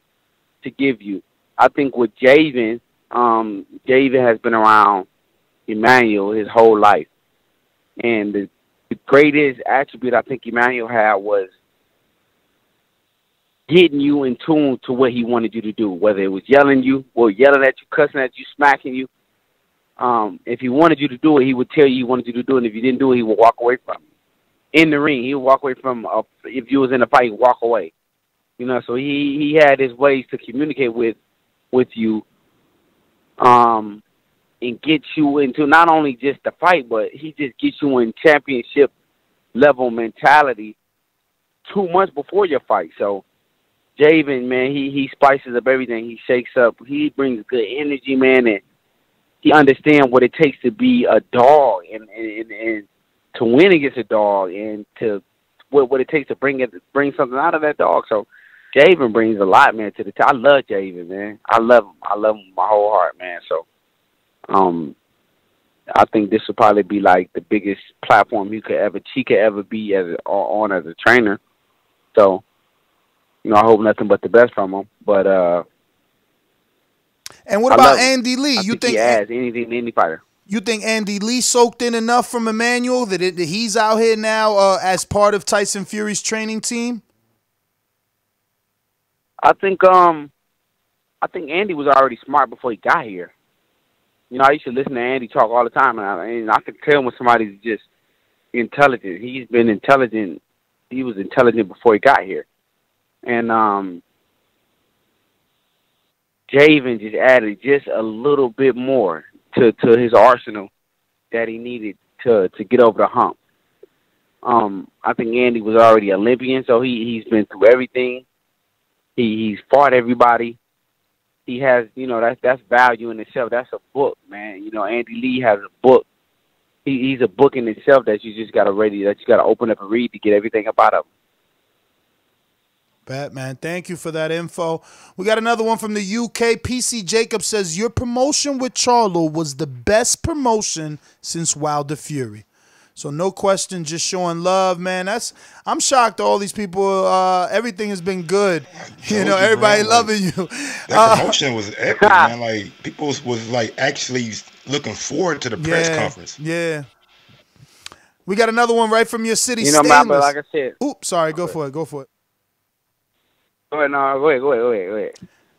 to give you. I think with Javen, Javen has been around Emmanuel his whole life. And the greatest attribute I think Emmanuel had was getting you in tune to what he wanted you to do, whether it was yelling at you, cussing at you, smacking you. If he wanted you to do it, he would tell you he wanted you to do it, and if you didn't do it, he would walk away from you. In the ring, he would walk away from, if you was in a fight, he would walk away. You know, so he had his ways to communicate with you and get you into not only just the fight, but he just gets you in championship-level mentality 2 months before your fight, so Javen, man, he spices up everything. He shakes up. He brings good energy, man, and he understands what it takes to be a dog and to win against a dog and to what it takes to bring something out of that dog. So Javen brings a lot, man, to the table. I love Javen, man. I love him. I love him with my whole heart, man. So I think this will probably be like the biggest platform she could ever be as a trainer. So. You know, I hope nothing but the best from him. But and what about Andy Lee? You think he adds anything to any fighter? You think Andy Lee soaked in enough from Emmanuel that he's out here now as part of Tyson Fury's training team? I think Andy was already smart before he got here. You know, I used to listen to Andy talk all the time, and I could tell when somebody's just intelligent. He's been intelligent. He was intelligent before he got here. And Javen just added just a little bit more to his arsenal that he needed to get over the hump. I think Andy was already Olympian, so he's been through everything. He's fought everybody. He has, you know, that's value in itself. That's a book, man. You know, Andy Lee has a book. He's a book in itself that you just gotta open up and read to get everything about him. Batman, thank you for that info. We got another one from the UK. PC Jacob says, your promotion with Charlo was the best promotion since Wilder Fury. So no question, just showing love, man. I'm shocked all these people. Everything has been good. You know, everybody loving you. That promotion was epic, man. Like, people was like actually looking forward to the press conference. Yeah. We got another one right from your city. You know, Mama, like I said. Oops, sorry, go for it. Go ahead.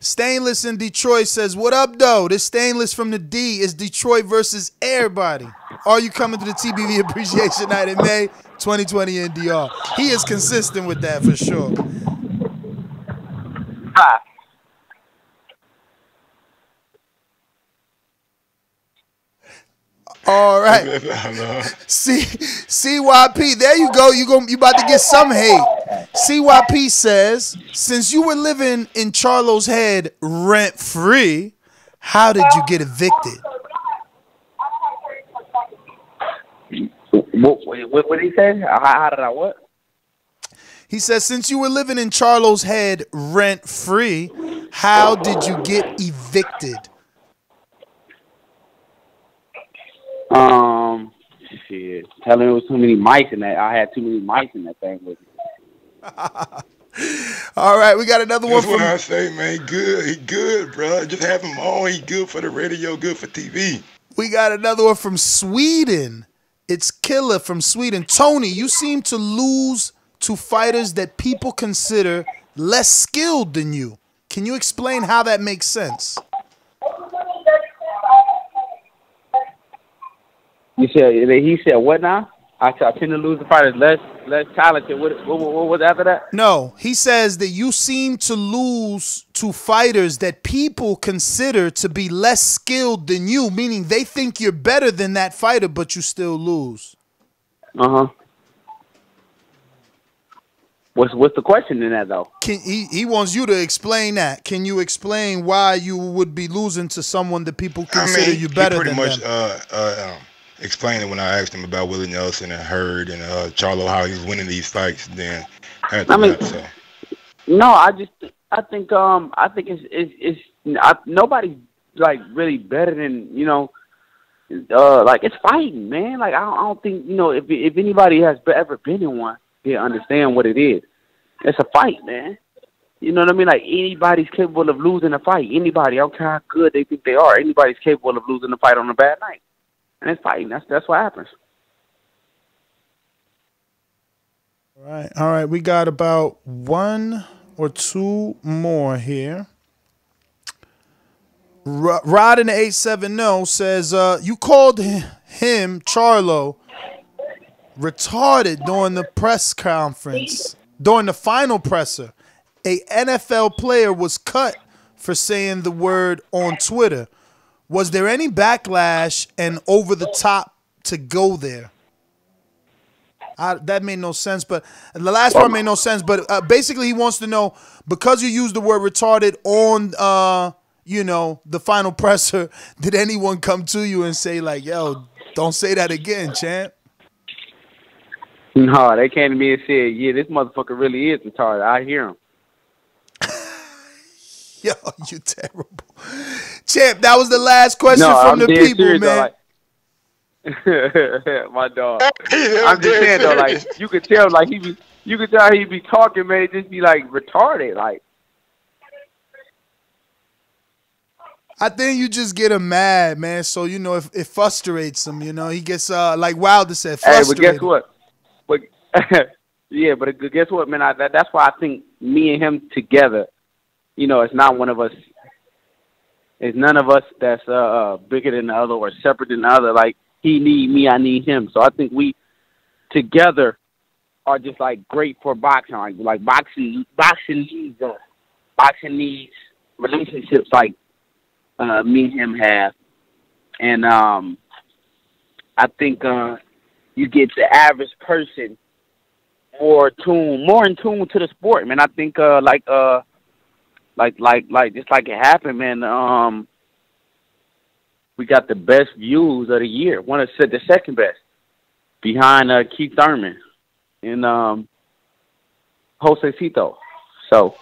Stainless in Detroit says, what up, though? This Stainless from the D is Detroit versus everybody. Are you coming to the TBV Appreciation Night in May 2020 in DR? He is consistent with that for sure. All right. CYP, there you go. You about to get some hate. CYP says, since you were living in Charlo's head rent-free, how did you get evicted? What did he say? How did I what? He says, since you were living in Charlo's head rent-free, how did you get evicted? Shit. Tell him it was too many mics in that. I had too many mics in that thing with me. All right, we got another one. That's what I say, man. Good. He good, bro. Just have him on. He good for the radio, good for TV. We got another one from Sweden. It's Killer from Sweden. Tony, you seem to lose to fighters that people consider less skilled than you. Can you explain how that makes sense? You said he said what now? I tend to lose the fighters less talented. What was after that? No, he says that you seem to lose to fighters that people consider to be less skilled than you, meaning they think you're better than that fighter, but you still lose. What's the question in that, though? He wants you to explain that. Can you explain why you would be losing to someone that people consider you better than them? He pretty much explained it when I asked him about Willie Nelson and Hurd and Charlo, how he was winning these fights. Then I mean, so. No, I think it's nobody like really better than, you know. Like, it's fighting, man. Like, I don't think, you know, if anybody has ever been in one, they understand what it is. It's a fight, man. You know what I mean? Like, anybody's capable of losing a fight. Anybody, I don't care how good they think they are, anybody's capable of losing a fight on a bad night. And it's fighting. That's what happens. All right. We got about one or two more here. Rod in the 870 says, you called him, Charlo, retarded during the press conference, during the final presser. A NFL player was cut for saying the word on Twitter. Was there any backlash and over the top to go there? That made no sense, but the last part made no sense. But basically he wants to know, because you used the word retarded on you know, the final presser, did anyone come to you and say, like, yo, don't say that again, champ? No, they came to me and said, yeah, this motherfucker really is retarded. I hear him. Yo, you terrible. Champ, that was the last question from the people, serious, man. Though, like... My dog. I'm just saying, though, like, you could tell, like, he'd be talking, man, it just be, like, retarded, like. I think you just get him mad, man. So, you know, it frustrates him, you know. He gets, like Wilder said, frustrated. Hey, but guess what? But, yeah, but guess what, man? That's why I think me and him together, you know, it's not one of us. It's none of us that's bigger than the other or separate than the other. Like, he need me, I need him. So I think we together are just, like, great for boxing. Like boxing needs us. Boxing needs relationships, like, me and him have, and I think you get the average person more in tune to the sport, man. I think like just like it happened, man. We got the best views of the year. One of the second best, behind Keith Thurman and Jose Cito. So.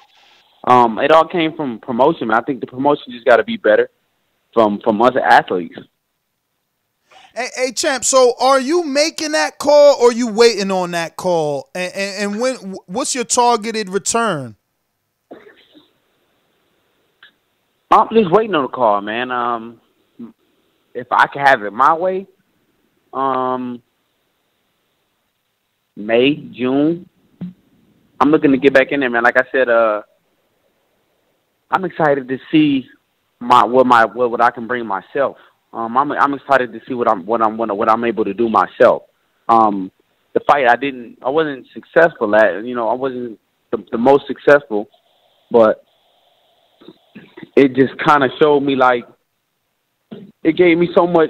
It all came from promotion, and I think the promotion just got to be better from us athletes. Hey, champ, so are you making that call or are you waiting on that call? And what's your targeted return? I'm just waiting on the call, man. If I can have it my way, May, June, I'm looking to get back in there, man. Like I said, I'm excited to see what I can bring myself. I'm excited to see what I'm able to do myself. The fight I wasn't successful at. You know, I wasn't the most successful, but it just kind of showed me, like, it gave me so much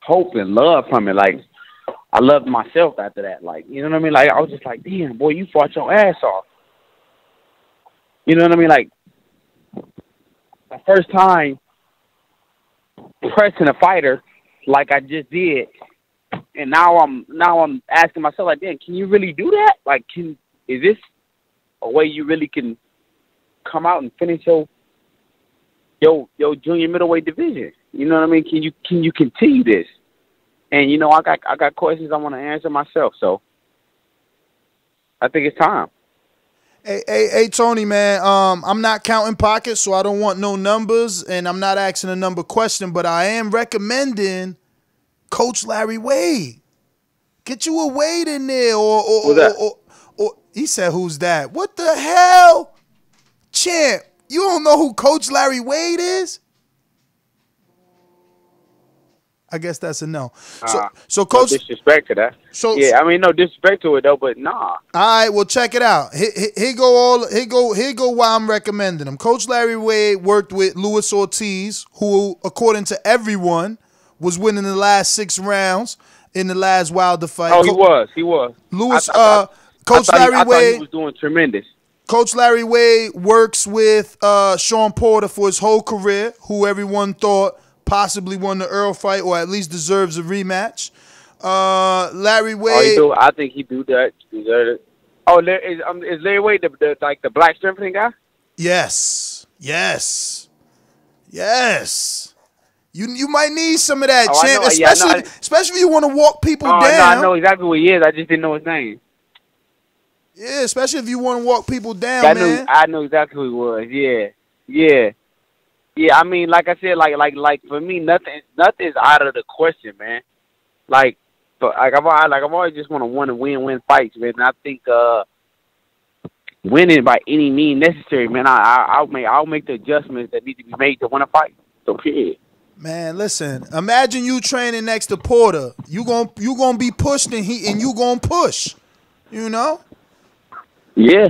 hope and love from it. Like, I loved myself after that. Like, you know what I mean? Like, I was just like, damn, boy, you fought your ass off. You know what I mean? Like, my first time pressing a fighter like I just did, and now I'm asking myself, like, damn, can you really do that? Like, is this a way you really can come out and finish your junior middleweight division? You know what I mean? Can you continue this? And, you know, I got questions I want to answer myself, so I think it's time. Hey, Tony, man, I'm not counting pockets, so I don't want no numbers, and I'm not asking a number question, but I am recommending Coach Larry Wade. Get you a Wade in there. Or he said, who's that? What the hell? Champ, you don't know who Coach Larry Wade is? I guess that's a no. So Coach, no disrespect to that. So, yeah, I mean, no disrespect to it though, but nah. All right, well, check it out. Here go why I'm recommending him. Coach Larry Wade worked with Luis Ortiz, who, according to everyone, was winning the last 6 rounds in the last Wilder fight. Oh, he was. Luis Coach Larry Wade, he was doing tremendous. Coach Larry Wade works with Sean Porter for his whole career, who everyone thought possibly won the Earl fight or at least deserves a rematch. Larry Wade. Oh, I think he do that. Deserved it. Oh, is Larry Wade like the black strengthening guy? Yes, yes, yes. You might need some of that, champ, especially if you want to walk people down. No, I know exactly what he is. I just didn't know his name. Yeah, especially if you want to walk people down, man. I know exactly who he was. Yeah. I mean, like I said, like for me, nothing is out of the question, man. I've always just want to win fights, man. And I think winning by any means necessary, man. I'll make the adjustments that need to be made to win a fight. So period. Man, listen. Imagine you training next to Porter. You gonna be pushed and you gonna push. You know. Yeah,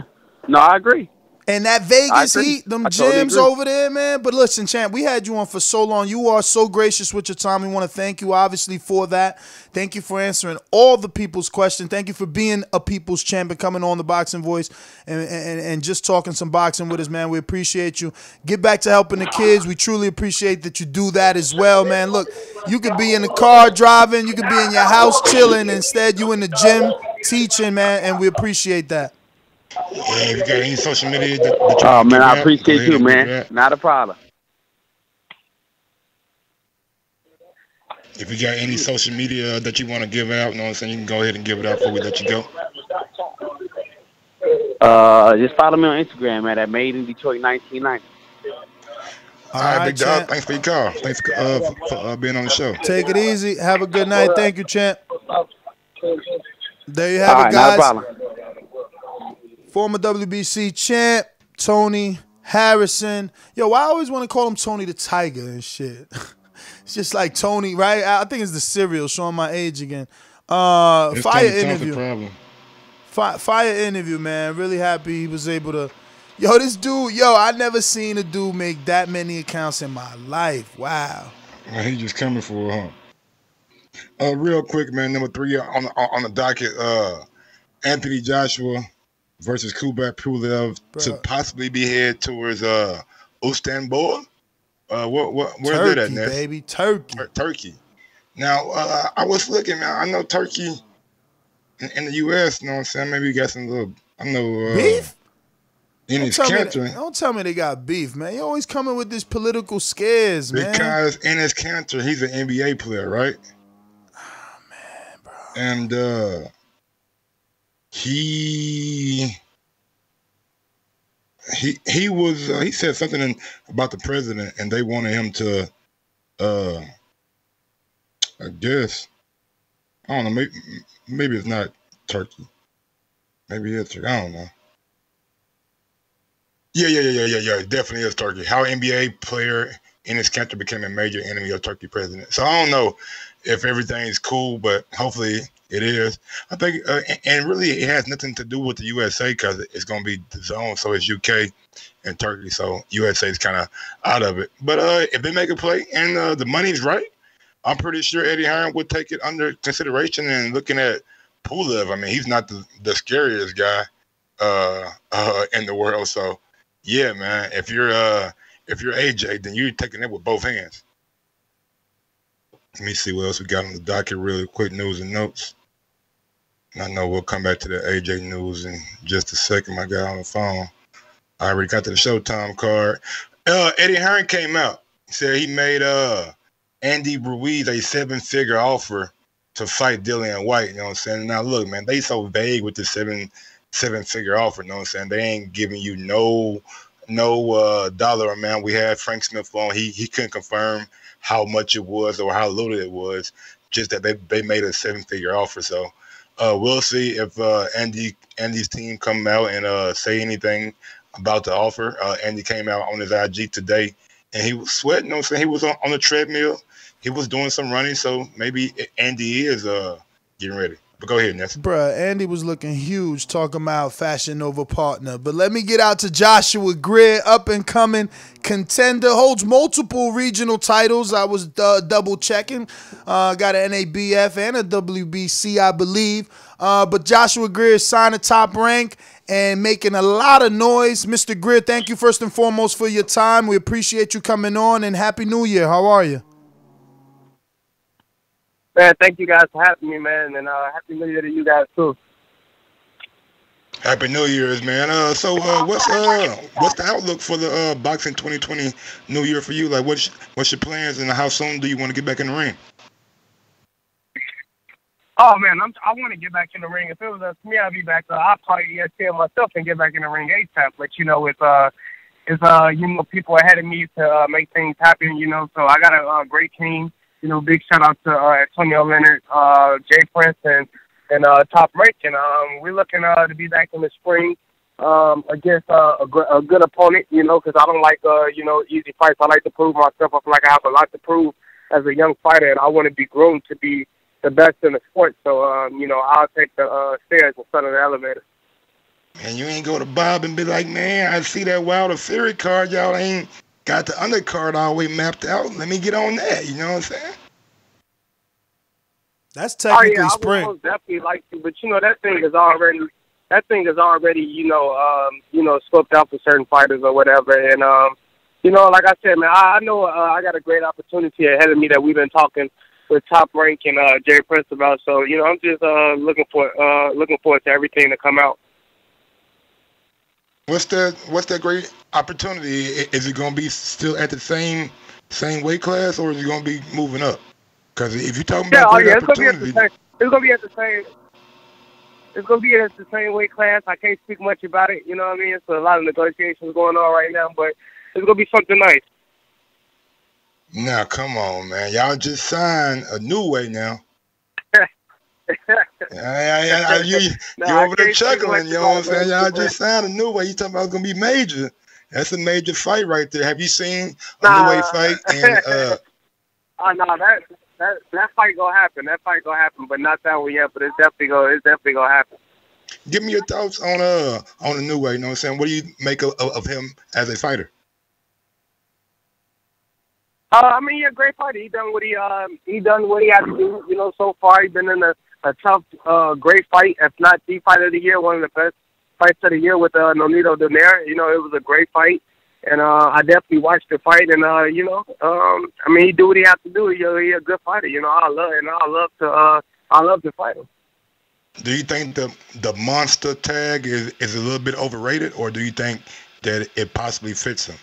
no, I agree. And that Vegas heat, them gyms over there, man. But listen, champ, we had you on for so long. You are so gracious with your time. We want to thank you, obviously, for that. Thank you for answering all the people's questions. Thank you for being a people's champ and coming on The Boxing Voice and just talking some boxing with us, man. We appreciate you. Get back to helping the kids. We truly appreciate that you do that as well, man. Look, you could be in the car driving. You could be in your house chilling. Instead, you in the gym teaching, man, and we appreciate that. Yeah, you got any social media? Oh man, I appreciate you, man. Not a problem. If you got any social media that you want to give out, you know what I'm saying, you can go ahead and give it out before we let you go. Just follow me on Instagram at MadeInDetroit1990. All right, big dog. Thanks for your call. Thanks for being on the show. Take it easy. Have a good night. Thank you, champ. There you have it, guys. Not a problem. Former WBC champ, Tony Harrison. Yo, I always want to call him Tony the Tiger and shit. It's just like Tony, right? I think it's the cereal, showing my age again. Fire interview, man. Really happy he was able to. Yo, this dude, yo, I never seen a dude make that many accounts in my life. Wow. Well, he just coming for it, huh? Real quick, man, number 3 on the docket, Anthony Joshua versus Kubrat Pulev to possibly be headed towards Istanbul. Where's that at, man? Baby, Turkey. Now, I was looking, man. I know Turkey in the U.S., you know what I'm saying? Maybe you got some little, I know. Beef? In his country. Don't tell me they got beef, man. You always coming with this political scares, man. Because in his country, he's an NBA player, right? Oh, man, bro. And, he was he said something about the president, and they wanted him to, I guess, I don't know, maybe it's not Turkey, maybe it's Turkey, I don't know. Yeah, it definitely is Turkey. How an NBA player in his country became a major enemy of Turkey president. So I don't know if everything's cool, but hopefully it is. I think, and really, it has nothing to do with the USA because it's going to be the zone. So it's UK and Turkey. So USA is kind of out of it. But if they make a play and the money's right, I'm pretty sure Eddie Hearn would take it under consideration. And looking at Pulev, I mean, he's not the scariest guy in the world. So yeah, man, if you're AJ, then you're taking it with both hands. Let me see what else we got on the docket. Really quick news and notes. I know we'll come back to the AJ news in just a second. My guy on the phone. I already got to the Showtime card. Eddie Hearn came out. He said he made Andy Ruiz a 7-figure offer to fight Dillian White. You know what I'm saying? Now, look, man, they so vague with the seven-figure offer. You know what I'm saying? They ain't giving you no dollar amount. We had Frank Smith on. He couldn't confirm how much it was or how loaded it was. Just that they made a 7-figure offer. So we'll see if Andy's team come out and say anything about the offer. Andy came out on his IG today and he was sweating. You know what I'm saying? He was on the treadmill. He was doing some running. So maybe Andy is getting ready. But go ahead, Ness. Bruh, Andy was looking huge talking about Fashion Nova partner. But let me get out to Joshua Greer, up and coming contender, holds multiple regional titles. I was double checking. Got an NABF and a WBC, I believe. But Joshua Greer signed a Top Rank and making a lot of noise. Mr. Greer, thank you first and foremost for your time. We appreciate you coming on, and Happy New Year. How are you? Man, thank you guys for having me, man, and Happy New Year to you guys, too. Happy New Year's, man. What's the outlook for the boxing 2020 New Year for you? Like, what's your plans, and how soon do you want to get back in the ring? Oh, man, I want to get back in the ring. If it was up to me, I'd be back. I'd probably ESPN myself and get back in the ring ASAP. But, you know, it's people ahead of me to make things happen, you know. So I got a great team. You know, big shout out to Antonio Leonard, Jay Prince, and Top Rank. And we're looking to be back in the spring against a good opponent, you know, because I don't like, you know, easy fights. I like to prove myself. I feel like I have a lot to prove as a young fighter, and I want to be groomed to be the best in the sport. So, you know, I'll take the stairs instead of the elevator. And you ain't go to Bob and be like, man, I see that Wilder Fury card. Y'all ain't got the undercard always mapped out. Let me get on that. You know what I'm saying? That's technically spring. I would most definitely like to, but you know that thing is already you know scoped out for certain fighters or whatever. And you know, like I said, man, I know I got a great opportunity ahead of me that we've been talking with Top Rank and Jay Prince about. So you know, I'm just looking forward to everything to come out. What's that great opportunity? Is it going to be still at the same weight class, or is it going to be moving up? Because if you're talking about great opportunity, it's going to be at the same weight class. I can't speak much about it. You know what I mean? It's a lot of negotiations going on right now, but it's going to be something nice. Now, come on, man! Y'all just signed a new way now. You over there chuckling, you know what I'm saying? Y'all just signed a new way. You talking about it's gonna be major? That's a major fight right there. Have you seen a new way fight? And no, that fight gonna happen. That fight gonna happen, but not that one yet. But it's definitely gonna happen. Give me your thoughts on the new way. You know what I'm saying? What do you make of him as a fighter? I mean, he's a great fighter. He done what he had to do. You know, so far he's been in a tough, great fight, if not the fight of the year, one of the best fights of the year with Nonito Donaire. You know, it was a great fight, and I definitely watched the fight. And you know, I mean, he do what he have to do. He's a good fighter. You know, I love to fight him. Do you think the monster tag is a little bit overrated, or do you think that it possibly fits him?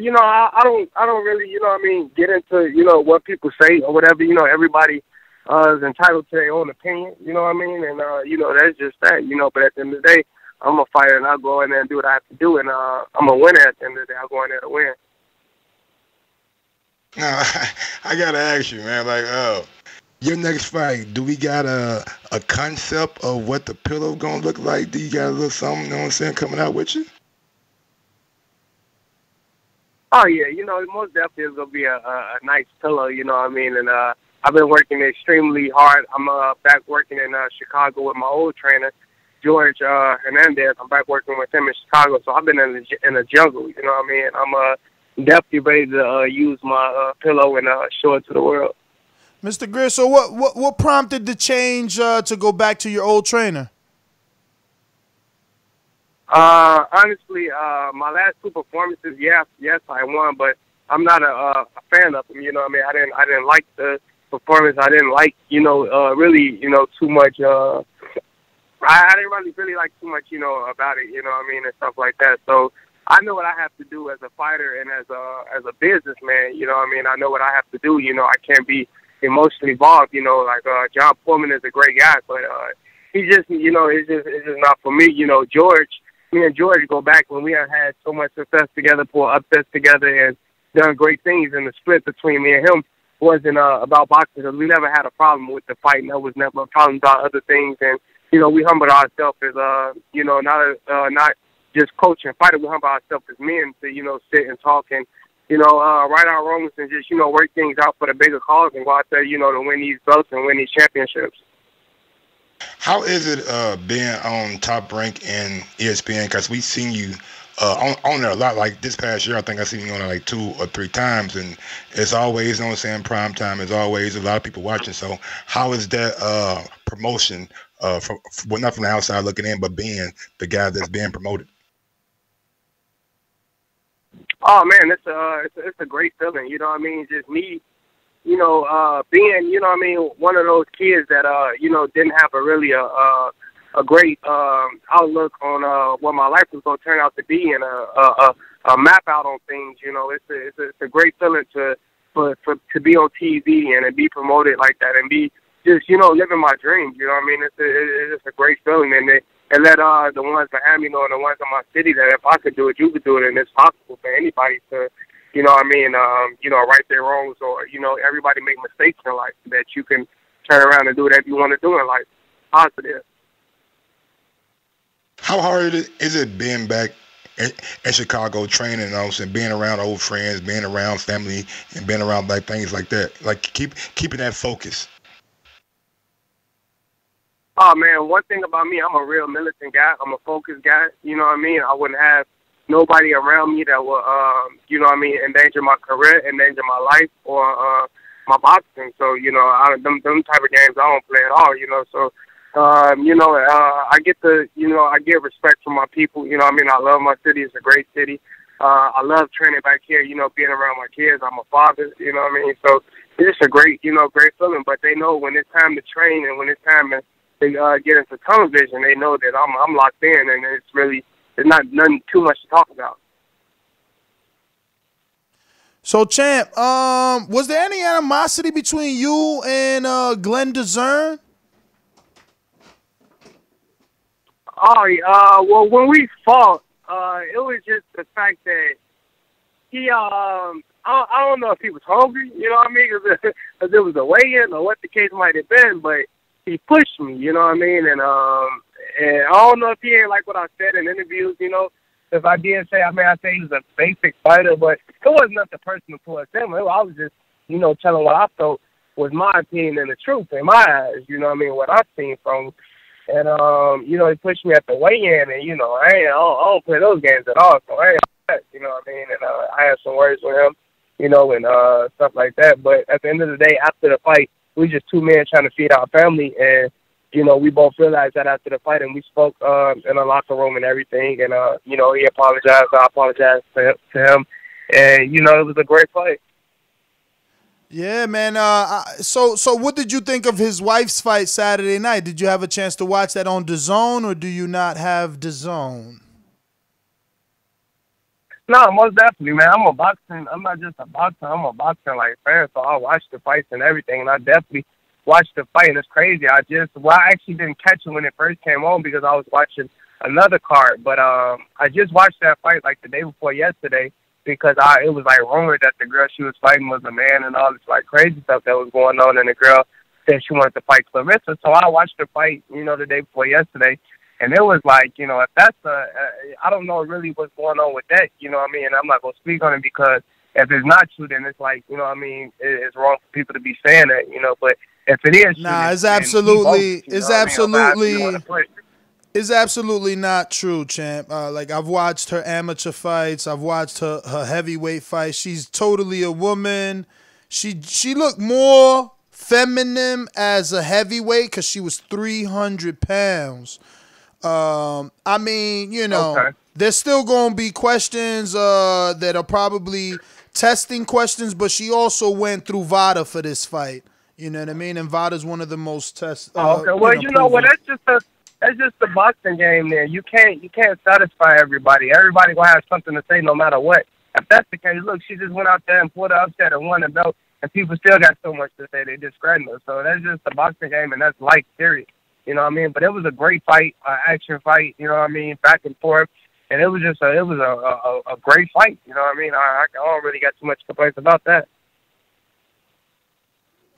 You know, I don't really, you know what I mean, get into, you know, what people say or whatever. You know, everybody is entitled to their own opinion, you know what I mean? And, you know, that's just that, you know. But at the end of the day, I'm a fighter, and I'll go in there and do what I have to do. And I'm a winner at the end of the day. I'll go in there to win. Now, I got to ask you, man, like, your next fight, do we got a concept of what the pillow going to look like? Do you got a little something, you know what I'm saying, coming out with you? Oh, yeah, you know, most definitely it's going to be a nice pillow, you know what I mean? And I've been working extremely hard. I'm back working in Chicago with my old trainer, George Hernandez. I'm back working with him in Chicago, so I've been in the jungle, you know what I mean? I'm definitely ready to use my pillow and show it to the world. Mr. Greer, so what prompted the change to go back to your old trainer? Honestly, my last two performances, yes, I won, but I'm not a fan of them. You know what I mean? I didn't like the performance. I didn't like, you know, really, you know, too much. I didn't really like too much, you know, about it. You know what I mean? And stuff like that. So I know what I have to do as a fighter and as a businessman. You know what I mean? I know what I have to do. You know, I can't be emotionally involved. You know, like, John Pullman is a great guy, but, he just, you know, it's just not for me. You know, me and George go back when we have had so much success together, pulled upsets together, and done great things. And the split between me and him wasn't about boxing. We never had a problem with the fight, and that was never a problem about other things. And you know, we humbled ourselves as you know, not just coach and fighter. We humbled ourselves as men to, you know, sit and talk and you know, right or wrong, and just, you know, work things out for the bigger cause and go out there, you know, to win these belts and win these championships. How is it being on Top Rank and ESPN? Because we've seen you on there a lot. Like this past year, I think I've seen you on there like 2 or 3 times. And it's always, you know what I'm saying, prime time. It's always a lot of people watching. So how is that promotion, well, not from the outside looking in, but being the guy that's being promoted? Oh, man, it's a great feeling. You know what I mean? Just me, you know, being, you know what I mean, one of those kids that, you know, didn't have a really a great outlook on what my life was going to turn out to be, and a map out on things. You know, it's a great feeling to be on TV and to be promoted like that and be just, you know, living my dream. You know what I mean? It's a great feeling, and it let the ones behind me know and the ones in my city that if I could do it, you could do it, and it's possible for anybody to, you know what I mean, you know, right their wrongs, or, you know, everybody make mistakes in life, that you can turn around and do whatever you want to do in life. Positive. How hard is it being back in Chicago, training and being around old friends, being around family, and being around like things like that? Like keeping that focus. Oh man, one thing about me, I'm a real militant guy. I'm a focused guy. You know what I mean? I wouldn't have nobody around me that would, you know what I mean, endanger my career, endanger my life, or my boxing. So you know, them type of games I don't play at all. You know, so. You know, I get respect from my people. You know, I mean, I love my city. It's a great city. I love training back here, you know, being around my kids. I'm a father, you know what I mean? So it's a great, you know, great feeling. But they know when it's time to train and when it's time to get into television, they know that I'm locked in, and it's really, there's not nothing too much to talk about. So, Champ, was there any animosity between you and Glenn Dazern? Oh, well, when we fought, it was just the fact that he, I don't know if he was hungry, you know what I mean, because it was a weigh-in or what the case might have been, but he pushed me, you know what I mean, and I don't know if he ain't like what I said in interviews, you know, if I did say, I mean, I say he was a basic fighter, but it wasn't nothing personal towards him. I was just, you know, telling what I felt was my opinion and the truth in my eyes, you know what I mean, what I've seen from him. And, you know, he pushed me at the weigh-in, and, you know, I don't play those games at all, so I ain't upset, you know what I mean? And I had some words with him, you know, and stuff like that. But at the end of the day, after the fight, we just two men trying to feed our family, and, you know, we both realized that after the fight, and we spoke in a locker room and everything, and, you know, he apologized, I apologized to him, and, you know, it was a great fight. Yeah, man. So what did you think of his wife's fight Saturday night? Did you have a chance to watch that on DAZN, or do you not have DAZN? No, most definitely, man. I'm not just a boxer. I'm a boxing like fan, so I watched the fights and everything, and I definitely watched the fight. And it's crazy. I actually didn't catch it when it first came on because I was watching another card, but I just watched that fight like the day before yesterday. Because it was like rumored that the girl she was fighting was a man and all this like crazy stuff that was going on, and the girl said she wanted to fight Clarissa. So I watched the fight, you know, the day before yesterday, and it was like, you know, if that's I don't know really what's going on with that, you know what I mean? And I'm not going to speak on it because if it's not true, then it's like, you know what I mean, it's wrong for people to be saying that, you know, but if it is true. Nah, it's absolutely, it's absolutely not true, Champ. Like, I've watched her amateur fights. I've watched her heavyweight fights. She's totally a woman. She looked more feminine as a heavyweight because she was 300 pounds. I mean, you know, okay. There's still going to be questions that are probably testing questions, but she also went through VADA for this fight. You know what I mean? And VADA's one of the most tested. Okay. Well, you know what? That's just the boxing game there. You can't satisfy everybody. Everybody will have something to say no matter what. If that's the case, look, she just went out there and pulled an upset and won a belt, and people still got so much to say they discredit her. So that's just the boxing game, and that's life, period. You know what I mean? But it was a great fight, action fight, you know what I mean, back and forth. And it was just a great fight, you know what I mean? I don't really got too much complaints about that.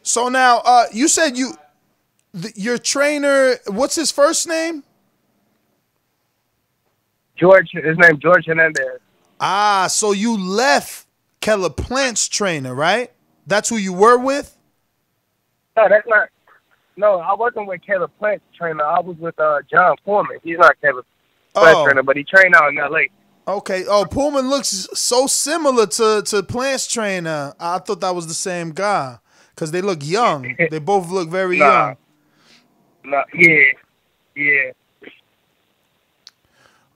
So now, you said your trainer, what's his first name? George. His name George Hernandez. Ah, so you left Keller Plant's trainer, right? That's who you were with? No, that's not. No, I wasn't with Keller Plant's trainer. I was with John Foreman. He's not Keller Plant's trainer, but he trained out in L.A. Okay. Oh, Pullman looks so similar to Plant's trainer. I thought that was the same guy because they look young. They both look very young. Nah, yeah.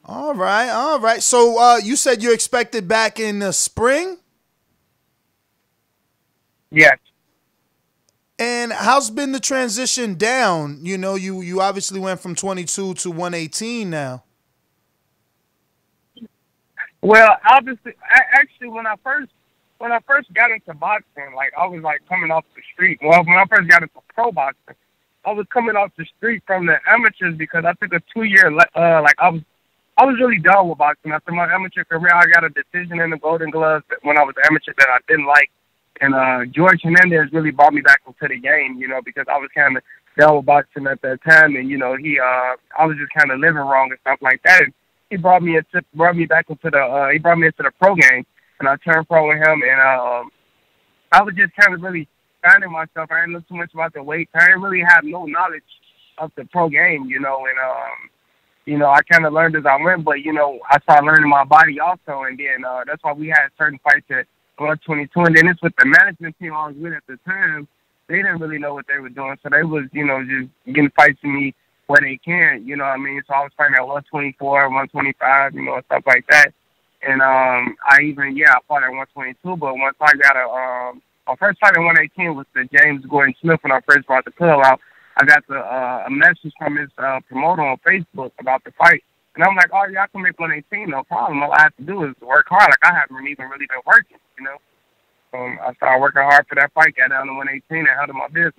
All right. So you said you're expected back in the spring? Yes. And how's been the transition down? You know, you obviously went from 22 to 118 now. Well, obviously, actually, when I first got into boxing, like I was like coming off the street. Well, when I first got into pro boxing, I was coming off the street from the amateurs because I took a 2 year I was really done with boxing after my amateur career. I got a decision in the Golden Gloves when I was amateur that I didn't like, and George Hernandez really brought me back into the game, you know, because I was kind of done with boxing at that time, and you know I was just kind of living wrong and stuff like that. And, he brought me into the pro game, and I turned pro with him. And I was just kind of really finding myself. I didn't know too much about the weight. I didn't really have no knowledge of the pro game, you know. And you know, I kind of learned as I went, but you know, I started learning my body also. And then that's why we had certain fights at 122. And then it's with the management team I was with at the time. They didn't really know what they were doing, so they was, you know, just getting fights with me where they can, you know what I mean? So I was fighting at 124, 125, you know, stuff like that. And I fought at 122, but once I got my first fight at 118 was the James Gordon Smith when I first brought the pill out. I got a message from his promoter on Facebook about the fight. And I'm like, oh, yeah, I can make 118, no problem. All I have to do is work hard. Like, I haven't even really been working, you know? So I started working hard for that fight, got down to 118, and held my business.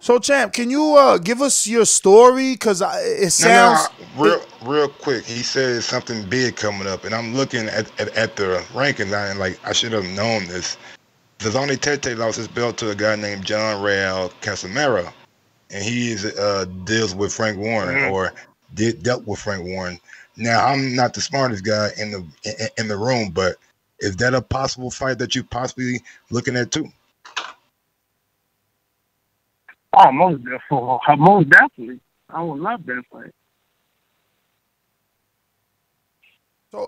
So, Champ, can you give us your story? Because it sounds... Real quick, he says something big coming up, and I'm looking at the rankings, and like, I should have known this. Zazoni Tete lost his belt to a guy named John Real Casimiro, and he deals with Frank Warren, or dealt with Frank Warren. Now, I'm not the smartest guy in the room, but is that a possible fight that you possibly looking at, too? Oh, most definitely. I would love that fight.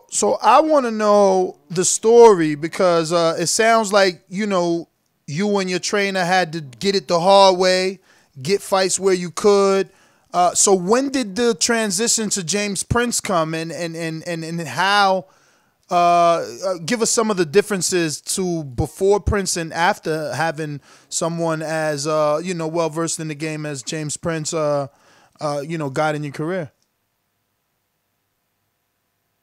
So I want to know the story because it sounds like, you know, you and your trainer had to get it the hard way, get fights where you could. So when did the transition to James Prince come and how? Give us some of the differences to before Prince and after having someone as you know, well versed in the game as James Prince, you know, guiding your career.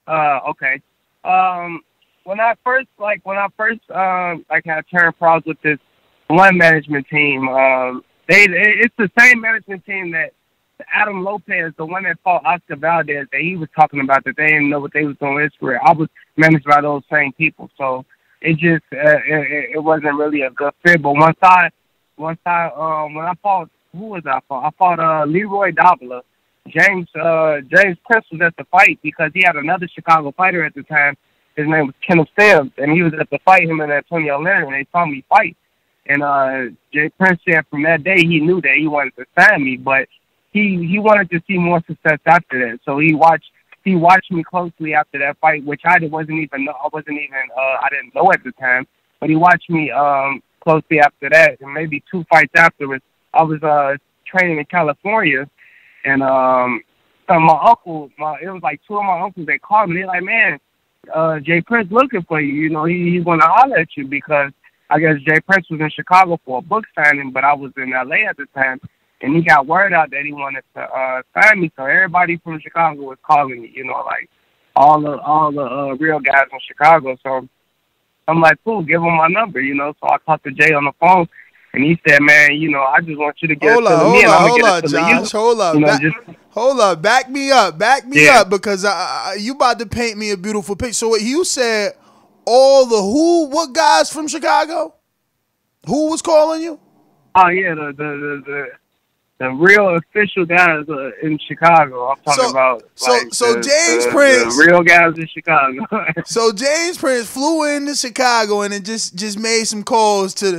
Okay. When I first had turned pros with this one management team, it's the same management team that Adam Lopez, the one that fought Oscar Valdez, that he was talking about, that they didn't know what they was doing with his career. I was managed by those same people, so it just it wasn't really a good fit. But when I fought Leroy Davila, James Prince was at the fight because he had another Chicago fighter at the time. His name was Kendall Sims, and he was at the fight, him and Antonio Leonard, and they saw me fight. And Jay Prince said from that day he knew that he wanted to sign me, but he wanted to see more success after that, so he watched me closely after that fight, which I didn't know at the time, but he watched me closely after that, and maybe two fights afterwards. I was training in California, and so it was like two of my uncles, they called me. They're like, man, Jay Prince looking for you. You know, he's gonna holler at you because I guess Jay Prince was in Chicago for a book signing, but I was in LA at the time. And he got word out that he wanted to sign me, so everybody from Chicago was calling me, you know, like all the real guys from Chicago. So I'm like, cool, give him my number, you know. So I talked to Jay on the phone, and he said, man, you know, I just want you to get hold up, Josh, back me up, because you about to paint me a beautiful picture. So what you said, what guys from Chicago? Who was calling you? Oh yeah, the The real official guys are in Chicago. I'm talking about. James Prince. The real guys in Chicago. So James Prince flew into Chicago and it just made some calls to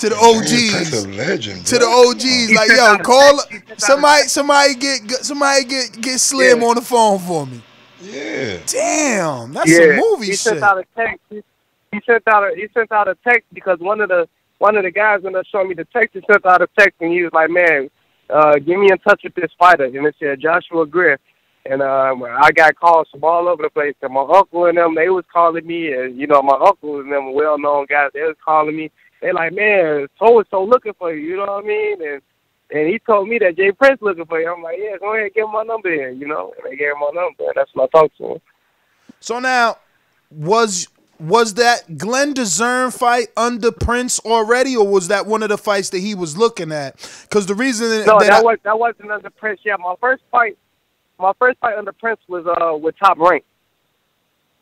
the OGs. That's a legend. To the OGs, like, yo, call somebody get Slim on the phone for me. Yeah. Damn, that's some movie shit. He sent out a text. He sent out a text because one of the guys ended up showing me the text. He sent out a text and he was like, man, get me in touch with this fighter. And it said Joshua Griff. And I got calls from all over the place. And my uncle and them, they was calling me. And, you know, my uncle and them well-known guys, they was calling me. They like, man, so-and-so looking for you, you know what I mean? And he told me that Jay Prince looking for you. I'm like, yeah, go ahead and give him my number in, you know? And they gave him my number, and that's what I talked to him. So now, was that Glenn Dazern fight under Prince already, or was that one of the fights that he was looking at? Because the reason that wasn't under Prince yet. My first fight under Prince was with Top Rank.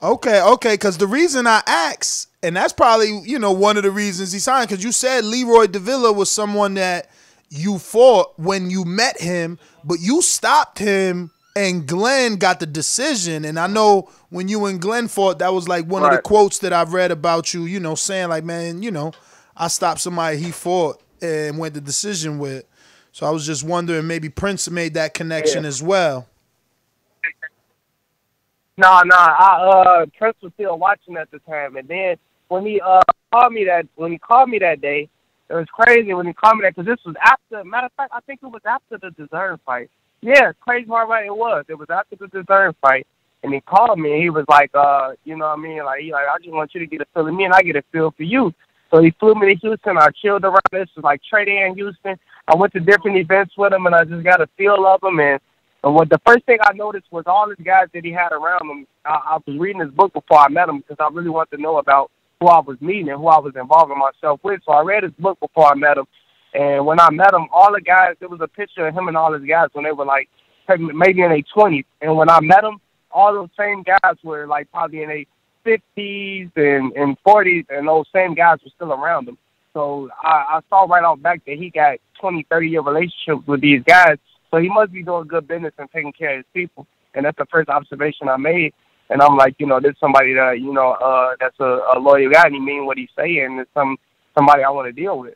Okay, because the reason I asked, and that's probably, you know, one of the reasons he signed, because you said Leroy Davila was someone that you fought when you met him, but you stopped him and Glenn got the decision. And I know when you and Glenn fought, that was like one of the quotes that I've read about you, you know, saying like, man, you know, I stopped somebody he fought and went the decision with. So I was just wondering, maybe Prince made that connection as well. Nah, Prince was still watching at the time. And then when he called me that day, it was crazy when he called me that, because this was after, matter of fact, I think it was after the Dazern fight. Yeah, crazy how right it was. It was after the Dazern fight. And he called me and he was like, you know what I mean? Like, he like, I just want you to get a feel of me and I get a feel for you. So he flew me to Houston. I chilled around. This was like trading in Houston. I went to different events with him and I just got a feel of him. And what the first thing I noticed was all these guys that he had around him. I was reading his book before I met him because I really wanted to know about who I was meeting and who I was involving myself with. So I read his book before I met him. And when I met him, all the guys, there was a picture of him and all his guys when they were like maybe in their 20s. And when I met him, all those same guys were like probably in their 50s and 40s, and those same guys were still around him. So I saw right off back that he got 20, 30-year relationships with these guys. So he must be doing good business and taking care of his people. And that's the first observation I made. And I'm like, you know, there's somebody that, you know, that's a loyal guy and he mean what he's saying. It's somebody I want to deal with.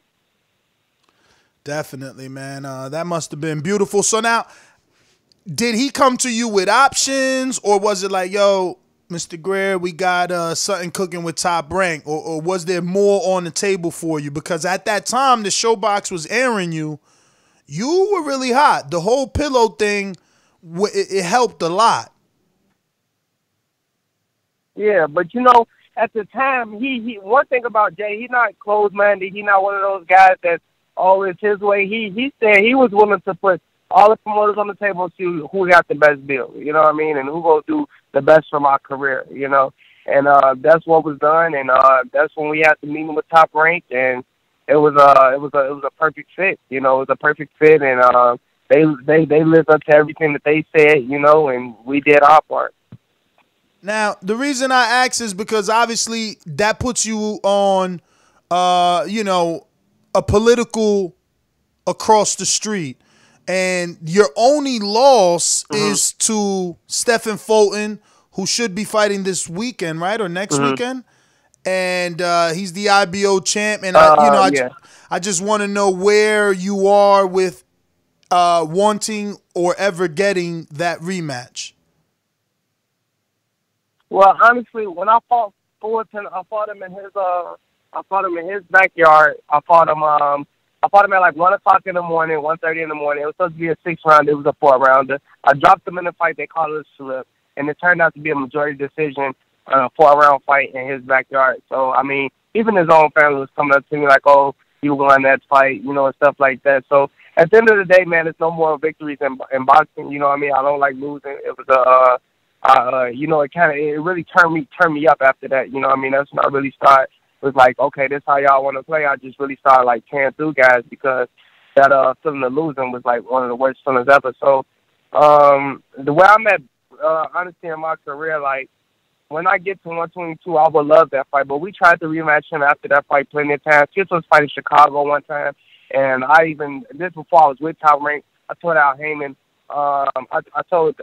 Definitely, man. That must have been beautiful. So now, did he come to you with options, or was it like, yo, Mr. Greer, we got something cooking with Top Rank, or was there more on the table for you? Because at that time, the Showbox was airing you. You were really hot. The whole pillow thing, it helped a lot. Yeah, but you know, at the time, he one thing about Jay, he's not closed-minded. He's not one of those guys that's always his way. He said he was willing to put all the promoters on the table to see who got the best deal, you know what I mean, and who gonna do the best for my career, you know. And that's what was done, and that's when we had the meeting with Top Rank, and it was a perfect fit, you know. It was a perfect fit, and they lived up to everything that they said, you know, and we did our part. Now, the reason I ask is because obviously that puts you on, you know, a political across the street. And your only loss is to Stephen Fulton, who should be fighting this weekend, right? Or next weekend. And he's the IBO champ. And, I just want to know where you are with wanting or ever getting that rematch. Well, honestly, when I fought Fulton, I fought him in his backyard. I fought him at like 1 o'clock in the morning, 1:30 in the morning. It was supposed to be a 6-round. It was a 4-rounder. I dropped him in the fight. They called it a slip, and it turned out to be a majority decision, a 4-round fight in his backyard. So I mean, even his own family was coming up to me like, "Oh, you won that fight," you know, and stuff like that. So at the end of the day, man, there's no more victories in boxing. You know what I mean? I don't like losing. It was a you know, it really turned me up after that. You know what I mean? That's when I really started. Was like, okay, this is how y'all want to play. I just really started like tearing through guys, because that feeling of losing was like one of the worst feelings ever. So the way I'm at, honestly, in my career, like when I get to 122, I would love that fight. But we tried to rematch him after that fight plenty of times. He was supposed to fight in Chicago one time, And I even, this before I was with Top Rank, I told Al Haymon, I told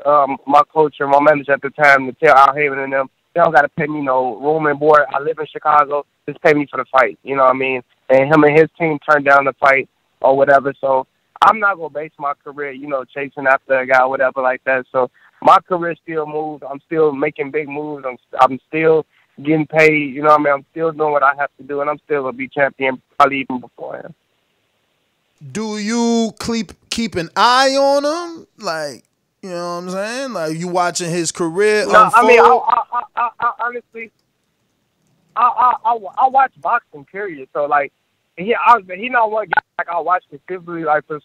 my coach and my manager at the time to tell Al Haymon and them, they don't got to pay me no room and board. I live in Chicago. Just pay me for the fight. You know what I mean? And him and his team turned down the fight or whatever. So I'm not going to base my career, you know, chasing after a guy or whatever like that. So my career still moves. I'm still making big moves. I'm still getting paid. You know what I mean? I'm still doing what I have to do, and I'm still going to be champion probably even before him. Do you keep an eye on him? Like, you know what I'm saying? Like, you watching his career unfold? I mean, I honestly watch boxing, period. So, like, he not one guy like I watch specifically, like, for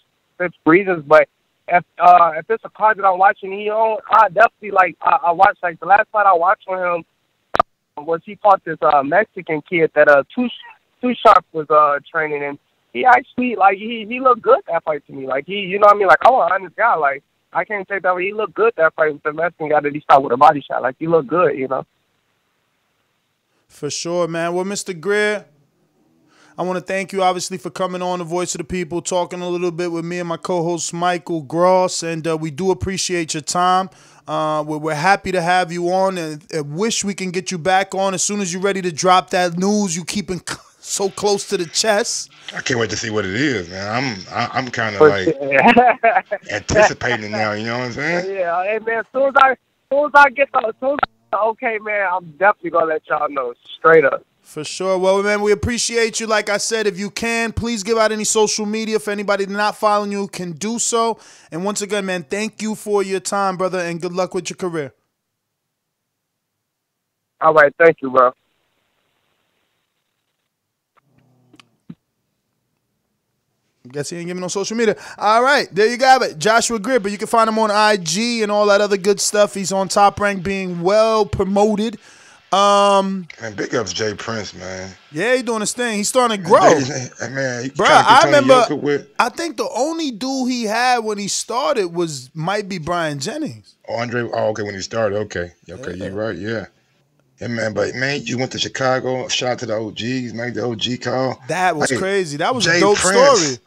reasons. But if it's a card that I'm watching he on, I definitely, like, I watch, like, the last fight I watched on him was he fought this Mexican kid that Too Sharp was training. And he actually, like, he looked good that fight to me. Like, he, you know what I mean? Like, I'm an honest guy. Like, I can't take that way. He looked good that fight with the Mexican guy that he started with a body shot. Like, he looked good, you know. For sure, man. Well, Mr. Greer, I want to thank you, obviously, for coming on The Voice of the People, talking a little bit with me and my co-host, Michael Gross, and we do appreciate your time. We're happy to have you on, and wish we can get you back on as soon as you're ready to drop that news you keeping so close to the chest. I can't wait to see what it is, man. I'm kind of like anticipating now. You know what I'm saying? Yeah, hey man. As soon as I get the, okay, man, I'm definitely gonna let y'all know straight up. For sure. Well, man, we appreciate you. Like I said, if you can, please give out any social media. If anybody not following you can do so. And once again, man, thank you for your time, brother, and good luck with your career. All right, thank you, bro. Guess he ain't giving no social media. All right, there you got it. Joshua Greer, but you can find him on IG and all that other good stuff. He's on Top Rank, being well promoted. And big ups Jay Prince, man. Yeah, he's doing his thing. He's starting to grow. Man, bro, I remember, I think the only dude he had when he started was might be Brian Jennings. Oh, Andre. Oh, okay, when he started. Okay, okay, yeah. You're right. Yeah. Yeah, man, but, man, you went to Chicago. Shout out to the OGs, make the OG call. That was like, crazy. That was Jay a dope Prince story.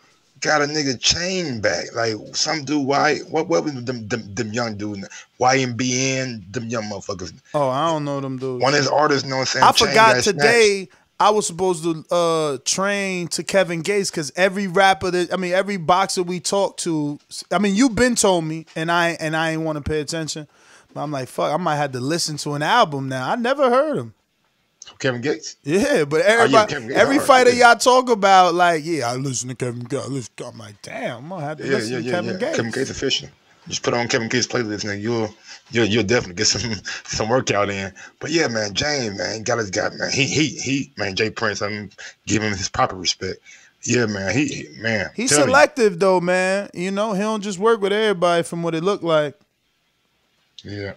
Got a nigga chain back. Like, some dude, why? What was them young dudes? YMBN, them young motherfuckers. Oh, I don't know them dudes. One of his artists, you know what I'm saying? I forgot today snatched. I was supposed to train to Kevin Gates because every rapper, every boxer we talked to, you've been told me, and I ain't want to pay attention. I'm like, fuck, I might have to listen to an album now. I never heard him. Kevin Gates? Yeah, but everybody, every fighter y'all talk about, like, yeah, I listen to Kevin Gates. I'm like, damn, I'm going to have to listen to Kevin Gates. Kevin Gates official. Just put on Kevin Gates' playlist, and you'll definitely get some workout in. But yeah, man, Jay, man, got his guy, man. He, man, Jay Prince, I'm giving him his proper respect. Yeah, man, man. He's selective, though, man. You know, he don't just work with everybody from what it looked like. Yeah.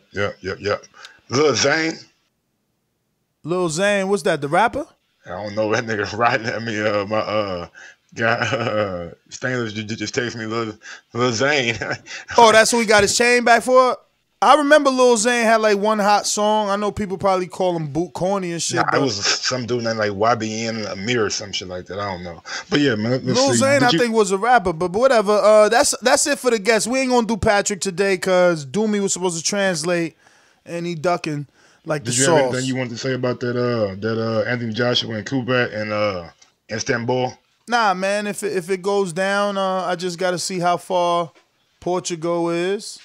Lil Zane, what's that? The rapper? I don't know. That nigga riding at me. My guy, Stainless just text me, Lil Zane. Oh, that's who he got his chain back for. I remember Lil Zane had like one hot song. I know people probably call him boot corny and shit. Nah, it was some dude named like YBN Amir or some shit like that. I don't know. But yeah, man. Lil Zane, I think, was a rapper, but whatever. That's it for the guests. We ain't gonna do Patrick today because Doomy was supposed to translate, and he ducking like the sauce. Did you have anything you wanted to say about that? That Anthony Joshua and Kubrat and Istanbul. Nah, man. If it goes down, I just got to see how far Portugal is.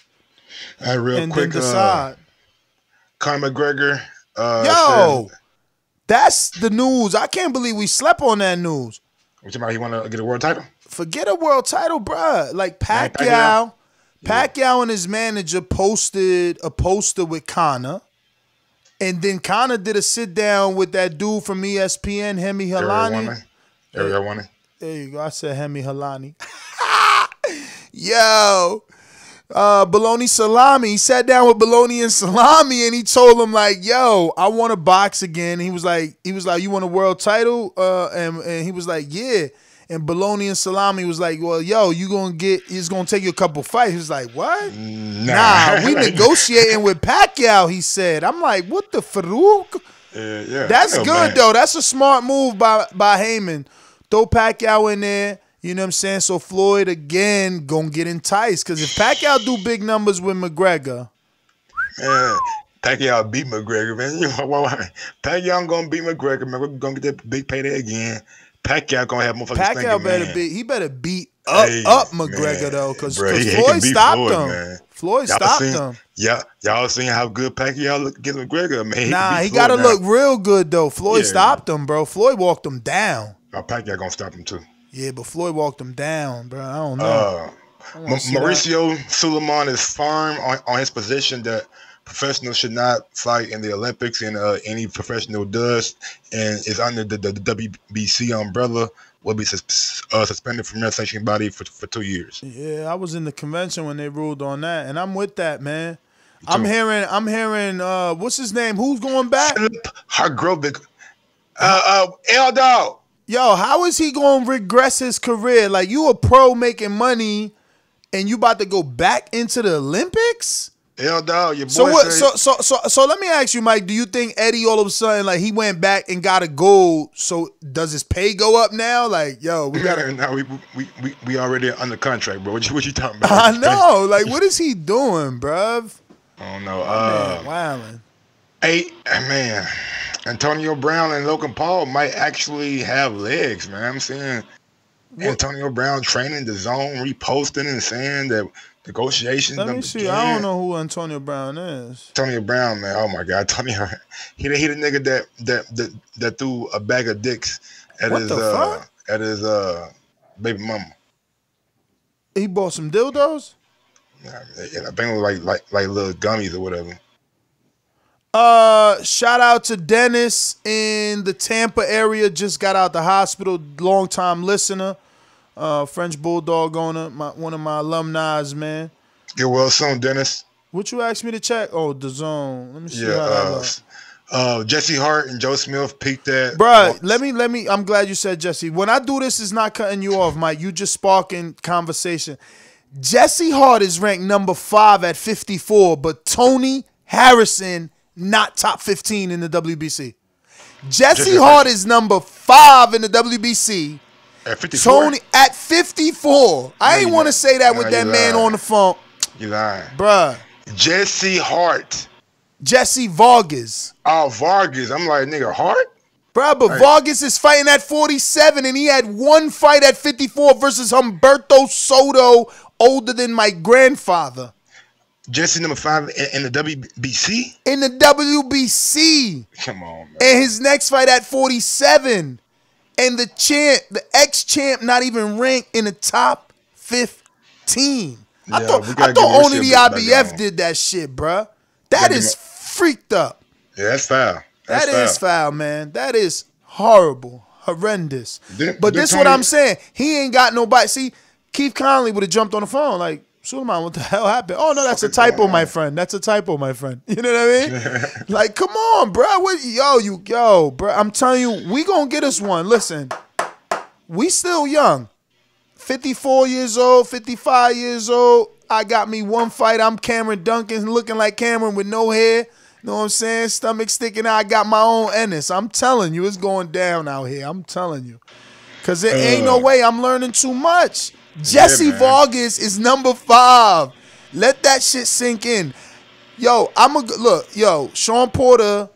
All right, real quick, Conor McGregor. Yo, that's the news. I can't believe we slept on that news. What about he want to get a world title? Forget a world title, bruh. Like Pacquiao and his manager posted a poster with Conor, and then Conor did a sit down with that dude from ESPN, Hemi Helani. There you go. I said Hemi Helani. Yo. Bologna Salami. He sat down with Bologna and Salami, and he told him like, "Yo, I want to box again." And he was like, "You want a world title?" And he was like, "Yeah." And Bologna and Salami was like, "Well, yo, you gonna get? It's gonna take you a couple fights." He was like, "What? Nah, we negotiating with Pacquiao." He said, "I'm like, what the Farouk? Yeah, that's good though. That's a smart move by Haymon. Throw Pacquiao in there." You know what I'm saying? So Floyd, again, gonna get enticed. Because if Pacquiao do big numbers with McGregor. Yeah, Pacquiao beat McGregor, man. Pacquiao gonna beat McGregor, man. We're gonna get that big payday again. Pacquiao gonna have motherfuckers thinking, man. He better beat up McGregor, man, though. Because Floyd stopped him. Man. Floyd stopped him. Yeah, y'all seen how good Pacquiao looked against McGregor, man. He gotta look real good, though. Floyd stopped him, bro. Floyd walked him down. Now, Pacquiao gonna stop him, too. Yeah, but Floyd walked him down, bro. I don't know. Mauricio Suleiman is firm on his position that professionals should not fight in the Olympics, and any professional does and is under the WBC umbrella will be suspended from their sanctioning body for 2 years. Yeah, I was in the convention when they ruled on that, and I'm with that, man. I'm hearing. What's his name? Who's going back? Hargrovic. L-Dog. Yo, how is he going to regress his career? Like, you a pro making money, and you about to go back into the Olympics? Hell, dog, your boy. So let me ask you, Mike. Do you think Eddie all of a sudden, like, he went back and got a gold? So does his pay go up now? Like, yo, we got no, we already under contract, bro. What you talking about? I know. Like, what is he doing, bruv? I don't know. Wilding. Man. Antonio Brown and Logan Paul might actually have legs, man. I'm saying Antonio Brown training the zone, reposting and saying that negotiations. Let me see. Begin. I don't know who Antonio Brown is. Antonio Brown, man. Oh my God, Antonio. He the nigga that threw a bag of dicks at his baby mama. He bought some dildos. Yeah, I think it was like little gummies or whatever. Shout out to Dennis in the Tampa area. Just got out the hospital. Longtime listener. French Bulldog owner. One of my alumni, man. Get well soon, Dennis. What you asked me to check? Oh, the zone. Let me see. Yeah, Jesse Hart and Joe Smith peaked at. Bruh, let me. I'm glad you said Jesse. When I do this, it's not cutting you off, Mike. You just sparking conversation. Jesse Hart is ranked number 5 at 54, but Tony Harrison not top 15 in the WBC. Jesse Hart is number 5 in the WBC. At 54? Tony at 54. I ain't want to say that with that man on the phone. You lying. Bruh. Jesse Hart. Jesse Vargas. Oh, Vargas. I'm like, nigga, Hart? Bruh, but Vargas is fighting at 47, and he had one fight at 54 versus Humberto Soto, older than my grandfather. Jesse number 5 in the WBC? In the WBC. Come on, man. And his next fight at 47. And the ex-champ not even ranked in the top 15. Yeah, I thought only the IBF did that shit, bruh. That is freaked up. Yeah, that's foul. That is foul, man. That is horrible. Horrendous. But this is what I'm saying. He ain't got nobody. See, Keith Conley would have jumped on the phone like, Suleiman, what the hell happened? Oh, no, that's a typo, my friend. That's a typo, my friend. You know what I mean? Like, come on, bro. Yo, bro. I'm telling you, we going to get us one. Listen, we still young. 54 years old, 55 years old. I got me one fight. I'm Cameron Duncan, looking like Cameron with no hair. You know what I'm saying? Stomach sticking out. I got my own Ennis. I'm telling you, it's going down out here. I'm telling you. Because there ain't no way. I'm learning too much. Jesse Vargas is number 5. Let that shit sink in. Yo, look, Sean Porter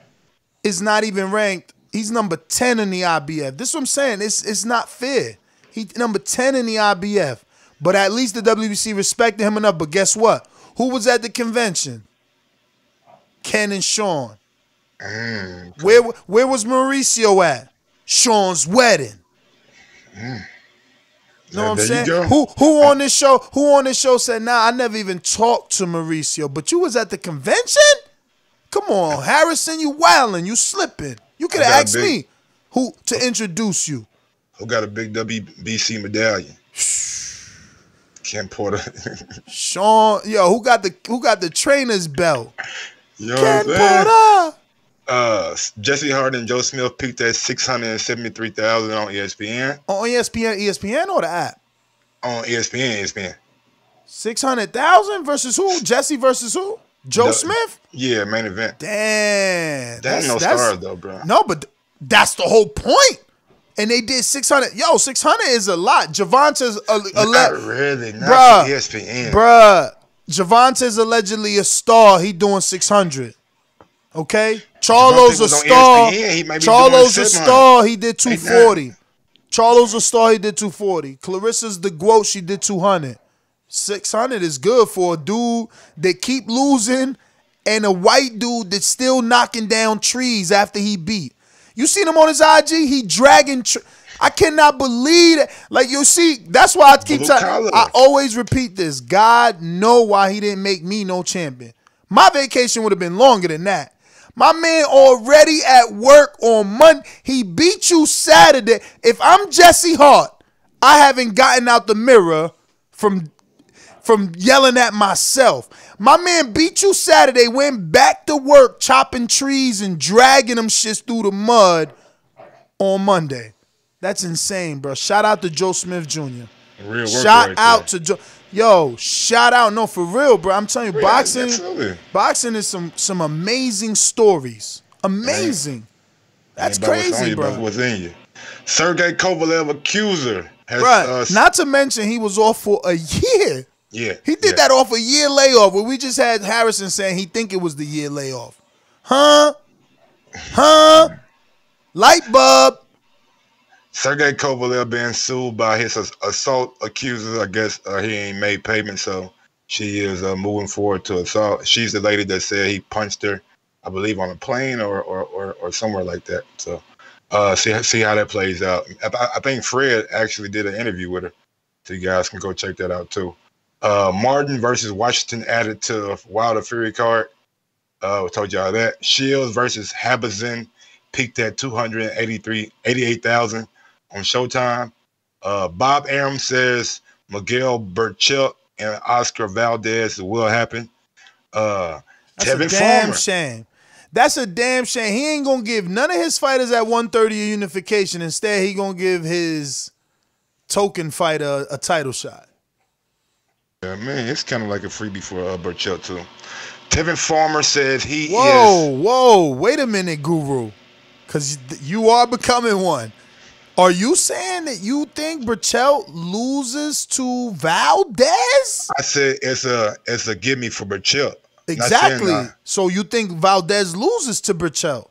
is not even ranked. He's number 10 in the IBF. This is what I'm saying. It's not fair. He's number 10 in the IBF. But at least the WBC respected him enough. But guess what? Who was at the convention? Ken and Sean. Mm. Where was Mauricio at? Sean's wedding. Mm. Know what I'm saying? Who on this show said, nah, I never even talked to Mauricio, but you was at the convention? Come on, Harrison, you wilding, you slipping. You could have asked me who to introduce you. Who got a big WBC medallion? Ken Porter. Sean, yo, who got the trainer's belt? Yo, Ken Porter. Jesse Hart and Joe Smith peaked at 673,000 on ESPN. On ESPN or the app? On ESPN. 600,000 versus who? Jesse versus who? Joe Smith? Yeah, main event. Damn. That ain't no stars though, bro. No, but that's the whole point. and they did 600. Yo, 600 is a lot. Javante's not for ESPN. Bruh, Javante's allegedly a star. He doing 600. Okay, Charlo's a star. Charlo's a star. He did 240. Charlo's a star. He did 240. Clarissa's the GOAT. She did 200. 600 is good for a dude that keep losing and a white dude that's still knocking down trees after he beat. You seen him on his IG? He dragging. I cannot believe it. Like, you see, that's why I keep telling. I always repeat this. God know why he didn't make me no champion. My vacation would have been longer than that. My man already at work on Monday. He beat you Saturday. If I'm Jesse Hart, I haven't gotten out the mirror from yelling at myself. My man beat you Saturday, went back to work chopping trees and dragging them shits through the mud on Monday. That's insane, bro. Shout out to Joe Smith Jr. Real work shout out to Joe. Yo, shout out. No, for real, bro. I'm telling you, yeah, boxing is some amazing stories. Amazing. Man. That's crazy, bro. What's in you? Sergey Kovalev accuser. Has, not to mention he was off for a year. Yeah. He did that off a year layoff where we just had Harrison saying he think it was the year layoff. Huh? Huh? Light bulb. Sergey Kovalev being sued by his assault accusers. I guess he ain't made payment, so she is moving forward to assault. She's the lady that said he punched her, I believe, on a plane or somewhere like that. So see how that plays out. I think Fred actually did an interview with her, so you guys can go check that out too. Martin versus Washington added to the Wilder Fury card. I told y'all that. Shields versus Habazin peaked at 288,000. On Showtime. Bob Arum says Miguel Burchell and Oscar Valdez will happen. That's Tevin a damn Farmer. Shame. That's a damn shame. He ain't going to give none of his fighters at 130 a unification. Instead, he going to give his token fighter a title shot. Yeah, man, it's kind of like a freebie for Burchell, too. Tevin Farmer says he is... Whoa, wait a minute, Guru, because you are becoming one. Are you saying that you think Burchell loses to Valdez? I said it's a gimme for Burchell. Exactly. So you think Valdez loses to Burchell?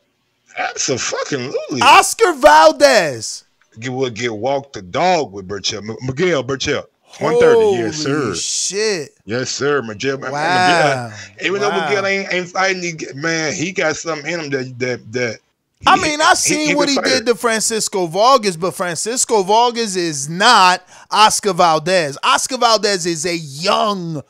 Absolutely. Oscar Valdez. You will get walked the dog with Burchell. Miguel Burchell. 130, yes, sir. Holy shit. Yes, sir. Miguel. Wow. Miguel, even though Miguel ain't fighting, he got something in him that I mean, I seen what he did to Francisco Vargas, but Francisco Vargas is not Oscar Valdez. Oscar Valdez is a young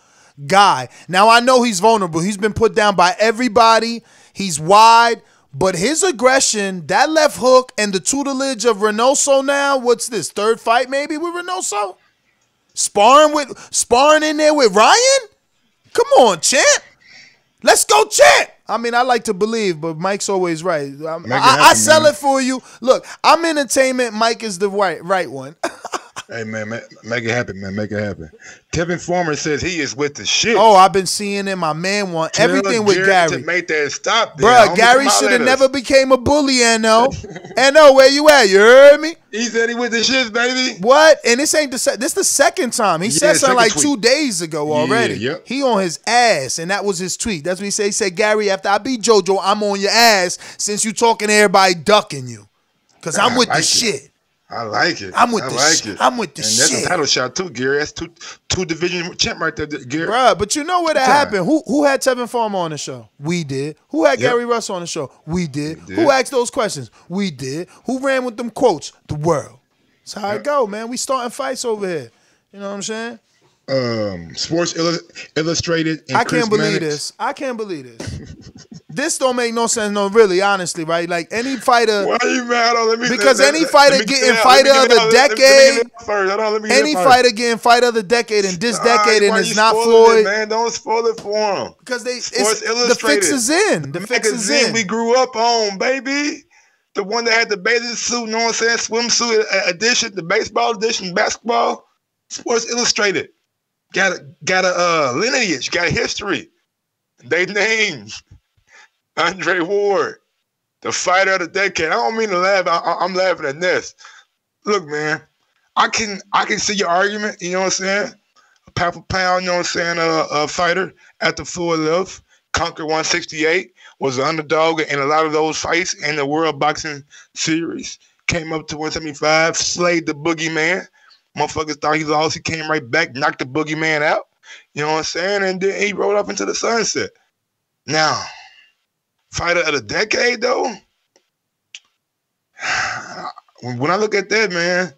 guy. Now, I know he's vulnerable. He's been put down by everybody. He's wide, but his aggression, that left hook, and the tutelage of Reynoso now, what's this, third fight maybe with Reynoso? Sparring in there with Ryan? Come on, champ. Let's go, champ. I mean, I like to believe, but Mike's always right. I sell it for you. Look, I'm entertainment. Mike is the right one. Hey, man, make it happen, man. Make it happen. Tevin Farmer says he is with the shit. Oh, I've been seeing him. My man won everything with Gary. To make that stop, bro. Gary should have never became a bully, N.O. N.O., where you at? You heard me? He said he with the shit, baby. What? And this ain't this the second time. He said something like tweet 2 days ago already. Yeah, yep. He on his ass, and that was his tweet. That's what he said. He said, Gary, after I beat JoJo, I'm on your ass since you talking to everybody ducking you. Because I'm with the shit. I like it. I'm with the shit. That's a title shot too, Gary. That's two division champ right there, Gary. Bruh, but you know where that happened. Who had Tevin Farmer on the show? We did. Who had Gary Russell on the show? We did. Who asked those questions? We did. Who ran with them quotes? The world. That's how it go, man. We starting fights over here. You know what I'm saying? Sports Illustrated. And I can't believe this. This don't make no sense, no, really, honestly, right? Like, any fighter... Why are you mad? Let me because say, any fighter let me getting fighter of the decade... Any fighter getting fighter of the decade and this decade and is not Floyd... It, man, don't spoil it for him. Because the fix is in. The fix is in. We grew up on, baby. The one that had the bathing suit, you know what I'm saying? Swimsuit edition, the baseball edition, basketball. Sports Illustrated. Got a lineage, got a history. They names. Andre Ward, the fighter of the decade. I don't mean to laugh. I'm laughing at this. look, man, I can see your argument, you know what I'm saying? Pound for pound, you know what I'm saying, a fighter at the full lift. Conquer 168 was the underdog in a lot of those fights in the World Boxing Series. Came up to 175, slayed the boogeyman. Motherfuckers thought he lost. He came right back, knocked the boogeyman out. You know what I'm saying? And then he rolled up into the sunset. Now, fighter of the decade, though, when I look at that, man,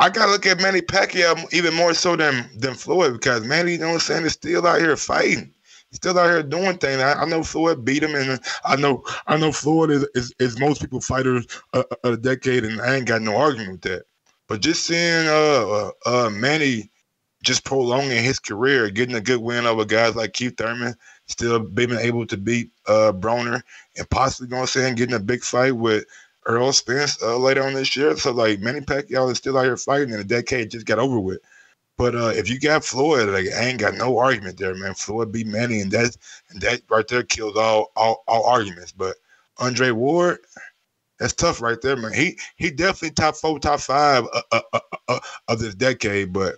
I got to look at Manny Pacquiao even more so than Floyd, because Manny, you know what I'm saying, is still out here fighting. He's still out here doing things. I know Floyd beat him, and I know Floyd is most people fighters of the decade, and I ain't got no argument with that. But just seeing Manny just prolonging his career, getting a good win over guys like Keith Thurman, still being able to beat Broner, and possibly going to say and getting a big fight with Errol Spence later on this year. So, like, Manny Pacquiao is still out here fighting, and a decade just got over with. But if you got Floyd, like, I ain't got no argument there, man. Floyd beat Manny, and that right there kills all arguments. But Andre Ward, that's tough right there, man. He definitely top 4, top 5 of this decade. But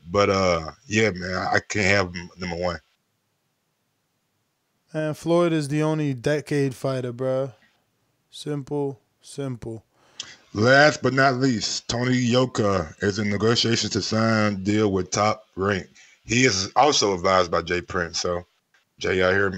yeah, man, I can't have him number 1. Man, Floyd is the only decade fighter, bro. Simple. Last but not least, Tony Yoka is in negotiations to sign deal with Top Rank. He is also advised by Jay Prince. So Jay out here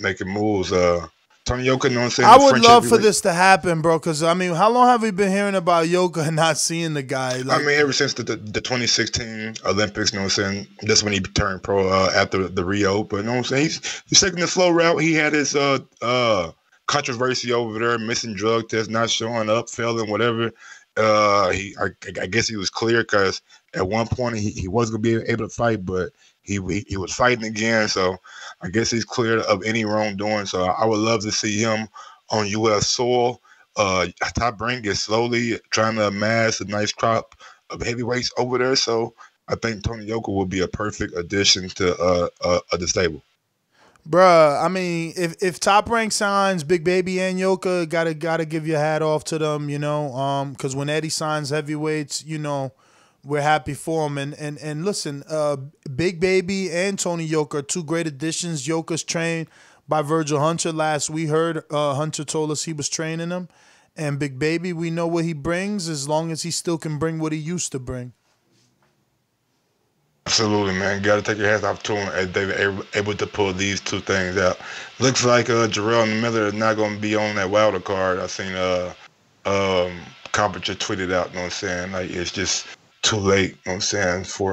making moves. Tony Yoka, you know what I'm saying? I would love for this to happen, bro, because, I mean, how long have we been hearing about Yoka and not seeing the guy? Like, I mean, ever since the 2016 Olympics, you know what I'm saying? That's when he turned pro after the Rio. But, you know what I'm saying? He's taking the slow route. He had his controversy over there, missing drug tests, not showing up, failing, whatever. I guess he was clear because at one point he was going to be able to fight, but he was fighting again. So I guess he's cleared of any wrongdoing. So I would love to see him on U.S. soil. Top Rank is slowly trying to amass a nice crop of heavyweights over there. So I think Tony Yoka will be a perfect addition to the stable. Bruh, I mean, if Top Rank signs Big Baby and Yoka, gotta give your hat off to them, you know, because when Eddie signs heavyweights, you know, we're happy for him. And listen, Big Baby and Tony Yoka are two great additions. Yoka's trained by Virgil Hunter. Last we heard, Hunter told us he was training him. And Big Baby, we know what he brings as long as he still can bring what he used to bring. Absolutely, man. You got to take your hats off to them as they were able to pull these two things out. Looks like Jarrell Miller is not going to be on that wilder card. I seen Coppinger tweeted out, you know what I'm saying? Like, it's just too late, you know what I'm saying, for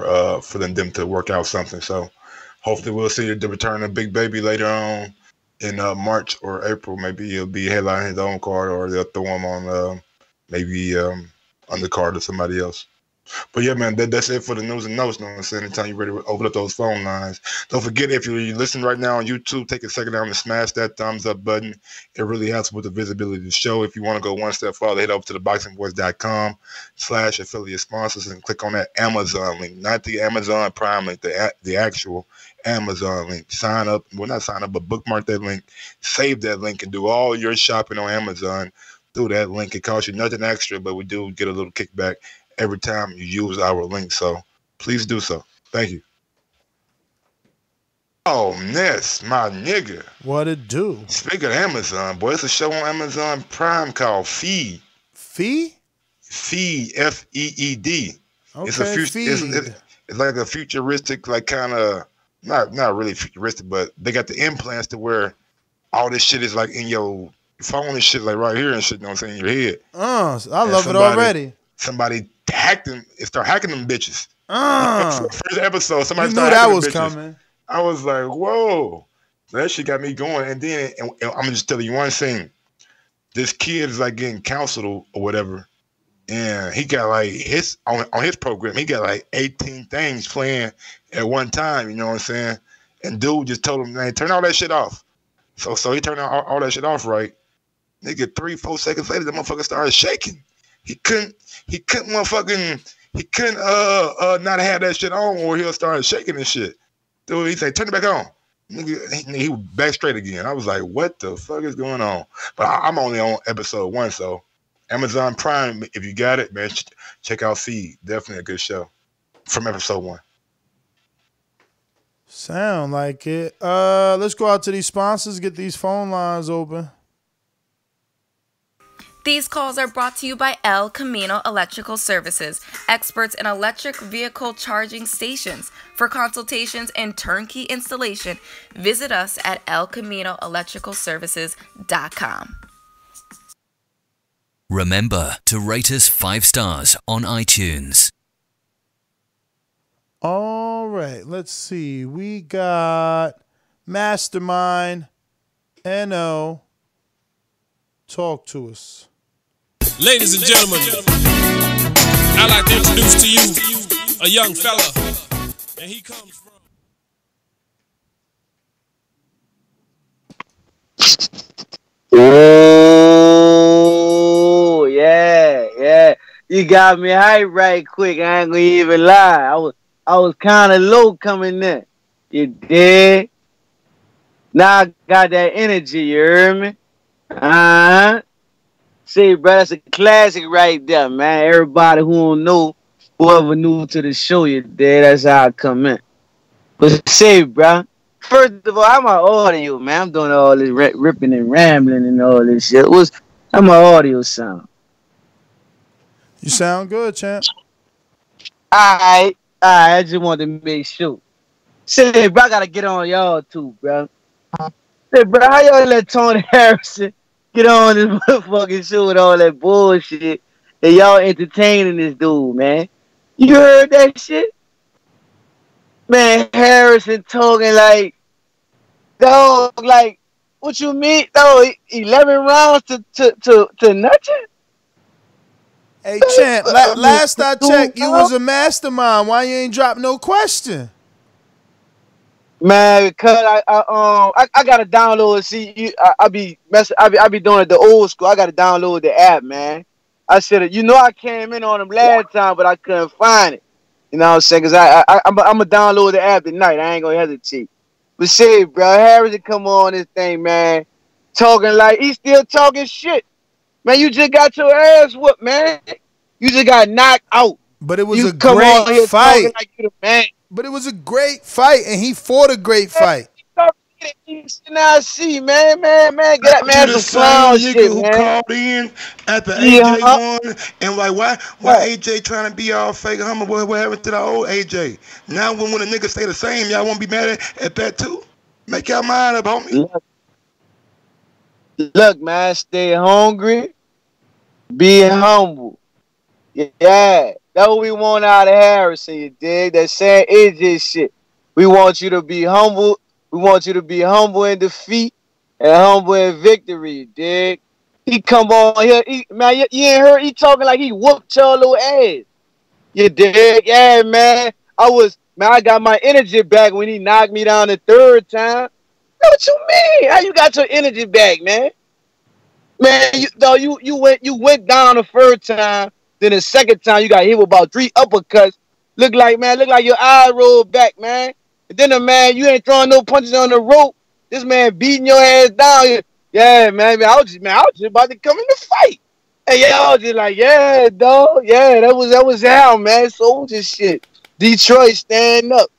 them to work out something. So hopefully we'll see the return of Big Baby later on in March or April. Maybe he'll be headlining his own card, or they'll throw him on maybe on the card of somebody else. But yeah, man, that's it for the news and notes. You know what I'm saying? Anytime you're ready to open up those phone lines. Don't forget, if you're listening right now on YouTube, take a second down and smash that thumbs up button. It really helps with the visibility of the show. If you want to go one step farther, head over to theboxingvoice.com/affiliate sponsors and click on that Amazon link, not the Amazon Prime link, the actual Amazon link. Sign up, well, not sign up, but bookmark that link, save that link, and do all your shopping on Amazon through that link. It costs you nothing extra, but we do get a little kickback every time you use our link, so please do so. Thank you. Oh, Ness, my nigga. What it do? Speaking of Amazon, boy, it's a show on Amazon Prime called Feed. Feed? Feed, F-E-E-D. Okay, it's a Feed. It's like a futuristic, like, kind of, not really futuristic, but they got the implants to where all this shit is, like, in your phone and shit, like, right here and shit, you know what I'm saying, in your head. I love it already. Somebody hacked them. Start hacking them bitches. First episode, somebody started hacking them bitches. You knew that was coming. I was like, whoa. So that shit got me going. And then I'm going to just tell you one thing. This kid is, like, getting counseled or whatever. And he got, like, on his program, he got, like, 18 things playing at one time. You know what I'm saying? And dude just told him, man, turn all that shit off. So he turned all that shit off, right? Nigga, 3-4 seconds later, the motherfucker started shaking. He couldn't not have that shit on, or he'll start shaking and shit. Dude, he said, turn it back on. He was back straight again. I was like, what the fuck is going on? But I'm only on episode 1, so Amazon Prime, if you got it, man, check out Seed. Definitely a good show from episode 1. Sound like it. Let's go out to these sponsors, get these phone lines open. These calls are brought to you by El Camino Electrical Services, experts in electric vehicle charging stations. For consultations and turnkey installation, visit us at elcaminoelectricalservices.com. Remember to rate us 5 stars on iTunes. All right, let's see. We got Mastermind, NO, talk to us. Ladies and gentlemen, I'd like to introduce to you a young fella, and he comes from... Oh, yeah, yeah. You got me hyped right quick. I ain't gonna even lie. I was kind of low coming in. You dig? Now I got that energy, you hear me? Uh-huh. See, bro, that's a classic right there, man. Everybody who don't know, whoever new to the show, you did, that's how I come in. But see, bro, first of all, I'm an audio, man. I'm doing all this ripping and rambling and all this shit. I'm an audio sound. You sound good, champ. All right, I just want to make sure. See, bro, I got to get on y'all too, bro. Say, bro, how y'all let Tony Harrison get on this motherfucking show with all that bullshit and y'all entertaining this dude, man? You heard that shit? Man, Harrison talking like, dog, like, what you mean? Dog, 11 rounds to nothing? Hey, champ, last I checked, you was a mastermind. Why you ain't drop no question? Man, because I gotta download. See, I be doing it the old school. I gotta download the app, man. I should've, you know, I came in on them last time, but I couldn't find it. You know what I'm saying? Cause I'm gonna download the app tonight. I ain't gonna hesitate. But see, bro, Harrison come on this thing, man, talking like he's still talking shit. Man, you just got your ass whooped, man. You just got knocked out. But it was a great fight. Like you the man. But it was a great fight, and he fought a great fight. Now I see, man, get that man the clown nigga shit, who man. Called in after AJ won, and like, why AJ trying to be all fake humble? What happened to the old AJ? Now when a nigga stay the same, y'all won't be mad at that too. Make y'all mind up, homie. Look, man, stay hungry, be humble. Yeah. That's what we want out of Harrison, you dig? That San AJ shit. We want you to be humble. We want you to be humble in defeat and humble in victory, you dig? He come on here. Man, you ain't heard? He talking like he whooped your little ass. You dig? Yeah, man. I got my energy back when he knocked me down the 3rd time. What you mean? How you got your energy back, man? Man, you went down the 1st time. Then the 2nd time you got hit with about 3 uppercuts. Look like your eye rolled back, man. And then the man, you ain't throwing no punches on the rope. This man beating your ass down. Yeah, man, I was just about to come in the fight. And y'all just like, yeah, dog, yeah, that was how, man. Soldier shit. Detroit, stand up.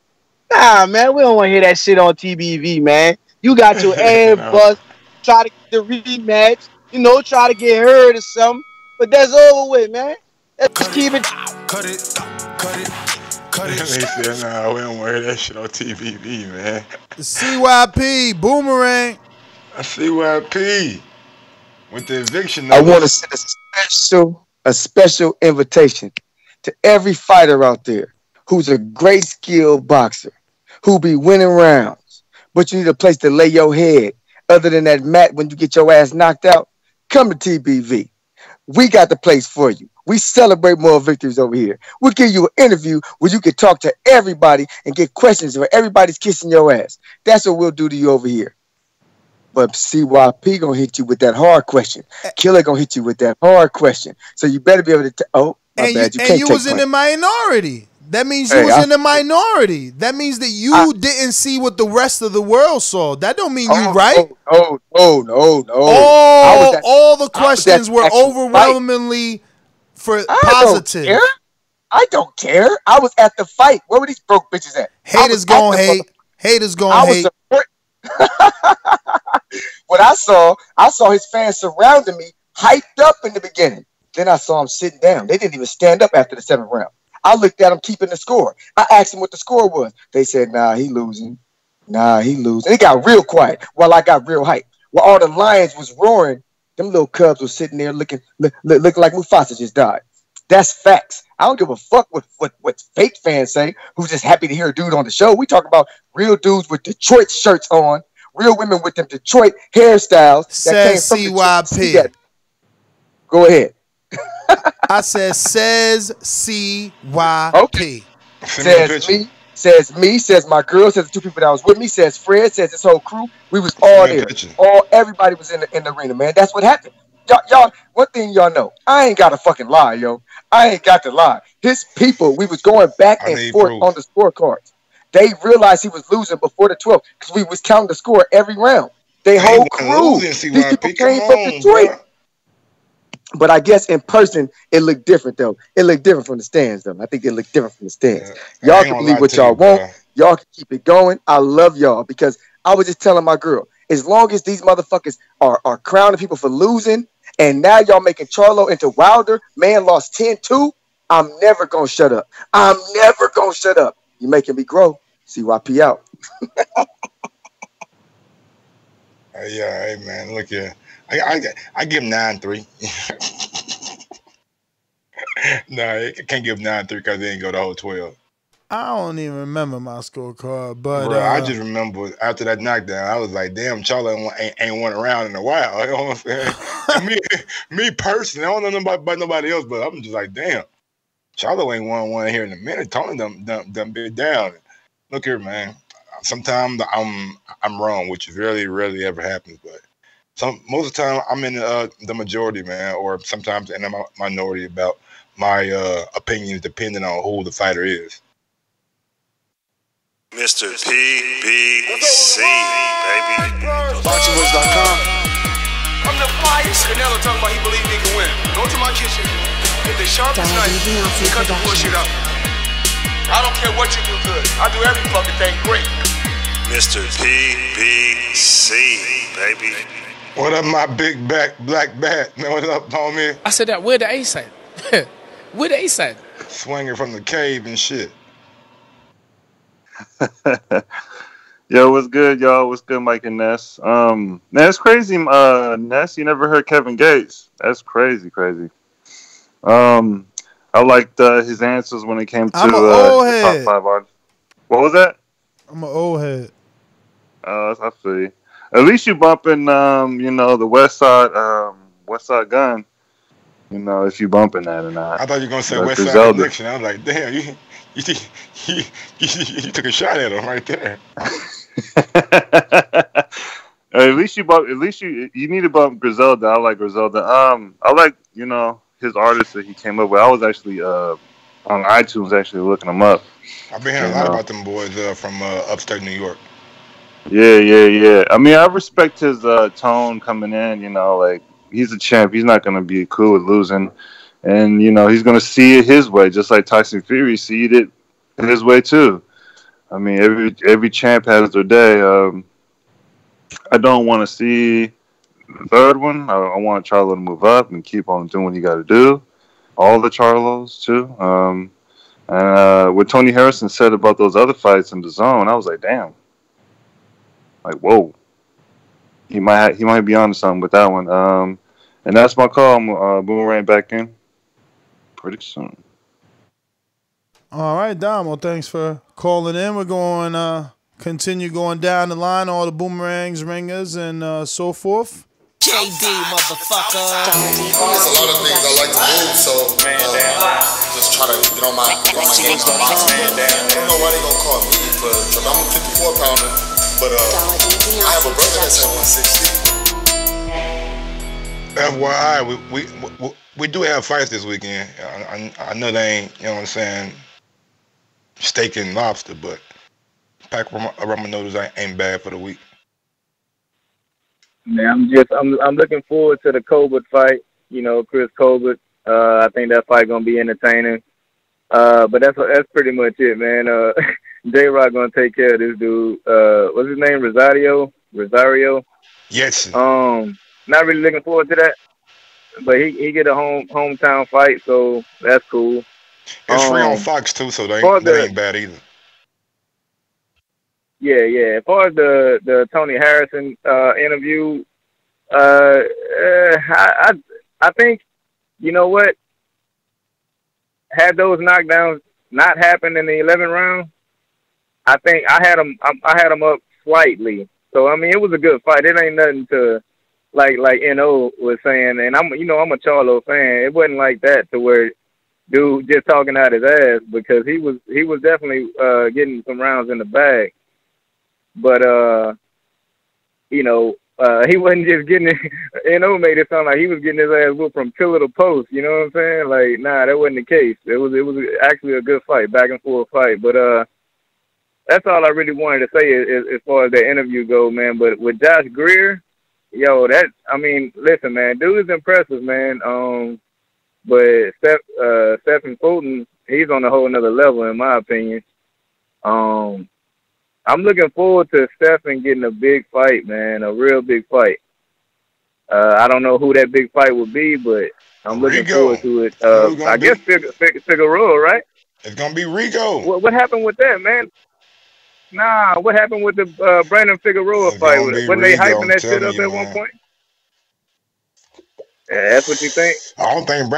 Nah, man, we don't want to hear that shit on TBV, man. You got your ass bust. Try to get the rematch. You know, try to get hurt or something. But that's over with, man. Let's keep it. Cut it. Nah, we don't wear that shit on TVB, man. The CYP, Boomerang. I CYP with the eviction notice. I want to send a special invitation to every fighter out there who's a great skilled boxer, who be winning rounds, but you need a place to lay your head other than that mat when you get your ass knocked out. Come to TBV. We got the place for you. We celebrate more victories over here. We'll give you an interview where you can talk to everybody and get questions where everybody's kissing your ass. That's what we'll do to you over here. But CYP gonna hit you with that hard question. Killer gonna hit you with that hard question. So you better be able to... Oh, my bad. You can't take it. And you was in the minority. That means you was in the minority. That means that you didn't see what the rest of the world saw. That don't mean you right. No. All the questions were overwhelmingly for positive. I don't care. I was at the fight. Where were these broke bitches at? Haters gonna hate. Haters gonna hate. What I saw his fans surrounding me, hyped up in the beginning. Then I saw him sitting down. They didn't even stand up after the 7th round. I looked at him keeping the score. I asked him what the score was. They said, nah, he losing. Nah, he losing. It got real quiet while I got real hype. While all the lions was roaring, them little cubs was sitting there looking looking like Mufasa just died. That's facts. I don't give a fuck what fake fans say who's just happy to hear a dude on the show. We talk about real dudes with Detroit shirts on, real women with them Detroit hairstyles. Says CYP. Go ahead. I said, says CYP. Okay. Says me, says my girl, says the two people that was with me, says Fred, says this whole crew. We was all there. Everybody was in the arena, man. That's what happened. Y'all, one thing y'all know, I ain't got to fucking lie, yo. I ain't got to lie. His people, we was going back and forth on the scorecards. They realized he was losing before the 12th because we was counting the score every round. They whole crew, these people came from Detroit. But I guess in person, it looked different, though. It looked different from the stands, though. I think it looked different from the stands. Y'all can believe what y'all want. Y'all can keep it going. I love y'all because I was just telling my girl, as long as these motherfuckers are crowning people for losing, and now y'all making Charlo into Wilder, man lost 10-2, I'm never going to shut up. I'm never going to shut up. You're making me grow. CYP out. Yeah, hey, man, look here. I give him 9-3. No, I can't give 9-3 because they didn't go the whole 12. I don't even remember my scorecard, but bro, I just remember after that knockdown, I was like, "Damn, Charlo ain't won a round in a while." You know what I'm saying? me personally, I don't know nobody about nobody else, but I'm just like, "Damn, Charlo ain't won one here in a minute." Tony done bit down. Look here, man. Sometimes I'm wrong, which really ever happens, but most of the time I'm in the majority, man, or sometimes in the minority about my opinions, depending on who the fighter is. Mr. PBC, baby. BoxingWords.com. I'm the finest. Canelo talking about he believes he can win. Go to my kitchen. Get the sharpest knife and cut the bullshit up. I don't care what you do good. I do every fucking thing great. Mr. PBC, baby. What up, my big black bat? Man, what up, homie? I said that. Where the ace at? Where the ace at? Swinging from the cave and shit. Yo, what's good, y'all? What's good, Mike and Ness? Man, it's crazy, Ness. You never heard Kevin Gates. That's crazy. I liked his answers when it came to top 5 artists. What was that? I'm an old head. I feel you. At least you bumping, you know, the West Side Gun. You know, if you bumping that or not. I thought you were gonna say West Side Addiction. I was like, damn, you took a shot at him right there. At least you need to bump Griselda. I like Griselda. I like, you know, his artists that he came up with. I was actually on iTunes actually looking them up. I've been hearing a lot about them boys from upstate New York. Yeah. I mean, I respect his tone coming in. You know, like he's a champ. He's not gonna be cool with losing. And, you know, he's going to see it his way, just like Tyson Fury seed it his way, too. I mean, every champ has their day. I don't want to see the third one. I want Charlo to move up and keep on doing what he got to do. All the Charlos, too. And what Tony Harrison said about those other fights in the zone, I was like, damn. Like, whoa. He might be on to something with that one. And that's my call. I'm boomerang back in pretty soon. All right, Dom. Well, thanks for calling in. We're going to continue going down the line, all the boomerangs, ringers, and so forth. KD, motherfucker. There's a lot of things I like to move, so just try to get on my game. Nobody going to call me, but I'm a 54-pounder, but I have a brother that's at 160. FYI, we do have fights this weekend. I know they ain't, you know what I'm saying, steak and lobster, but pack ramen noodles ain't bad for the week. Man, I'm looking forward to the Colbert fight. You know, Chris Colbert. I think that fight gonna be entertaining. But that's pretty much it, man. J-Rock gonna take care of this dude. What's his name? Rosario. Yes. Not really looking forward to that, but he get a hometown fight, so that's cool. It's free on Fox too, so they ain't bad either. Yeah. As far as the Tony Harrison interview, I think, you know what, had those knockdowns not happened in the 11th round, I think I had them up slightly. So I mean, it was a good fight. It ain't nothing to like NO was saying, and I'm a Charlo fan. It wasn't like that to where dude just talking out his ass, because he was definitely getting some rounds in the bag. But, he wasn't just getting it. NO made it sound like he was getting his ass whooped from pillar to post. You know what I'm saying? Like, nah, that wasn't the case. It was actually a good fight, back and forth fight. But that's all I really wanted to say as far as that interview go, man. But with Josh Greer, listen, man, dude is impressive, man. But Stephen Fulton, he's on a whole nother level, in my opinion. I'm looking forward to Stephen getting a big fight, man, a real big fight. I don't know who that big fight will be, but I'm looking forward to it. I guess Figueroa, right? It's going to be Rigo. What happened with that, man? Nah, what happened with the Brandon Figueroa fight? Wasn't they hyping that shit up at one point? Yeah, that's what you think? I don't think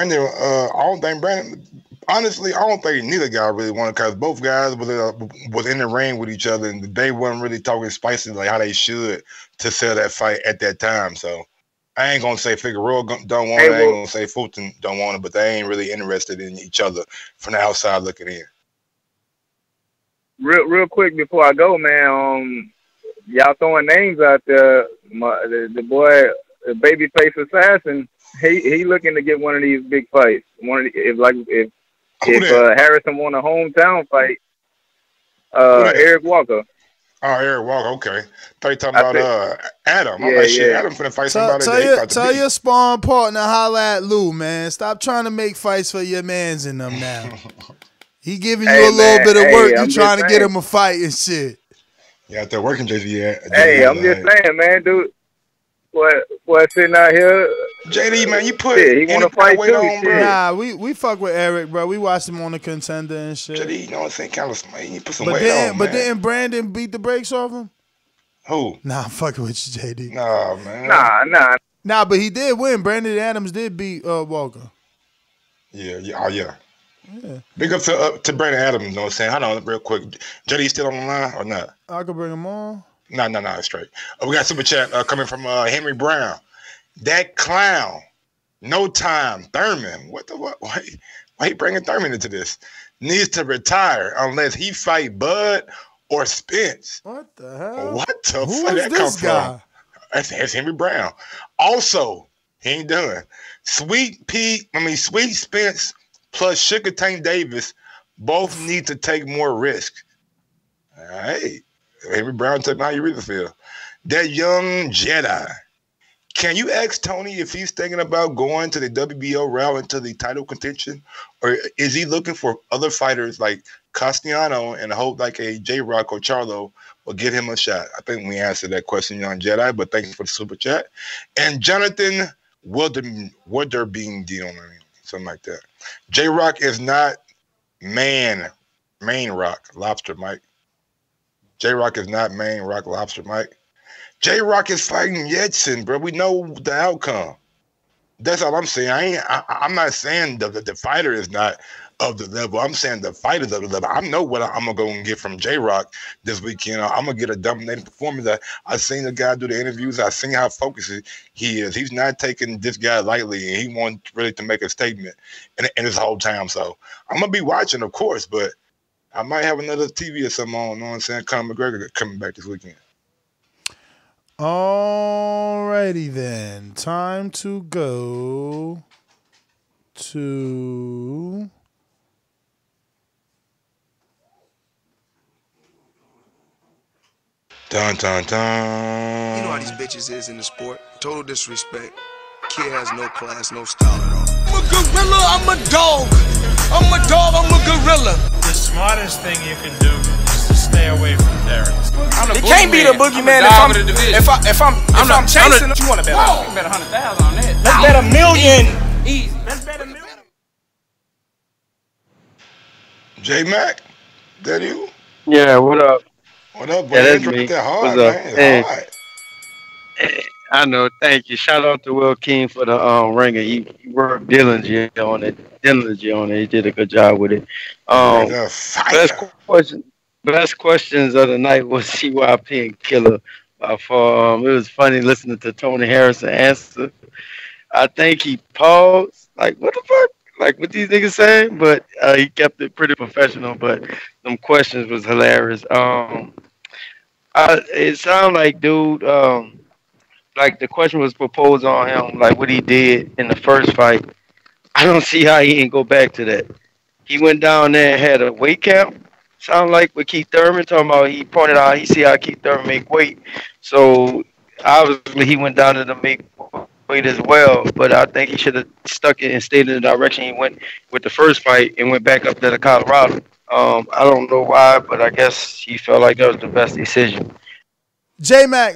neither guy really wanted, because both guys was in the ring with each other, and they weren't really talking spicy like how they should to sell that fight at that time. So I ain't gonna say Figueroa don't want it. I ain't gonna say Fulton don't want it, but they ain't really interested in each other from the outside looking in. Real quick before I go, man, y'all throwing names out there. The boy, the Babyface Assassin, he looking to get one of these big fights. If Harrison won a hometown fight, Eric Walker. Oh, Eric Walker, okay. Thought you talking about Adam. I'm like, shit, Adam finna fight somebody. Tell your spawn partner, holla at Lou, man. Stop trying to make fights for your mans in them now. He giving you a little bit of work. You trying to get him a fight and shit. Yeah, out there working, JD. Hey, I'm just saying, man, dude. Boy, sitting out here. JD, man, you put it. He want to fight too. Nah, we fuck with Eric, bro. We watched him on the Contender and shit. JD, you know what I'm saying? Kind of smart. You put some weight on, man. But didn't Brandon beat the brakes off him? Who? Nah, I'm fucking with you, JD. Nah, man. Nah, but he did win. Brandon Adams did beat Walker. Yeah. Big up to Brandon Adams, you know what I'm saying? Hold on real quick. JD still on the line or not? I could bring him on. No, it's straight. We got super chat coming from Henry Brown. That clown, no time, Thurman. What the fuck? Why he bringing Thurman into this? Needs to retire unless he fight Bud or Spence. What the hell? What the fuck that come from? That's Henry Brown. Also, he ain't done. Sweet Spence plus Sugar Tank Davis both need to take more risk. All right. Henry Brown took how you really feel. That young Jedi. Can you ask Tony if he's thinking about going to the WBO route into the title contention? Or is he looking for other fighters like Castellano and hope like a J-Rock or Charlo will get him a shot? I think we answered that question, young Jedi, but thanks for the super chat. And Jonathan Wilderbeam deal, something like that. J-Rock is not main rock, lobster, Mike. J-Rock is not main rock lobster, Mike. J-Rock is fighting Yetsin, bro. We know the outcome. That's all I'm saying. I'm not saying the fighter is not of the level. I'm saying the fighter is of the level. I know what I'm going to go and get from J-Rock this weekend. I'm going to get a dominating performance. I seen the guy do the interviews. I seen how focused he is. He's not taking this guy lightly, and he wants really to make a statement in his whole time. So I'm going to be watching, of course, but I might have another TV or something on, you know what I'm saying? Conor McGregor coming back this weekend. Alrighty then. Time to go to Dun, dun, dun. You know how these bitches is in the sport. Total disrespect. Kid has no class, no style at all. I'm a gorilla, I'm a dog. I'm a dog, I'm a gorilla. The smartest thing you can do is to stay away from Terrence. It can't be the boogeyman if I'm chasing him. You want to bet $100,000 on that? Let's bet $1 million. Easy. Let's bet $1 million. J Mac, that you? Yeah, what up? What up, boy? Yeah, that's me. That hard, what's up? Man. Hey, I know. Thank you. Shout out to Will King for the ringer. He worked diligently on it. He did a good job with it. Best questions of the night was CYP and Killer. It was funny listening to Tony Harrison answer. I think he paused, like, what the fuck? Like, what these niggas saying? But he kept it pretty professional, but them questions was hilarious. It sounded like, dude, like the question was proposed on him, like what he did in the first fight. I don't see how he didn't go back to that. He went down there and had a weight camp. Sound like what Keith Thurman talking about. He pointed out, he see how Keith Thurman make weight. So obviously he went down there to make weight as well, but I think he should have stuck it and stayed in the direction he went with the first fight and went back up there to Colorado. I don't know why, but I guess he felt like that was the best decision. J-Mac,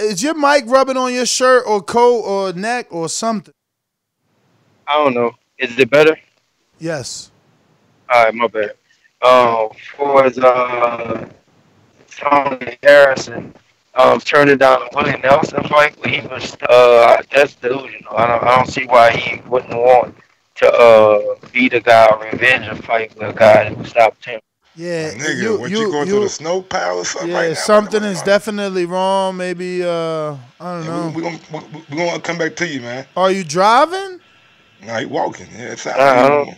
is your mic rubbing on your shirt or coat or neck or something? I don't know. Is it better? Yes. All right, my bad. For Tony Harrison, turning down the Willie Nelson fight, where he was, that's delusional. I don't see why he wouldn't want to be the guy or revenge a fight with a guy that stopped him. Yeah, nigga, you going through the snow pile or something? Yeah, right now? Something is definitely wrong. Maybe I don't know. We're gonna come back to you, man. Are you driving? No, you walking. Yeah, it's not. I'm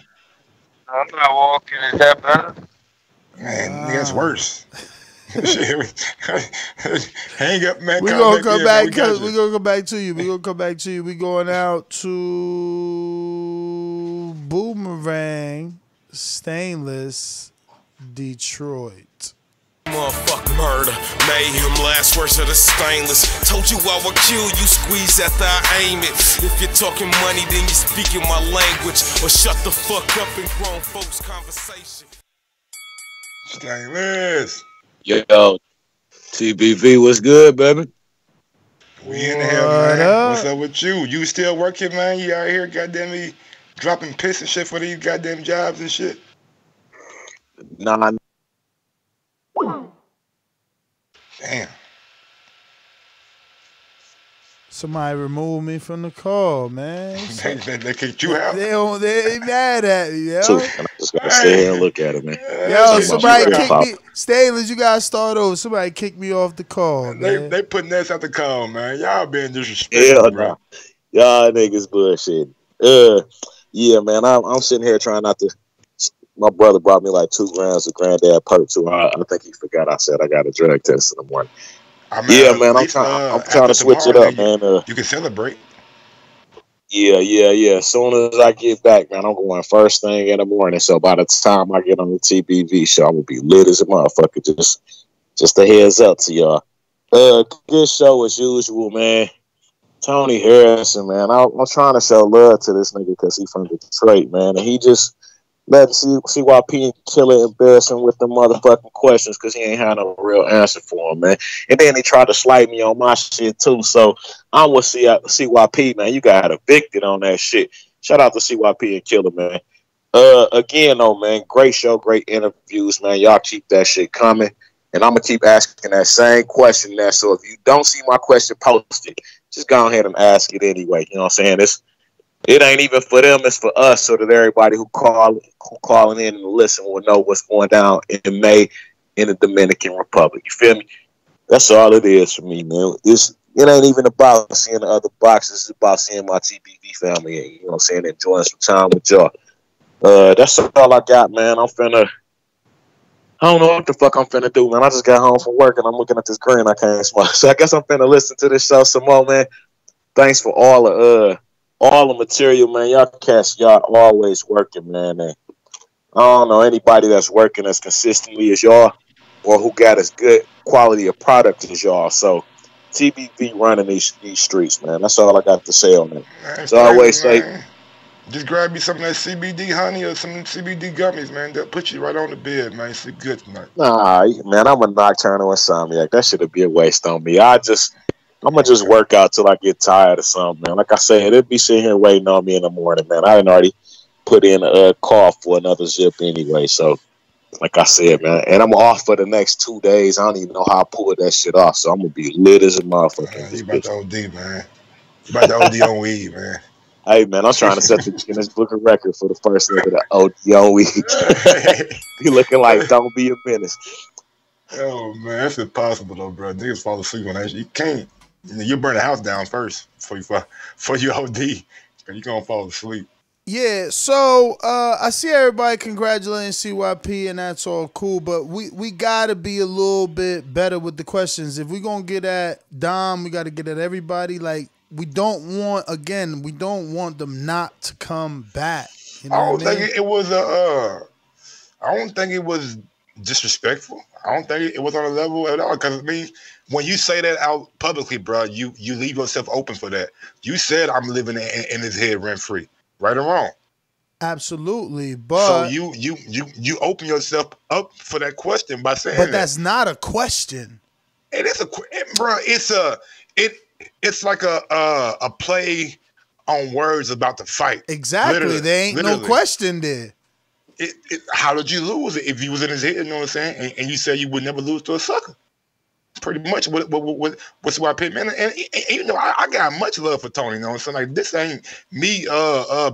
not walking. Is that better? Man, that's worse. Hang up, man. We're gonna come back to you. We going out to Boomerang Stainless, Detroit. Motherfuck murder, mayhem, last words of the stainless. Told you I would kill you, squeeze after I aim it. If you're talking money, then you're speaking my language. Or shut the fuck up and grown folks conversation. Stainless. Yo, TBV, what's good, baby? We in here, man. What's up with you? You still working, man? You out here goddamn me dropping piss and shit for these goddamn jobs and shit? Nah. Damn. Somebody removed me from the call, man. They kicked you out. They mad at me, yo. So, I'm just gonna stay here and look at it, man. Yo, somebody kicked me. Stainless, you gotta start over. Somebody kicked me off the call, man. They putting us out the call, man. Y'all being disrespectful, bro. Y'all niggas bullshit. Yeah, man. I'm sitting here trying not to. My brother brought me like 2 rounds of Granddad Perk, so I think he forgot I said I got a drug test in the morning. I mean, yeah, man, I'm trying to switch it up, man. You can celebrate. Yeah. As soon as I get back, man, I'm going first thing in the morning. So by the time I get on the TBV show, I will be lit as a motherfucker. Just a heads up to y'all. Good show as usual, man. Tony Harrison, man, I'm trying to show love to this nigga because he's from Detroit, man, and he just let CYP and Killer embarrass him with the motherfucking questions because he ain't had no real answer for him, man. And then he tried to slight me on my shit, too. So I'm with CYP, man. You got evicted on that shit. Shout out to CYP and Killer, man. Again, though, man, great show, great interviews, man. Y'all keep that shit coming. And I'm going to keep asking that same question now. So if you don't see my question posted, just go ahead and ask it anyway. You know what I'm saying? It ain't even for them, it's for us, so that everybody who calling in and listen will know what's going down in May in the Dominican Republic. You feel me? That's all it is for me, man. It ain't even about seeing the other boxes. It's about seeing my TBV family and, you know what I'm saying, enjoying some time with y'all. That's all I got, man. I don't know what the fuck I'm finna do, man. I just got home from work and I'm looking at this green. I can't smile. So I guess I'm finna listen to this show some more, man. Thanks for all the material, man. Y'all cats, y'all always working, man. And I don't know anybody that's working as consistently as y'all. or who got as good quality of product as y'all. So TBV running these streets, man. That's all I got to say on it. That's so I always say, just grab you something that CBD honey or some CBD gummies, man. They'll put you right on the bed, man. It's a good night. Nah, man, I'm a nocturnal insomniac. That should be a waste on me. I'm going to just work out till I get tired or something, man. Like I said, it'll be sitting here waiting on me in the morning, man. I done already put in a call for another zip anyway, so like I said, man. And I'm off for the next 2 days. I don't even know how I pulled that shit off, so I'm going to be lit as a motherfucker. Man, you about to OD, man. You about to OD on weed, man. Hey, man, I'm trying to set the Guinness Book of Record for the first nigga to OD on weed. Be looking like, don't be a menace. Oh, man, that's impossible, though, bro. Niggas fall asleep on that shit. You can't. You burn the house down first before you OD, and you're going to fall asleep. Yeah, so I see everybody congratulating CYP, and that's all cool, but we got to be a little bit better with the questions. If we're going to get at Dom, we got to get at everybody. Like, we don't want them not to come back. You know I don't think it was disrespectful. I don't think it was on a level at all, because I mean, when you say that out publicly, bro, you leave yourself open for that. You said I'm living in his head rent free, right or wrong. Absolutely, but so you open yourself up for that question by saying, but that's not a question. It is bro. It's like a play on words about the fight. Exactly, literally, there ain't no question there. How did you lose it if you was in his head? You know what I'm saying? And you said you would never lose to a sucker. Pretty much what's why Pittman and you know I got much love for Tony. You know what I'm saying? Like, this ain't me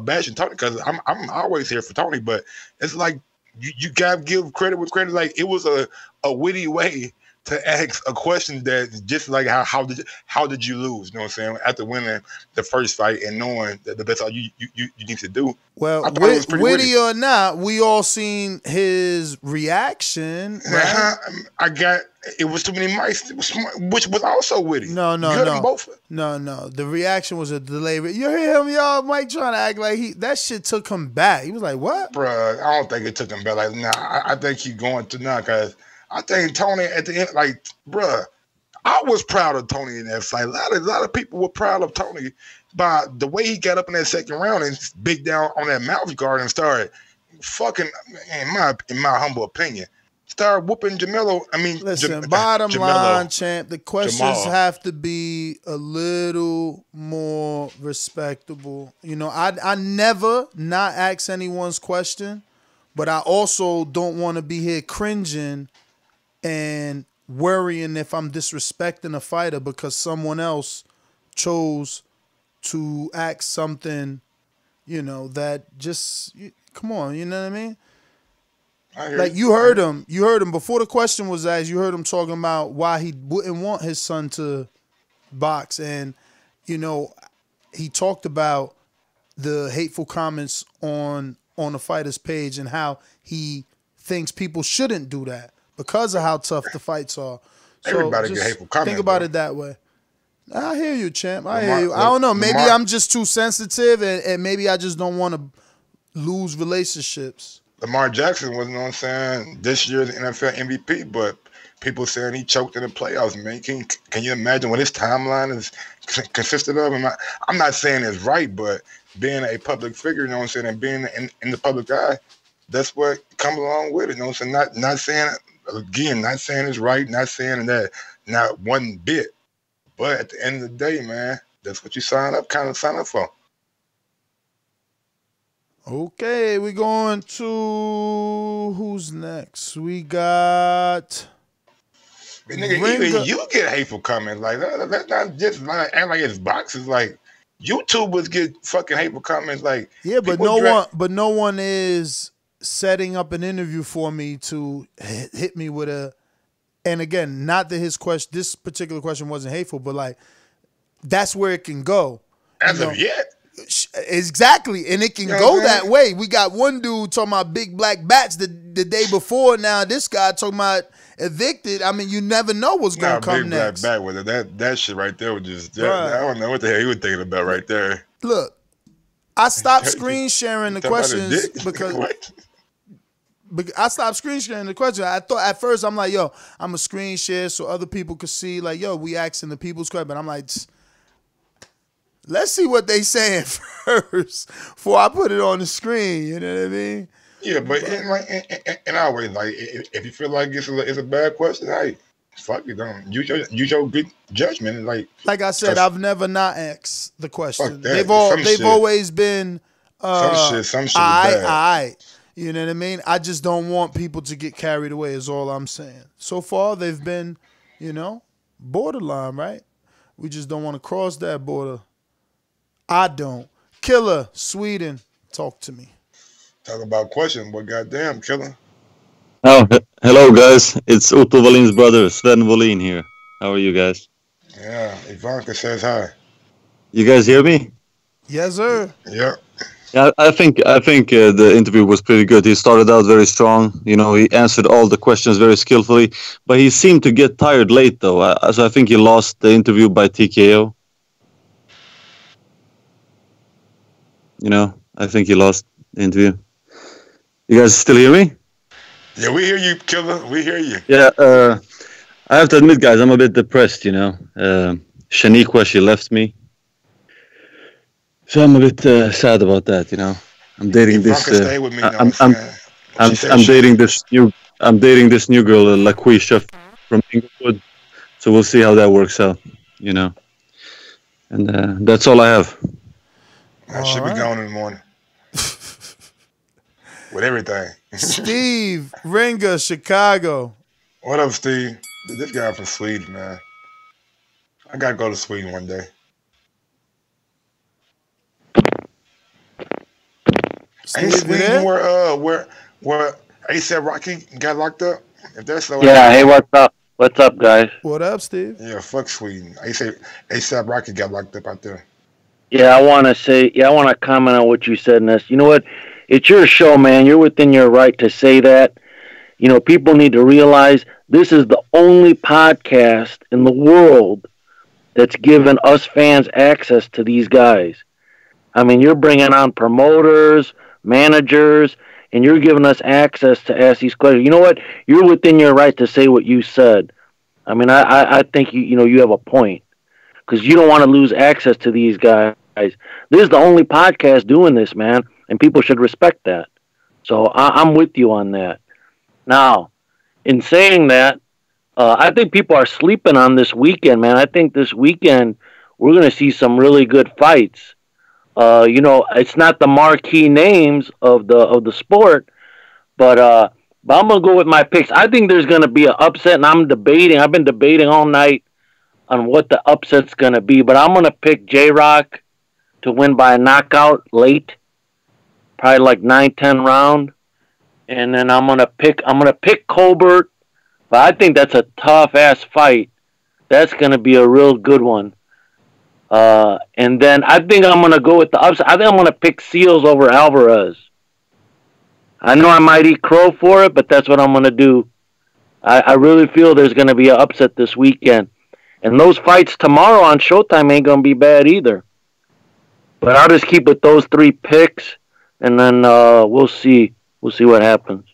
bashing Tony, because I'm always here for Tony. But it's like you gotta give credit with credit. Like, it was a witty way to ask a question that just like how did you lose? You know what I'm saying? After winning the first fight and knowing that the best you need to do. Well, witty or not, we all seen his reaction. Right? It was too many mics, which was also witty. No. The reaction was a delay. You hear him, y'all? Mike trying to act like that shit took him back. He was like, "What, bruh?" I don't think it took him back. Like, nah, I think he going to cause. I think Tony at the end, like, bruh, I was proud of Tony in that fight. A lot of people were proud of Tony by the way he got up in that second round and big down on that mouth guard and started fucking, in my humble opinion, started whooping Jamelo. I mean, listen, bottom line, champ, the questions have to be a little more respectable. You know, I never not ask anyone's question, but I also don't want to be here cringing and worrying if I'm disrespecting a fighter because someone else chose to act something, you know, that just, come on, you know what I mean? Like, you heard him before the question was asked, you heard him talking about why he wouldn't want his son to box. And, you know, he talked about the hateful comments on the fighter's page and how he thinks people shouldn't do that, because of how tough the fights are. So everybody get hateful comments. Think about it that way. I hear you, champ. I hear you. I don't know. Maybe I'm just too sensitive, and maybe I just don't want to lose relationships. Lamar Jackson was, you know what I'm saying, this year's NFL MVP, but people saying he choked in the playoffs, man. Can you imagine what his timeline is consisted of? I'm not saying it's right, but being a public figure, you know what I'm saying, and being in the public eye, that's what comes along with it. You know what I'm saying? Not saying... Again, not saying it's right, not saying that, not one bit. But at the end of the day, man, that's what you kind of sign up for. Okay, we're going to... Who's next? We got... But nigga, even you get hateful comments. Like, that's not just like, act like it's boxes. Like, YouTubers get fucking hateful comments. Like, yeah, but no one is... setting up an interview for me to hit me with a, and again, not that his question, this particular question wasn't hateful, but like, that's where it can go. As of yet, exactly, and it can go that way. We got one dude talking about big black bats the day before. Now this guy talking about evicted. I mean, you never know what's gonna come next. Big black bat with it. That shit right there was just. I don't know what the hell he was thinking about right there. Look, I stopped screen sharing the questions because. I stopped screen sharing the question. I thought at first, I'm like, yo, I'm going to screen share so other people could see, like, yo, we asking the people's question. But I'm like, let's see what they saying first before I put it on the screen. You know what I mean? Yeah, but in our way, like, if you feel like it's a bad question, like, fuck it, use your good judgment. Like I said, I've never not asked the question. They've always been some shit I. You know what I mean? I just don't want people to get carried away is all I'm saying. So far, they've been, you know, borderline, right? We just don't want to cross that border. I don't. Killer, Sweden, talk to me. Talk about questions, but goddamn, Killer. Oh, hello, guys. It's Otto Wallin's brother, Sven Wallin here. How are you guys? Yeah, Ivanka says hi. You guys hear me? Yes, sir. Yeah. Yeah, I think the interview was pretty good. He started out very strong. You know, he answered all the questions very skillfully, but he seemed to get tired late, though. So I think he lost the interview by TKO. You know, I think he lost the interview. You guys still hear me? Yeah, we hear you, Killer. We hear you. Yeah, I have to admit, guys, I'm a bit depressed, you know. Shaniqua, she left me. So I'm a bit sad about that, you know. I'm dating this. I'm dating this new girl, LaQuisha from Inglewood. So we'll see how that works out, you know. And that's all I have. I should be gone in the morning with everything. Steve Ringer, Chicago. What up, Steve? This guy from Sweden, man. I gotta go to Sweden one day. Ain't Sweden where ASAP Rocky got locked up? If that's so, yeah. Hey, what's up? What's up, guys? What up, Steve? Yeah, fuck Sweden. ASAP Rocky got locked up out there. Yeah, I want to comment on what you said in this. You know what? It's your show, man. You're within your right to say that. You know, people need to realize this is the only podcast in the world that's given us fans access to these guys. I mean, you're bringing on promoters, managers, and you're giving us access to ask these questions. You know what? You're within your right to say what you said. I mean, I think you have a point, because you don't want to lose access to these guys. This is the only podcast doing this, man, and people should respect that. So I'm with you on that. Now, in saying that, I think people are sleeping on this weekend, man. I think this weekend we're going to see some really good fights. You know, it's not the marquee names of the sport, but I'm going to go with my picks. I think there's going to be an upset, and I've been debating all night on what the upset's going to be, but I'm going to pick J-Rock to win by a knockout late, probably like 9-10 round. And then I'm going to pick Colbert, but I think that's a tough ass fight. That's going to be a real good one. And then I think I'm going to go with the upset. I think I'm going to pick Seals over Alvarez. I know I might eat crow for it, but that's what I'm going to do. I really feel there's going to be an upset this weekend. And those fights tomorrow on Showtime ain't going to be bad either. But I'll just keep with those three picks, and then we'll see. We'll see what happens.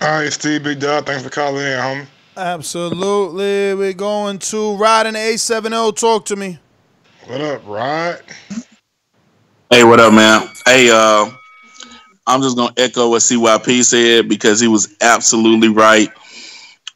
All right, Steve, Big Dog, thanks for calling in, homie. Absolutely. We're going to Rod and A70. Talk to me. What up, Rod? Hey, what up, man? Hey, I'm just going to echo what CYP said, because he was absolutely right.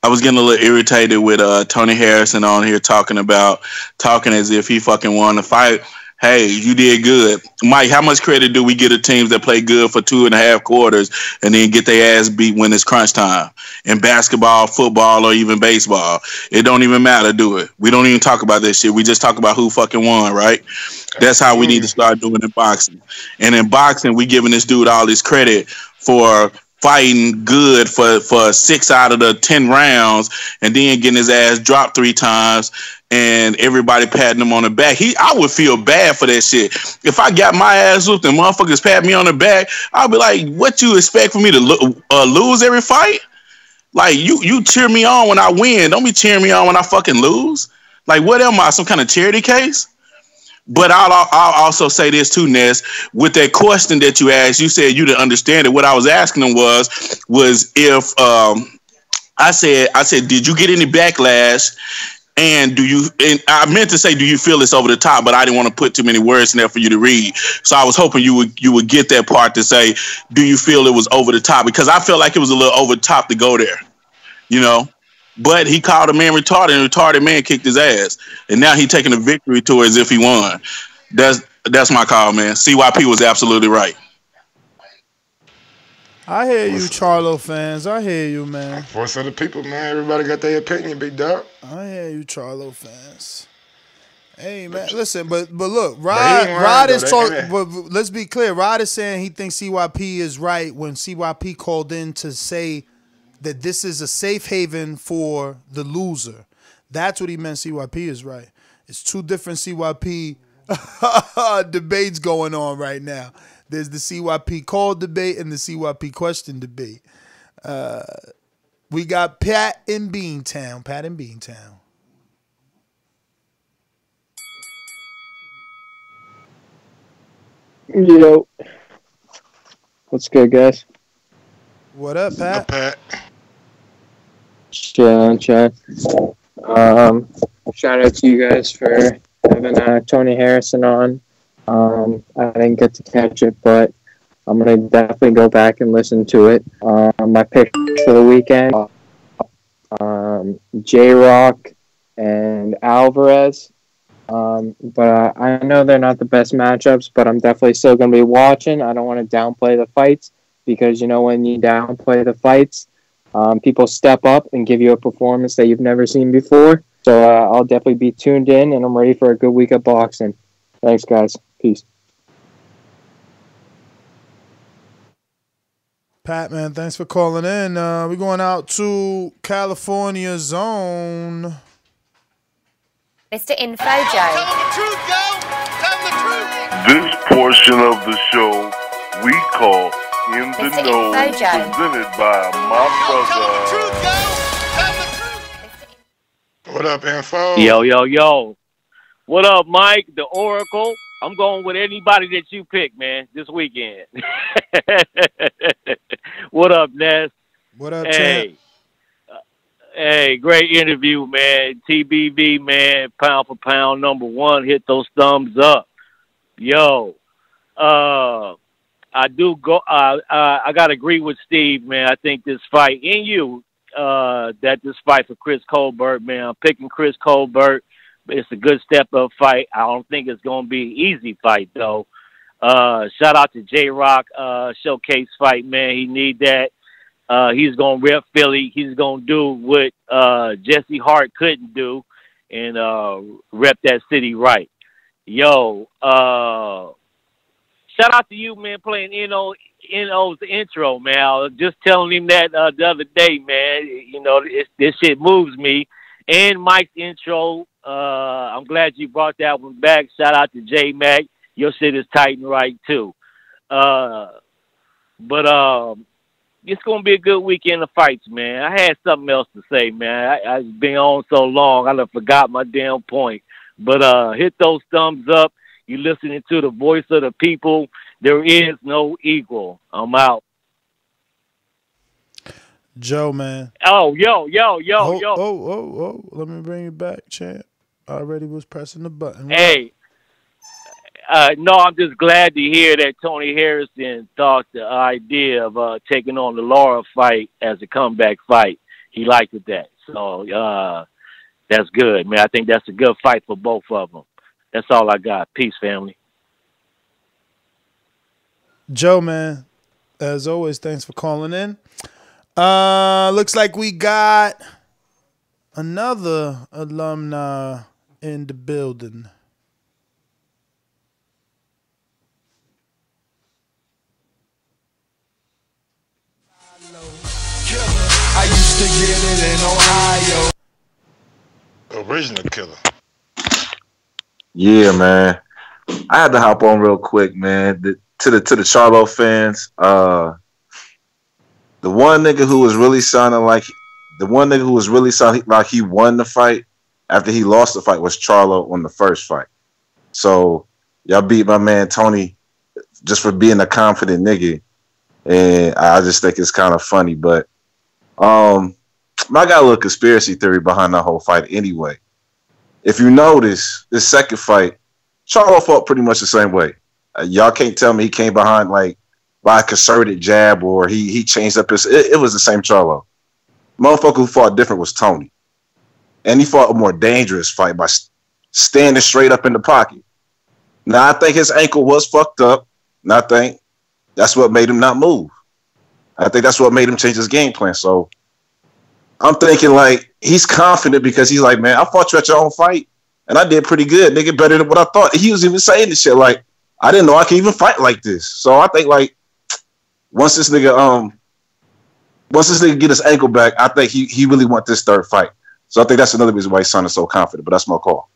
I was getting a little irritated with Tony Harrison on here talking as if he fucking won the fight. Hey, you did good. Mike, how much credit do we get to teams that play good for 2.5 quarters and then get their ass beat when it's crunch time? In basketball, football, or even baseball. It don't even matter, do it. We don't even talk about this shit. We just talk about who fucking won, right? That's how we need to start doing in boxing. And in boxing, we giving this dude all this credit for fighting good for 6 out of the 10 rounds and then getting his ass dropped 3 times. And everybody patting him on the back. I would feel bad for that shit. If I got my ass whooped and motherfuckers pat me on the back, I'd be like, "What you expect for me to lose every fight? Like you cheer me on when I win. Don't be cheering me on when I fucking lose. Like what am I? Some kind of charity case?" But I'll also say this too, Ness, with that question that you asked, you said you didn't understand it. What I was asking them was if I said, did you get any backlash? And I meant to say, do you feel it's over the top? But I didn't want to put too many words in there for you to read. So I was hoping you would get that part to say, do you feel it was over the top? Because I felt like it was a little over the top to go there, you know. But he called a man retarded, and a retarded man kicked his ass. And now he's taking a victory tour as if he won. That's my call, man. CYP was absolutely right. I hear you, Charlo fans. I hear you, man. Voice of the people, man. Everybody got their opinion, big dog. I hear you, Charlo fans. Hey, man, listen, but look, Rod is let's be clear. Rod is saying he thinks CYP is right when CYP called in to say that this is a safe haven for the loser. That's what he meant. CYP is right. It's two different CYP debates going on right now. There's the CYP call debate and the CYP question debate. We got Pat in Beantown. Pat in Beantown. Yo. What's good, guys? What up, Pat? Pat. Chillin'. Shout out to you guys for having Tony Harrison on. I didn't get to catch it, but I'm gonna definitely go back and listen to it. My pick for the weekend: J-Rock and Alvarez. But I know they're not the best matchups, but I'm definitely still gonna be watching. I don't want to downplay the fights because you know when you downplay the fights, people step up and give you a performance that you've never seen before. So I'll definitely be tuned in, and I'm ready for a good week of boxing. Thanks, guys. Peace. Pat, man, thanks for calling in. We're going out to California Zone. Mr. Info Joe. Tell them the truth, yo. Tell them the truth. This portion of the show we call In the Know, presented by my brother. Tell them the truth, yo. What up, Info? Yo, yo, yo. What up, Mike, the Oracle? I'm going with anybody that you pick, man, this weekend. What up, Ness? What up, Hey? Hey, great interview, man. TBB, man, pound for pound, number one. Hit those thumbs up. Yo, I got to agree with Steve, man. I think this fight, and you, that this fight for Chris Colbert, man, I'm picking Chris Colbert. It's a good step-up fight. I don't think it's going to be an easy fight, though. Shout out to J-Rock showcase fight, man. He need that. He's going to rep Philly. He's going to do what Jesse Hart couldn't do and rep that city right. Yo, shout out to you, man, playing N.O.'s intro, man. I was just telling him that the other day, man. You know, this shit moves me. And Mike's intro, I'm glad you brought that one back. Shout out to J-Mac. Your shit is tight and right, too. But it's going to be a good weekend of fights, man. I had something else to say, man. I've been on so long, I done forgot my damn point. But hit those thumbs up. You listening to the voice of the people. There is no equal. I'm out. Joe, man. Oh, yo. Oh. Let me bring you back, champ. I already was pressing the button. Hey. No, I'm just glad to hear that Tony Harrison thought the idea of taking on the Lara fight as a comeback fight. He liked it that. So, that's good, man. I think that's a good fight for both of them. That's all I got. Peace, family. Joe, man. As always, thanks for calling in. Looks like we got another alumni in the building. I used to get it in Ohio. Original killer. Yeah, man. I had to hop on real quick, man. To the Charlo fans, the one nigga who was really sounding like he won the fight after he lost the fight was Charlo on the first fight. So y'all beat my man Tony just for being a confident nigga. And I just think it's kind of funny. But I got a little conspiracy theory behind that whole fight anyway. If you notice, this second fight, Charlo fought pretty much the same way. Y'all can't tell me he came behind like by a concerted jab or he changed up his... It was the same Charlo. Motherfucker who fought different was Tony. And he fought a more dangerous fight by standing straight up in the pocket. Now, I think his ankle was fucked up. And I think that's what made him not move. I think that's what made him change his game plan. So I'm thinking, like, he's confident because he's like, man, I fought you at your own fight, and I did pretty good, nigga, better than what I thought. He was even saying this shit, like, I didn't know I could even fight like this. So I think, like, once this nigga get his ankle back, I think he really want this third fight. So I think that's another reason why he sounded so confident, but that's my call.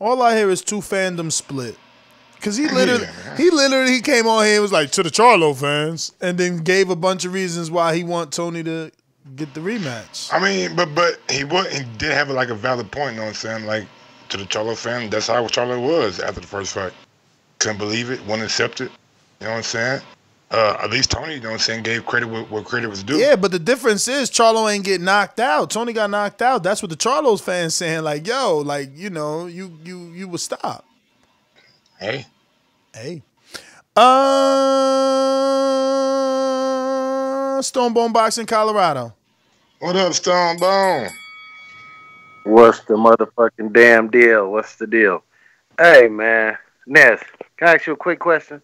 All I hear is two fandoms split. Cause he literally came on here and was like, to the Charlo fans, and then gave a bunch of reasons why he want Tony to get the rematch. I mean, but he did have like a valid point, you know what I'm saying? Like, to the Charlo fan, that's how Charlo was after the first fight. Couldn't believe it, wouldn't accept it. You know what I'm saying? At least Tony, you know what I'm saying, gave credit what credit was due. Yeah, but the difference is Charlo ain't get knocked out. Tony got knocked out. That's what the Charlo's fans saying, like, yo, like, you know, you would stop. Hey. Stone Bone Boxing, Colorado. What up, Stone Bone? What's the motherfucking damn deal? What's the deal? Hey, man. Ness, can I ask you a quick question?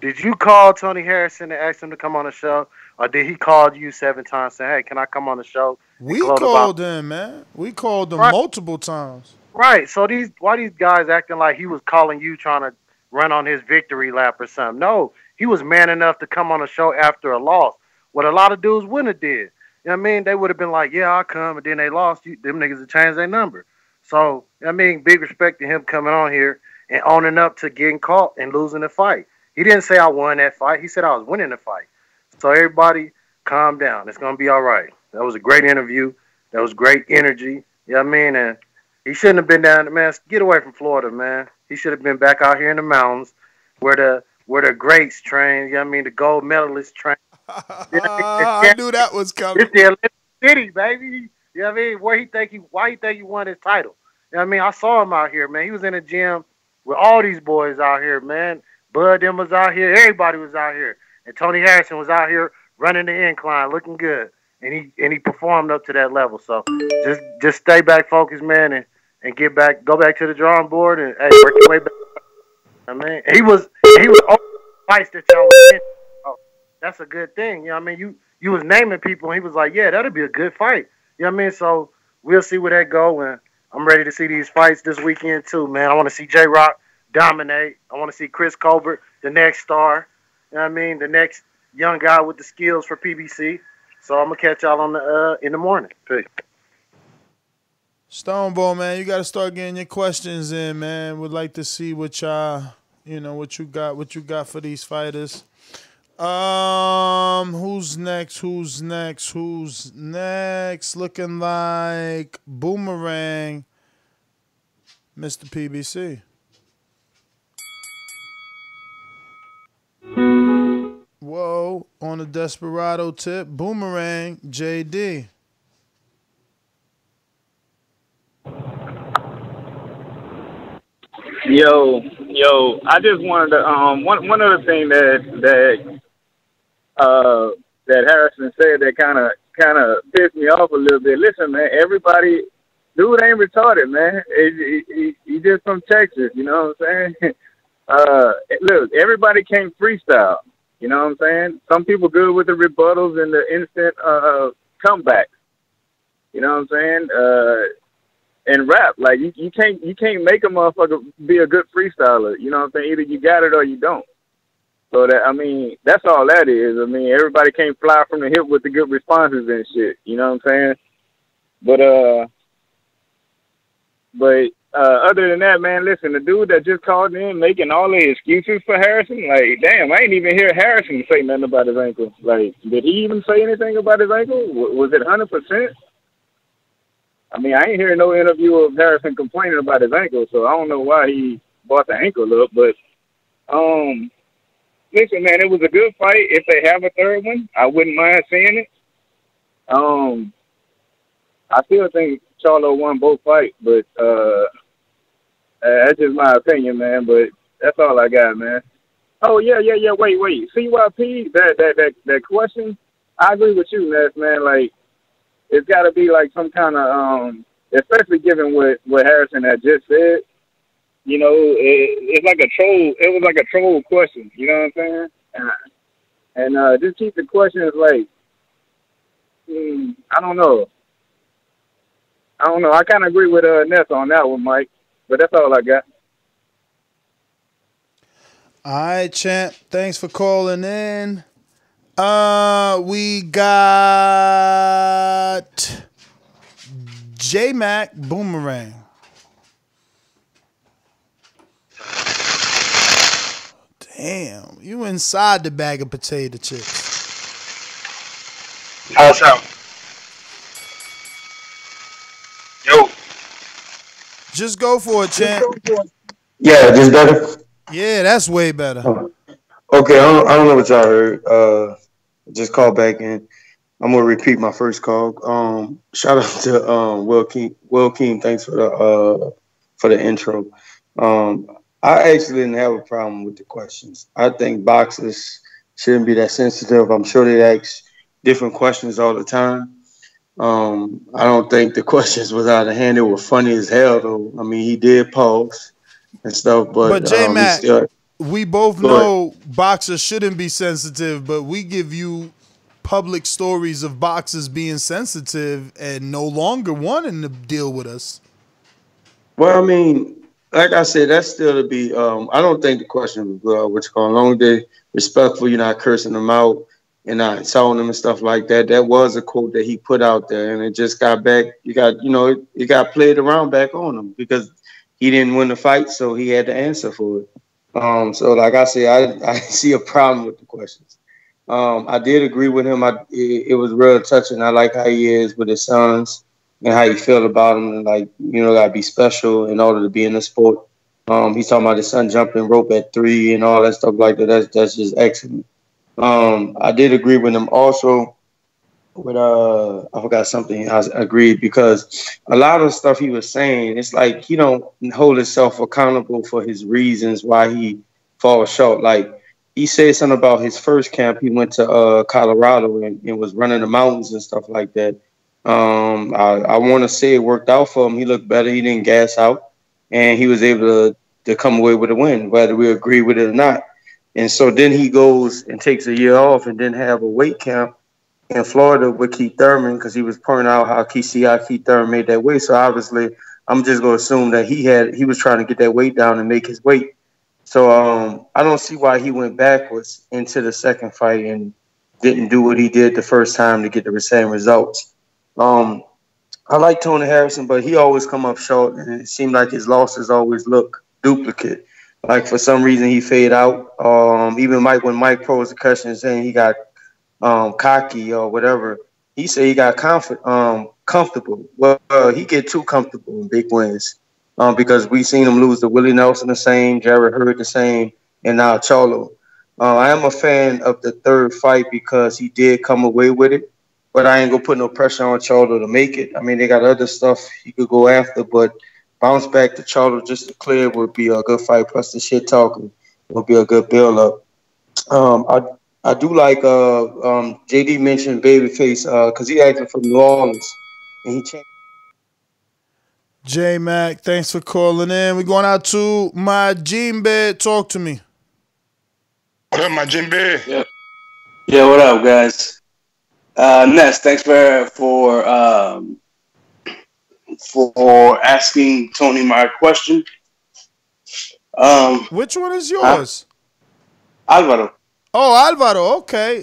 Did you call Tony Harrison and ask him to come on the show? Or did he call you 7 times saying, hey, can I come on the show? We called him, man. We called him multiple times. Right. So why these guys acting like he was calling you trying to run on his victory lap or something? No, he was man enough to come on a show after a loss. What a lot of dudes wouldn't have did. You know what I mean? They would have been like, yeah, I'll come. And then they lost. Them niggas have changed their number. So, I mean, big respect to him coming on here and owning up to getting caught and losing the fight. He didn't say I won that fight. He said I was winning the fight. So everybody calm down. It's going to be all right. That was a great interview. That was great energy. You know what I mean? And he shouldn't have been down, man. Get away from Florida, man. He should have been back out here in the mountains where the greats train. You know what I mean? The gold medalists train. I knew that was coming. It's the Olympic City, baby. You know what I mean? Why he think he won his title? You know what I mean? I saw him out here, man. He was in a gym with all these boys out here, man. Bud them was out here. Everybody was out here. And Tony Harrison was out here running the incline, looking good. And he performed up to that level. So just stay back focused, man, and go back to the drawing board and hey, work your way back. I mean, he was over the fights that y'all was in. Oh, that's a good thing. You know what I mean? You was naming people and he was like, yeah, that'll be a good fight. You know what I mean? So we'll see where that go, and I'm ready to see these fights this weekend too, man. I want to see J-Rock dominate. I want to see Chris Colbert, the next star. You know what I mean? The next young guy with the skills for PBC. So I'm gonna catch y'all on the in the morning. Peace. Stoneball, man, you gotta start getting your questions in, man. Would like to see what y'all, you know, what you got for these fighters. Who's next? Looking like Boomerang, Mr. PBC. Whoa, on a Desperado tip, Boomerang, JD. Yo, I just wanted to, one other thing that Harrison said that kind of pissed me off a little bit. Listen, man, everybody, dude ain't retarded, man. He just from Texas, you know what I'm saying? Look, everybody can't freestyle. You know what I'm saying? Some people good with the rebuttals and the instant comebacks. You know what I'm saying? And rap, like you can't make a motherfucker be a good freestyler. You know what I'm saying? Either you got it or you don't. So that, I mean, that's all that is. I mean, everybody can't fly from the hip with the good responses and shit. You know what I'm saying? But other than that, man, listen, the dude that just called in making all the excuses for Harrison, like, damn, I ain't even hear Harrison say nothing about his ankle. Like, did he even say anything about his ankle? Was it 100%? I mean, I ain't hearing no interview of Harrison complaining about his ankle, so I don't know why he bought the ankle up. But listen, man, it was a good fight. If they have a third one, I wouldn't mind seeing it. I still think Charlo won both fights, but that's just my opinion, man. But that's all I got, man. Oh, yeah. Wait. CYP, that question, I agree with you, Ness, man. Like, it's got to be, like, some kind of, especially given what Harrison had just said, you know, it's like a troll. It was like a troll question, you know what I'm saying? And just keep the questions, like, I don't know. I kind of agree with Ness on that one, Mike, but that's all I got. All right, champ. Thanks for calling in. We got J-Mac Boomerang. Damn, you inside the bag of potato chips. How's up? Yo. Just go for it, champ. Yeah, just better. Yeah, that's way better. Oh. Okay, I don't know what y'all heard. Just call back and I'm gonna repeat my first call. Shout out to Will Keem. Thanks for the intro. I actually didn't have a problem with the questions. I think boxers shouldn't be that sensitive. I'm sure they ask different questions all the time. I don't think the questions was out of hand. They were funny as hell though. I mean, he did pause and stuff, but J-Mac, we both know boxers shouldn't be sensitive, but we give you public stories of boxers being sensitive and no longer wanting to deal with us. Well, I mean, like I said, that's still to be. I don't think the question was what's going on. They're respectful, you're not cursing them out and not insulting them and stuff like that. That was a quote that he put out there, and it just got back. It got played around back on him because he didn't win the fight, so he had to answer for it. So like I said, I see a problem with the questions. I did agree with him. It was real touching. I like how he is with his sons and how you feel about him. And like, gotta be special in order to be in the sport. He's talking about his son jumping rope at 3 and all that stuff like that. That's just excellent. I did agree with him also. With I forgot something. I agreed because a lot of stuff he was saying, it's like he don't hold himself accountable for his reasons why he falls short. Like he said something about his first camp. He went to Colorado and was running the mountains and stuff like that. I want to say it worked out for him. He looked better. He didn't gas out, and he was able to come away with a win, whether we agree with it or not. And so then he goes and takes a year off and then have a weight camp in Florida with Keith Thurman, because he was pointing out how Keith Thurman made that weight. So obviously, I'm just going to assume that he was trying to get that weight down and make his weight. So I don't see why he went backwards into the second fight and didn't do what he did the first time to get the same results. I like Tony Harrison, but he always come up short, and it seemed like his losses always look duplicate. Like for some reason he fade out. Even when Mike posed the question saying he got cocky or whatever, he said he got comfortable. Well, he get too comfortable in big wins because we seen him lose to Willie Nelson the same, Jared Hurd the same, and now Charlo. I am a fan of the third fight because he did come away with it, but I ain't gonna put no pressure on Charlo to make it. I mean, they got other stuff he could go after, but bounce back to Charlo just to clear would be a good fight. Plus the shit talking would be a good build up. I do like JD mentioned Babyface because he acted from New Orleans and he changed. J-Mac, thanks for calling in. We're going out to my Jinbe. Talk to me. What up, my Jinbe? Yeah, what up, guys? Ness, thanks for asking Tony my question. Which one is yours? Alvaro. Oh, Alvaro, okay.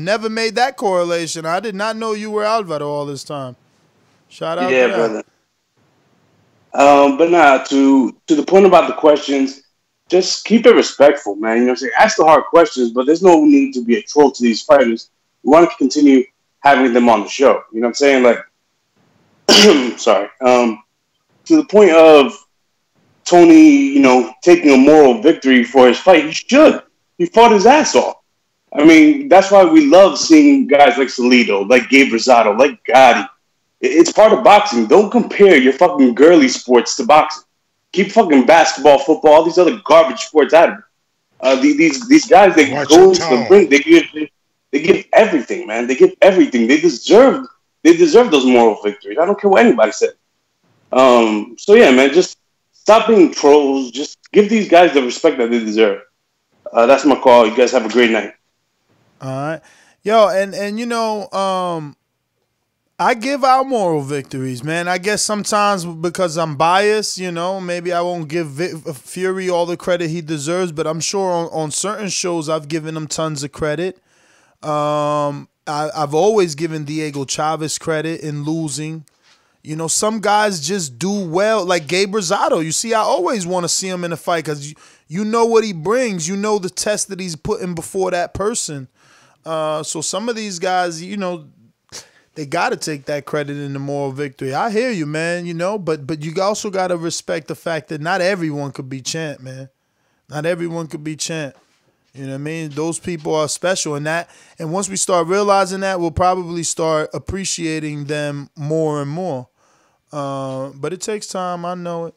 Never made that correlation. I did not know you were Alvaro all this time. Shout out to brother. But nah, to the point about the questions, just keep it respectful, man. You know what I'm saying? Ask the hard questions, but there's no need to be a troll to these fighters. We want to continue having them on the show. You know what I'm saying? Like, sorry, to the point of Tony, you know, taking a moral victory for his fight. He should. He fought his ass off. I mean, that's why we love seeing guys like Salido, like Gabe Rosado, like Gotti. It's part of boxing. Don't compare your fucking girly sports to boxing. Keep fucking basketball, football, all these other garbage sports out of it. These guys, they go to the brink. They give everything, man. They give everything. They deserve those moral victories. I don't care what anybody said. So yeah, man, just stop being trolls. Just give these guys the respect that they deserve. That's my call. You guys have a great night. All right, yo, and you know, I give out moral victories, man. I guess sometimes because I'm biased, you know, maybe I won't give Fury all the credit he deserves, but I'm sure on certain shows I've given him tons of credit. I've always given Diego Chavez credit in losing. You know, some guys just do well, like Gabe Rosado. You see, I always want to see him in a fight because you know what he brings. You know the test that he's putting before that person. So some of these guys, you know, they got to take that credit in the moral victory. I hear you, man, you know, but you also got to respect the fact that not everyone could be champ, man. Not everyone could be champ. You know what I mean? Those people are special, and once we start realizing that, we'll probably start appreciating them more and more. But it takes time. I know it.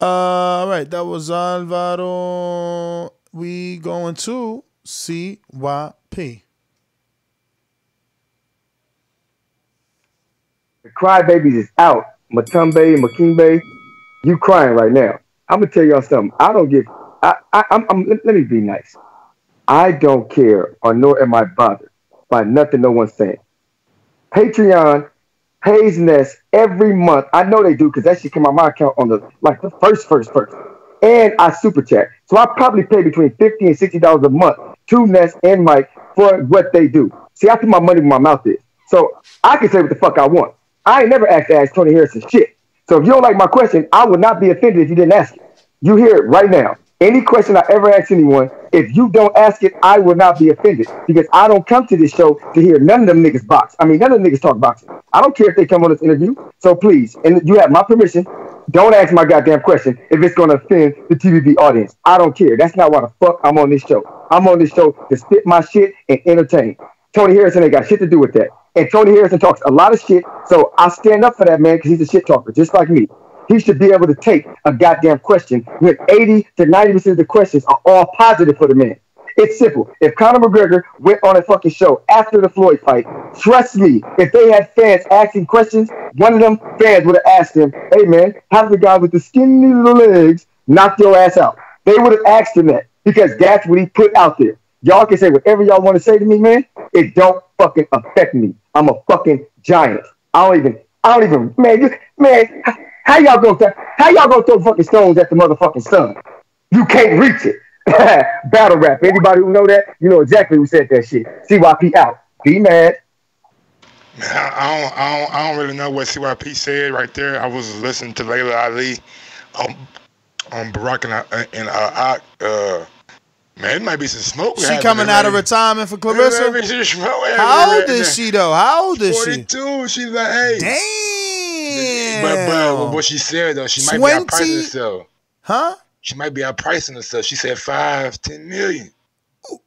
All right. That was Alvaro. We going to CYP. The Crybabies is out. Matumbe, Makimbe, you crying right now. I'm going to tell y'all something. I don't give... let me be nice. I don't care, or nor am I bothered by nothing no one's saying. Patreon pays Ness every month. I know they do because that shit came on my account on the like the first. And I super chat, so I probably pay between $50 and $60 a month to Ness and Mike for what they do. See, I put my money where my mouth is, so I can say what the fuck I want. I ain't never asked to ask Tony Harrison shit. So if you don't like my question, I would not be offended if you didn't ask it. You hear it right now. Any question I ever ask anyone, if you don't ask it, I will not be offended because I don't come to this show to hear none of them niggas box. I mean, none of them niggas talk boxing. I don't care if they come on this interview. So please, and you have my permission, don't ask my goddamn question if it's going to offend the TVB audience. I don't care. That's not why the fuck I'm on this show. I'm on this show to spit my shit and entertain. Tony Harrison ain't got shit to do with that. And Tony Harrison talks a lot of shit, so I stand up for that man because he's a shit talker, just like me. He should be able to take a goddamn question when 80 to 90% of the questions are all positive for the man. It's simple. If Conor McGregor went on a fucking show after the Floyd fight, trust me, if they had fans asking questions, one of them fans would have asked him, hey man, how did the guy with the skinny little legs knock your ass out? They would have asked him that because that's what he put out there. Y'all can say whatever y'all want to say to me, man. It don't fucking affect me. I'm a fucking giant. I don't even, man, man. How y'all gonna throw fucking stones at the motherfucking sun? You can't reach it. Battle rap. Anybody who know that, you know exactly who said that shit. CYP out. Be mad. I don't really know what CYP said right there. I was listening to Layla Ali on Barack and man, it might be some smoke. She coming out of retirement for Clarissa. How old is she though? How old is she? 42. She's like, hey. Damn. But what she said though, she might be outpricing herself. Huh? She might be outpricing herself. She said 5, 10 million. Ooh.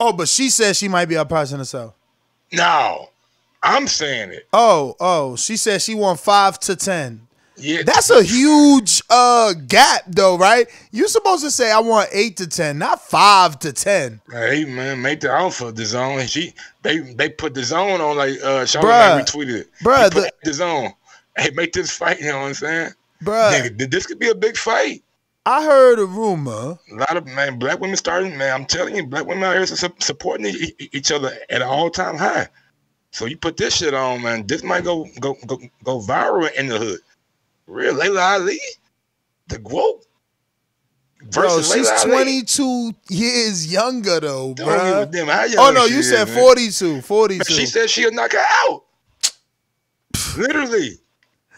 Oh, but she said she might be outpricing herself. No, I'm saying it. Oh, she said she won 5 to 10. Yeah, that's a huge gap though, right? You're supposed to say I want 8 to 10, not 5 to 10. Hey man, make the offer DAZN. They put DAZN on like Sean retweeted it. Bruh, they put DAZN. Hey, make this fight, you know what I'm saying? Bruh. This could be a big fight. I heard a rumor. A lot of, man, black women starting, man, I'm telling you, black women out here supporting each other at an all-time high. So you put this shit on, man, this might go viral in the hood. Real Layla Ali, the GOAT. Bro, she's 22 years younger, though, bro. Oh, no, you said 42. She said she'll knock her out. Literally.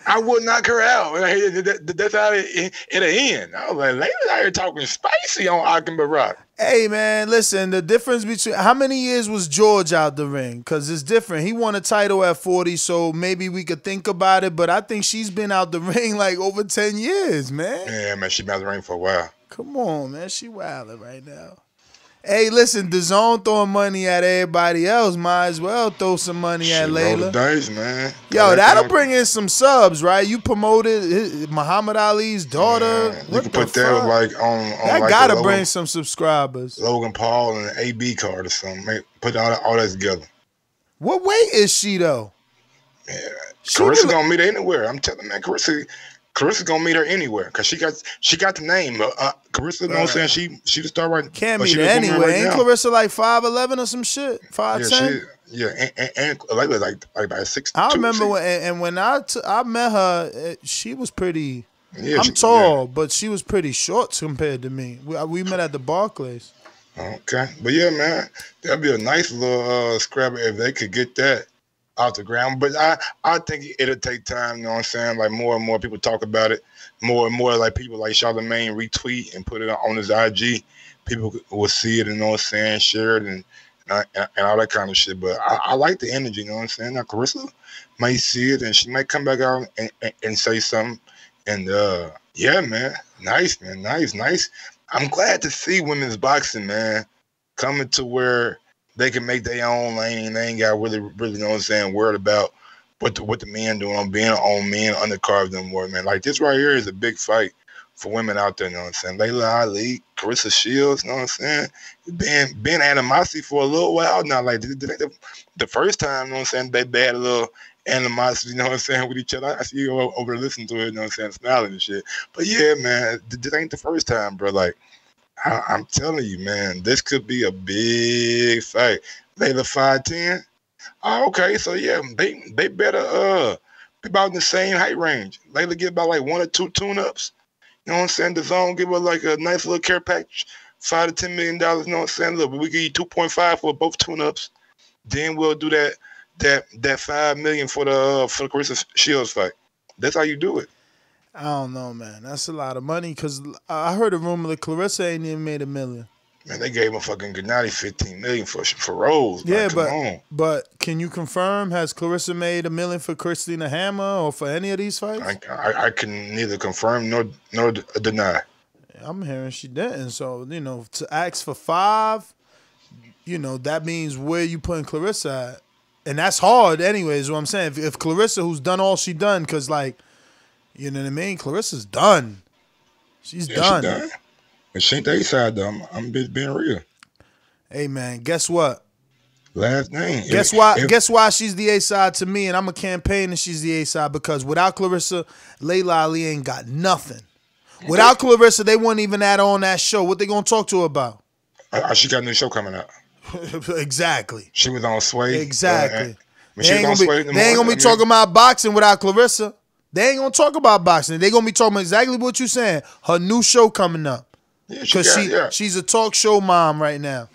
I would knock her out. That's how it'll end. I was like, ladies out here talking spicy on Akim Barak. Hey, man, listen, the difference between... How many years was George out the ring? Because it's different. He won a title at 40, so maybe we could think about it, but I think she's been out the ring like over 10 years, man. Yeah, man, she's been out the ring for a while. Come on, man. She wilding right now. Hey, listen, DAZN throwing money at everybody else. Might as well throw some money at Layla. Roll the dice, man. Yo, that'll bring in some subs, right? You promoted Muhammad Ali's daughter. Man, you can put that like on that like gotta Logan, bring some subscribers. Logan Paul and an AB card or something. Man, put all that together. What weight is she though? Yeah, Carissa's gonna meet her anywhere. I'm telling you, man, Carissa's gonna meet her anywhere because she got the name. Carissa, you know what I'm saying? She the star right now. Can't meet her anywhere. Right ain't now. Clarissa like 5'11" or some shit? 5'10"? Yeah, and like 6'2". I remember when I met her, she was pretty. Yeah, I'm tall, but she was pretty short compared to me. We met at the Barclays. Okay, but yeah, man, that'd be a nice little scrabble if they could get that off the ground, but I think it'll take time, you know what I'm saying? Like more and more people talk about it, more and more like people like Charlamagne retweet and put it on his IG. People will see it, you know what I'm saying, share it and all that kind of shit. But I like the energy, you know what I'm saying? Now Carissa might see it and she might come back out and say something. And yeah, man, nice. I'm glad to see women's boxing, man, coming to where they can make their own lane. They ain't got really, you know what I'm saying, worried about what the men doing on being on men undercarved them more, man. Like this right here is a big fight for women out there, you know what I'm saying? Layla Ali, Carissa Shields, you know what I'm saying? Been animosity for a little while now. Like the first time, you know what I'm saying, they had a little animosity, you know what I'm saying, with each other. I see you over listening to it, you know what I'm saying, smiling and shit. But yeah, man, this ain't the first time, bro. Like I'm telling you, man, this could be a big fight. Layla 5'10". Oh, okay, so yeah, they better be about in the same height range. Layla get about like 1 or 2 tune-ups. You know what I'm saying? DAZN give her like a nice little care package, $5 to $10 million. You know what I'm saying? Look, we give you 2.5 for both tune-ups. Then we'll do that $5 million for the Carissa Shields fight. That's how you do it. I don't know, man. That's a lot of money because I heard a rumor that Clarissa ain't even made $1 million. Man, they gave a fucking Gennady $15 million for Rose. Yeah, like, but can you confirm? Has Clarissa made $1 million for Christina Hammer or for any of these fights? I can neither confirm nor deny. I'm hearing she didn't. So, you know, to ask for 5, you know, that means where you putting Clarissa at. And that's hard anyways, what I'm saying. If Clarissa, who's done all she done, because, like, you know what I mean? Clarissa's done. She's done. She done. But she ain't the A side, though. I'm being real. Hey, man, guess what? Last name. Guess why she's the A side to me, and I'm a campaign and she's the A side, because without Clarissa, Layla Ali ain't got nothing. Without Clarissa, they wouldn't even add on that show. What they going to talk to her about? She got a new show coming out. Exactly. She was on Sway. Exactly. They ain't going to be talking about boxing without Clarissa. They ain't going to talk about boxing. They're going to be talking about exactly what you're saying. Her new show coming up. Because yeah, she's a talk show mom right now.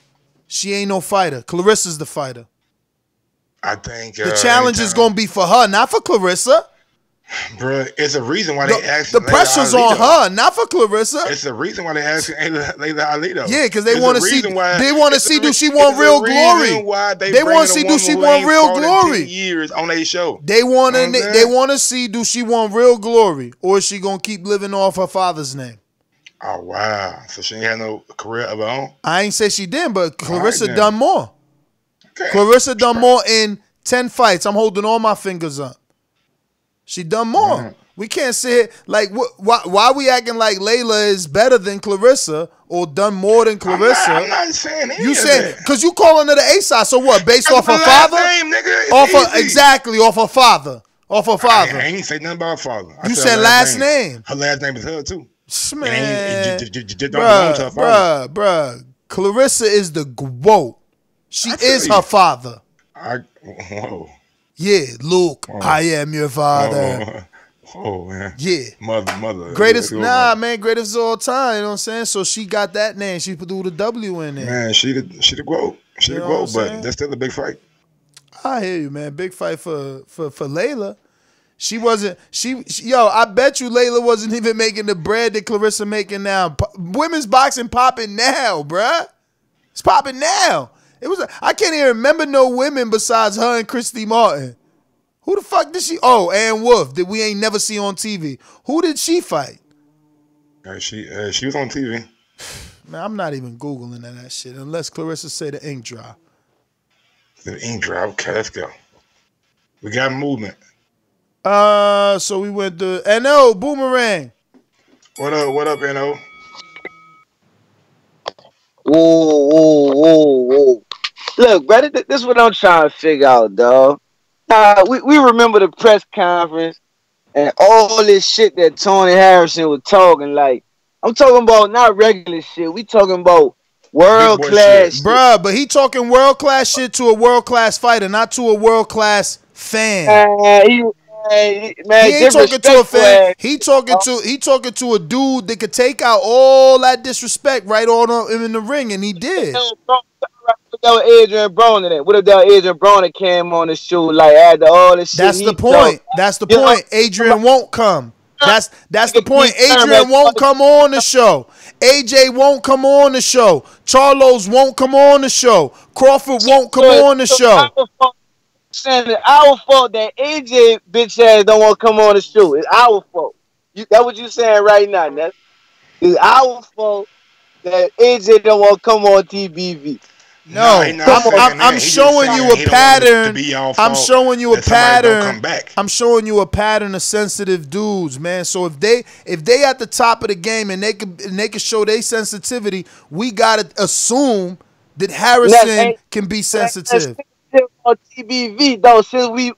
She ain't no fighter. Clarissa's the fighter. I think the challenge is going to be for her, not for Clarissa. Bro, it's a reason why they asked the pressure's on her, not for Clarissa. It's the reason why they asked Layla Ali though. Yeah, because they want to see. They want to see do she want real glory. They want to see do she want real glory. Years on their show. They want to see do she want real glory, or is she gonna keep living off her father's name? Oh wow! So she ain't had no career of her own. I ain't say she didn't, but Clarissa done more. Okay. Clarissa done more in 10 fights. I'm holding all my fingers up. She done more. Mm-hmm. We can't sit here like why we acting like Layla is better than Clarissa or done more than Clarissa. I'm not saying anything. You saying because you calling her the A side. So what? Based off her father? Name, nigga, exactly off her father. Off her father. I ain't say nothing about her father. You said last name. Her last name is her too. Man, bruh. Clarissa is the GOAT. She is her father. Whoa. Yeah, Luke, oh. I am your father. Oh, man. Yeah. Mother. Greatest, greatest of all time, you know what I'm saying? So she got that name. She put the W in there. Man, she the GOAT. She the GOAT, but that's still a big fight. I hear you, man. Big fight for Layla. She wasn't, yo, I bet you Layla wasn't even making the bread that Clarissa making now. Women's boxing popping now, bruh. It's popping now. It was, I can't even remember no women besides her and Christy Martin. Who the fuck did she, oh, Ann Wolf, that we ain't never see on TV. Who did she fight? She was on TV. Man, I'm not even Googling that shit unless Clarissa said the ink dry. The ink dry, okay, let's go. We got movement. So we went to NO Boomerang. What up, NO? Whoa, whoa, whoa, whoa. Look, brother, this is what I'm trying to figure out, dog. We remember the press conference and all this shit that Tony Harrison was talking. Like, I'm talking about not regular shit. We talking about world-class shit. Bruh, but he talking world-class shit to a world-class fighter, not to a world-class fan. He ain't talking to a fan. He talking to a dude that could take out all that disrespect right on him in the ring, and he did. What if Adrian Broner? What if Adrian Broner came on the show like after all this shit? That's the point. That's the point. Adrian won't come. That's the point. Adrian won't come on the show. AJ won't come on the show. Charlos won't come on the show. Crawford won't come on the show. It's our fault that AJ bitch ass don't want to come on the show. It's our fault. That's what you saying right now, Ness. It's our fault that AJ don't want to come on TBV. No, I'm showing you a pattern. I'm showing you a pattern. I'm showing you a pattern of sensitive dudes, man. So if they at the top of the game and they can show their sensitivity, we gotta assume that Harrison can be sensitive. On TBV though,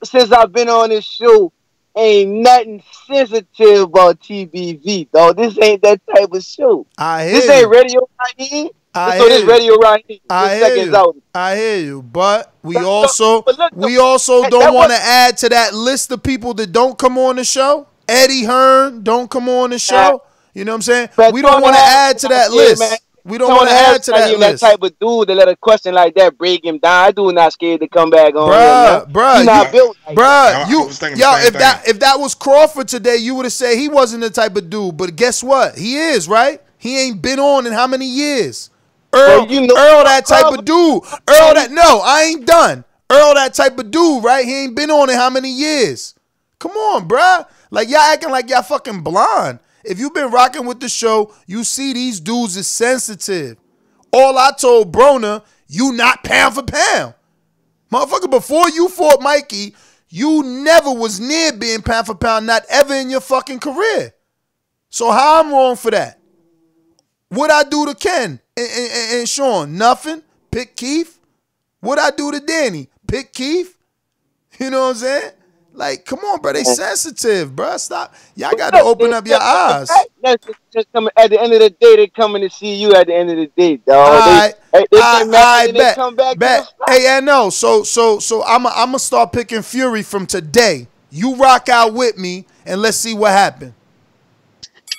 since I've been on this show, ain't nothing sensitive about TBV though. This ain't that type of show. This ain't Radio Raheem. This Radio Raheem. I hear you, but we also don't want to add to that list of people that don't come on the show. Eddie Hearn don't come on the show. You know what I'm saying? We don't want to add to that list. Man. We don't want to add to that list. That type of dude that let a question like that break him down. I do not scared to come back on. If that was Crawford today, you would have said he wasn't the type of dude. But guess what? He is, right? He ain't been on in how many years? Earl, that type of dude. Earl, that type of dude, right? He ain't been on in how many years? Come on, bruh. Like, y'all acting like y'all fucking blind. If you've been rocking with the show, you see these dudes is sensitive. All I told Broner, you not pound for pound. Motherfucker, before you fought Mikey, you never was near being pound for pound, not ever in your fucking career. So how I'm wrong for that? What I do to Ken and Sean? Nothing. Pick Keith. What I do to Danny? Pick Keith. You know what I'm saying? Like, come on, bro. They sensitive, bro. Stop. Y'all got to open up your eyes. At the end of the day, they coming to see you. At the end of the day, dog. I bet. Hey, NO. So I'm gonna start picking Fury from today. You rock out with me, and let's see what happens.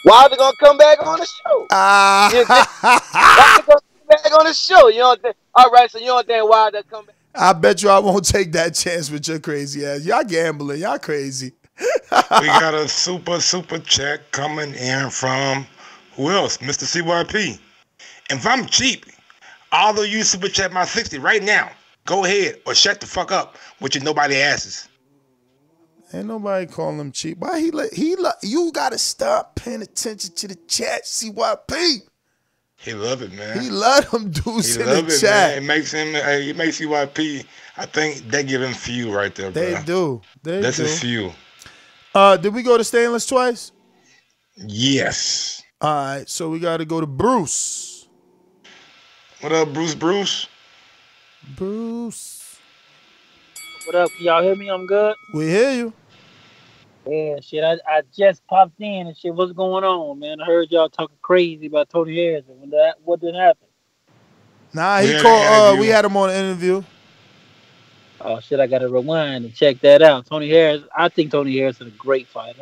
Why are they gonna come back on the show? Why they gonna come back on the show? You don't think? All right, so you don't think why they come back? I bet you I won't take that chance with your crazy ass. Y'all gambling. Y'all crazy. We got a super check coming in from, who else? Mr. CYP. If I'm cheap, although you super chat my 60 right now, go ahead or shut the fuck up with your nobody asses. Ain't nobody calling him cheap. Why you gotta stop paying attention to the chat, CYP. He love it, man. He love them dudes in the chat. Man. It makes CYP. I think they give him fuel right there, bro. They do. That's his fuel. Did we go to Stainless twice? Yes. All right, so we got to go to Bruce. What up, Bruce? Bruce. What up? Can y'all hear me? I'm good. We hear you. Yeah, shit, I just popped in and shit, what's going on, man? I heard y'all talking crazy about Tony Harrison. What didn't happen? Nah, he called, we had him on the interview. Oh, shit, I got to rewind and check that out. Tony Harrison, I think Tony Harrison is a great fighter.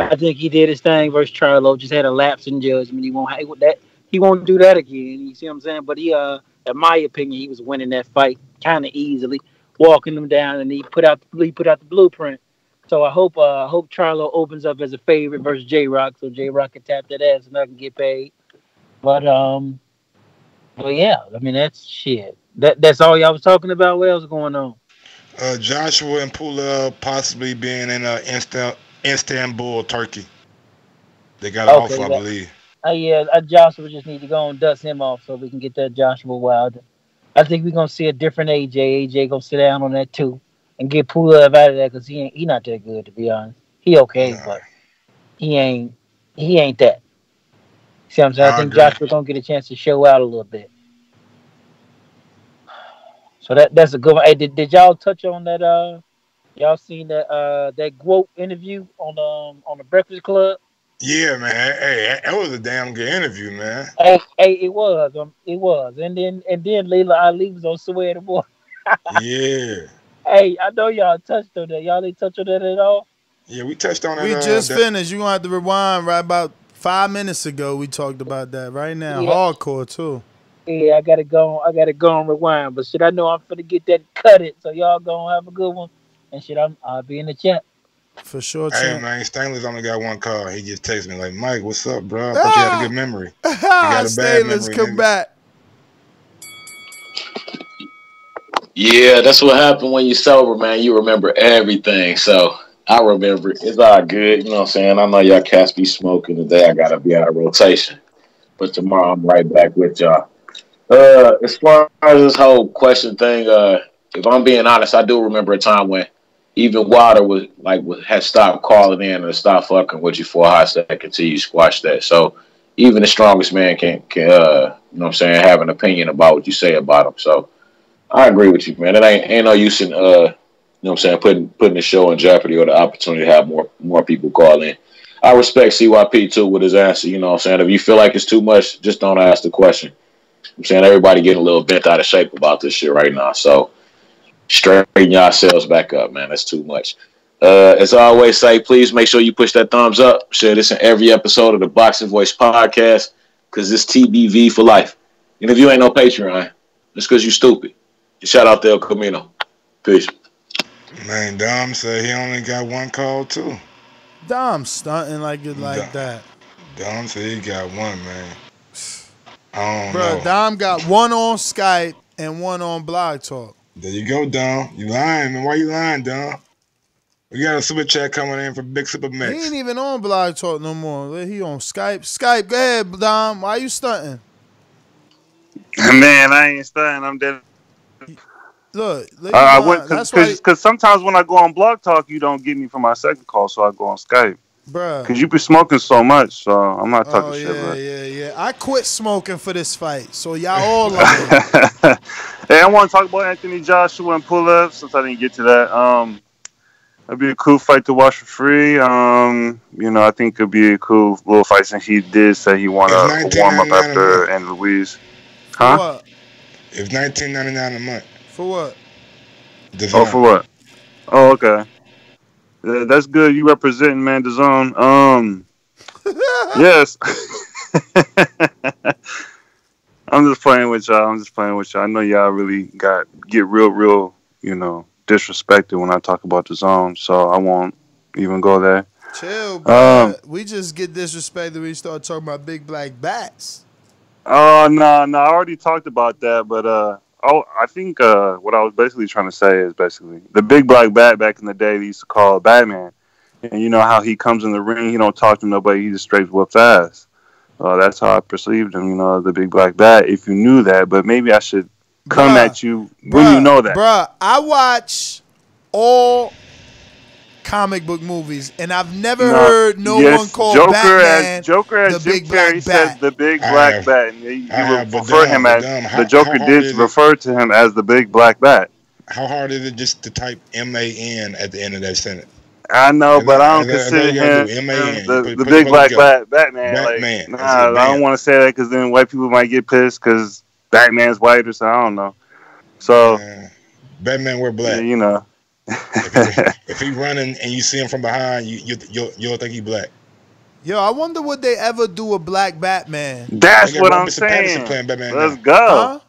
I think he did his thing versus Charlo, just had a lapse in judgment. He won't do that again, you see what I'm saying? But he, in my opinion, he was winning that fight kind of easily, walking him down, and he put out the blueprint. So I hope Charlo opens up as a favorite versus J-Rock, so J-Rock can tap that ass and I can get paid. But yeah, I mean, that's shit. That's all y'all was talking about? What else is going on? Joshua and Pula possibly being in Istanbul, Turkey. They got an offer, I believe. Joshua just need to go and dust him off so we can get that Joshua Wilder. I think we're going to see a different AJ. AJ going to sit down on that too and get Pula out of that because he not that good, to be honest. He okay, but he ain't that. See what I'm saying? I think agree. Joshua's going to get a chance to show out a little bit. So that's a good one. Hey, did y'all touch on that? Y'all seen that Guop interview on the Breakfast Club? Yeah, man. Hey, that was a damn good interview, man. Hey, it was. It was. And then Layla Ali was on Swear to Boy. Yeah. Hey, I know y'all touched on that. Y'all didn't touch on that at all? Yeah, we touched on it. We just finished. You're going to have to rewind right about 5 minutes ago. We talked about that right now. Yeah. Hardcore, too. Yeah, I gotta go and rewind. But shit, I know I'm finna get that cut it. So y'all gonna have a good one. And shit, I'll be in the chat. For sure, too. Hey, man, Stainless only got one call. He just texted me like, Mike, what's up, bro? I thought you had a good memory. You got a Stainless, bad memory, come nigga. Back. Yeah, that's what happened when you sober, man. You remember everything. So I remember it. It's all good. You know what I'm saying? I know y'all cats be smoking today. I gotta be out of rotation. But tomorrow I'm right back with y'all. As far as this whole question thing, if I'm being honest, I do remember a time when even Wilder had stopped calling in and stopped fucking with you for a hot second till you squash that. So even the strongest man can you know what I'm saying, have an opinion about what you say about him. So I agree with you, man. It ain't no use in you know what I'm saying, putting the show in jeopardy or the opportunity to have more people call in. I respect CYP too with his answer, you know what I'm saying. If you feel like it's too much, just don't ask the question. I'm saying everybody getting a little bent out of shape about this shit right now. So straighten yourselves back up, man. That's too much. As I always say, please make sure you push that thumbs up. Share this in every episode of the Boxing Voice podcast because it's TBV for life. And if you ain't no Patreon, it's because you stupid. And shout out to El Camino. Peace. Man, Dom said he only got one call, too. Dom stunting like it like Dom. That. Dom said he got one, man. Bro, Dom got one on Skype and one on Blog Talk. There you go, Dom. You lying, man. Why you lying, Dom? We got a super chat coming in from Big Super Mix. He ain't even on Blog Talk no more. He on Skype. Skype, go ahead, Dom. Why you stunting? Man, I ain't stunting. I'm dead. Look I went because sometimes when I go on Blog Talk, you don't get me for my second call, so I go on Skype. Bruh. Because you been smoking so much, so I'm not talking shit, bro. Yeah. I quit smoking for this fight, so y'all all like it. Hey, I want to talk about Anthony Joshua and Pulev, since I didn't get to that. It'd be a cool fight to watch for free. You know, I think it'd be a cool little fight since he did say he wanted a warm-up after and Louise. Huh? For what? It's $19.99 a month. For what? Design. Oh, for what? Oh, okay. That's good. You representing, man, the zone. Yes. I'm just playing with y'all. I know y'all really get real, you know, disrespected when I talk about the zone, so I won't even go there. Chill, bro. We just get disrespected when we start talking about big black bats. Oh, no. I already talked about that, but I think what I was basically trying to say is basically the big black bat back in the day they used to call Batman. And you know how he comes in the ring, he don't talk to nobody, he just straight whoops ass. That's how I perceived him, you know, the big black bat, if you knew that. But maybe I should come at you when you know that. Bruh, I watch all comic book movies, and I've never heard one call Batman the big black bat. The big black bat. Refer to him as the big black bat. How hard is it just to type M-A-N at the end of that sentence? I know, but I don't consider him the big black bat. Batman. Nah, I don't want to say that because then white people might get pissed because Batman's white or something. I don't know. So Batman wear black. You know. If he running and you see him from behind, you'll think he black. Yo, I wonder would they ever do a black Batman. That's what I'm saying. Playing Batman. Let's go. Huh?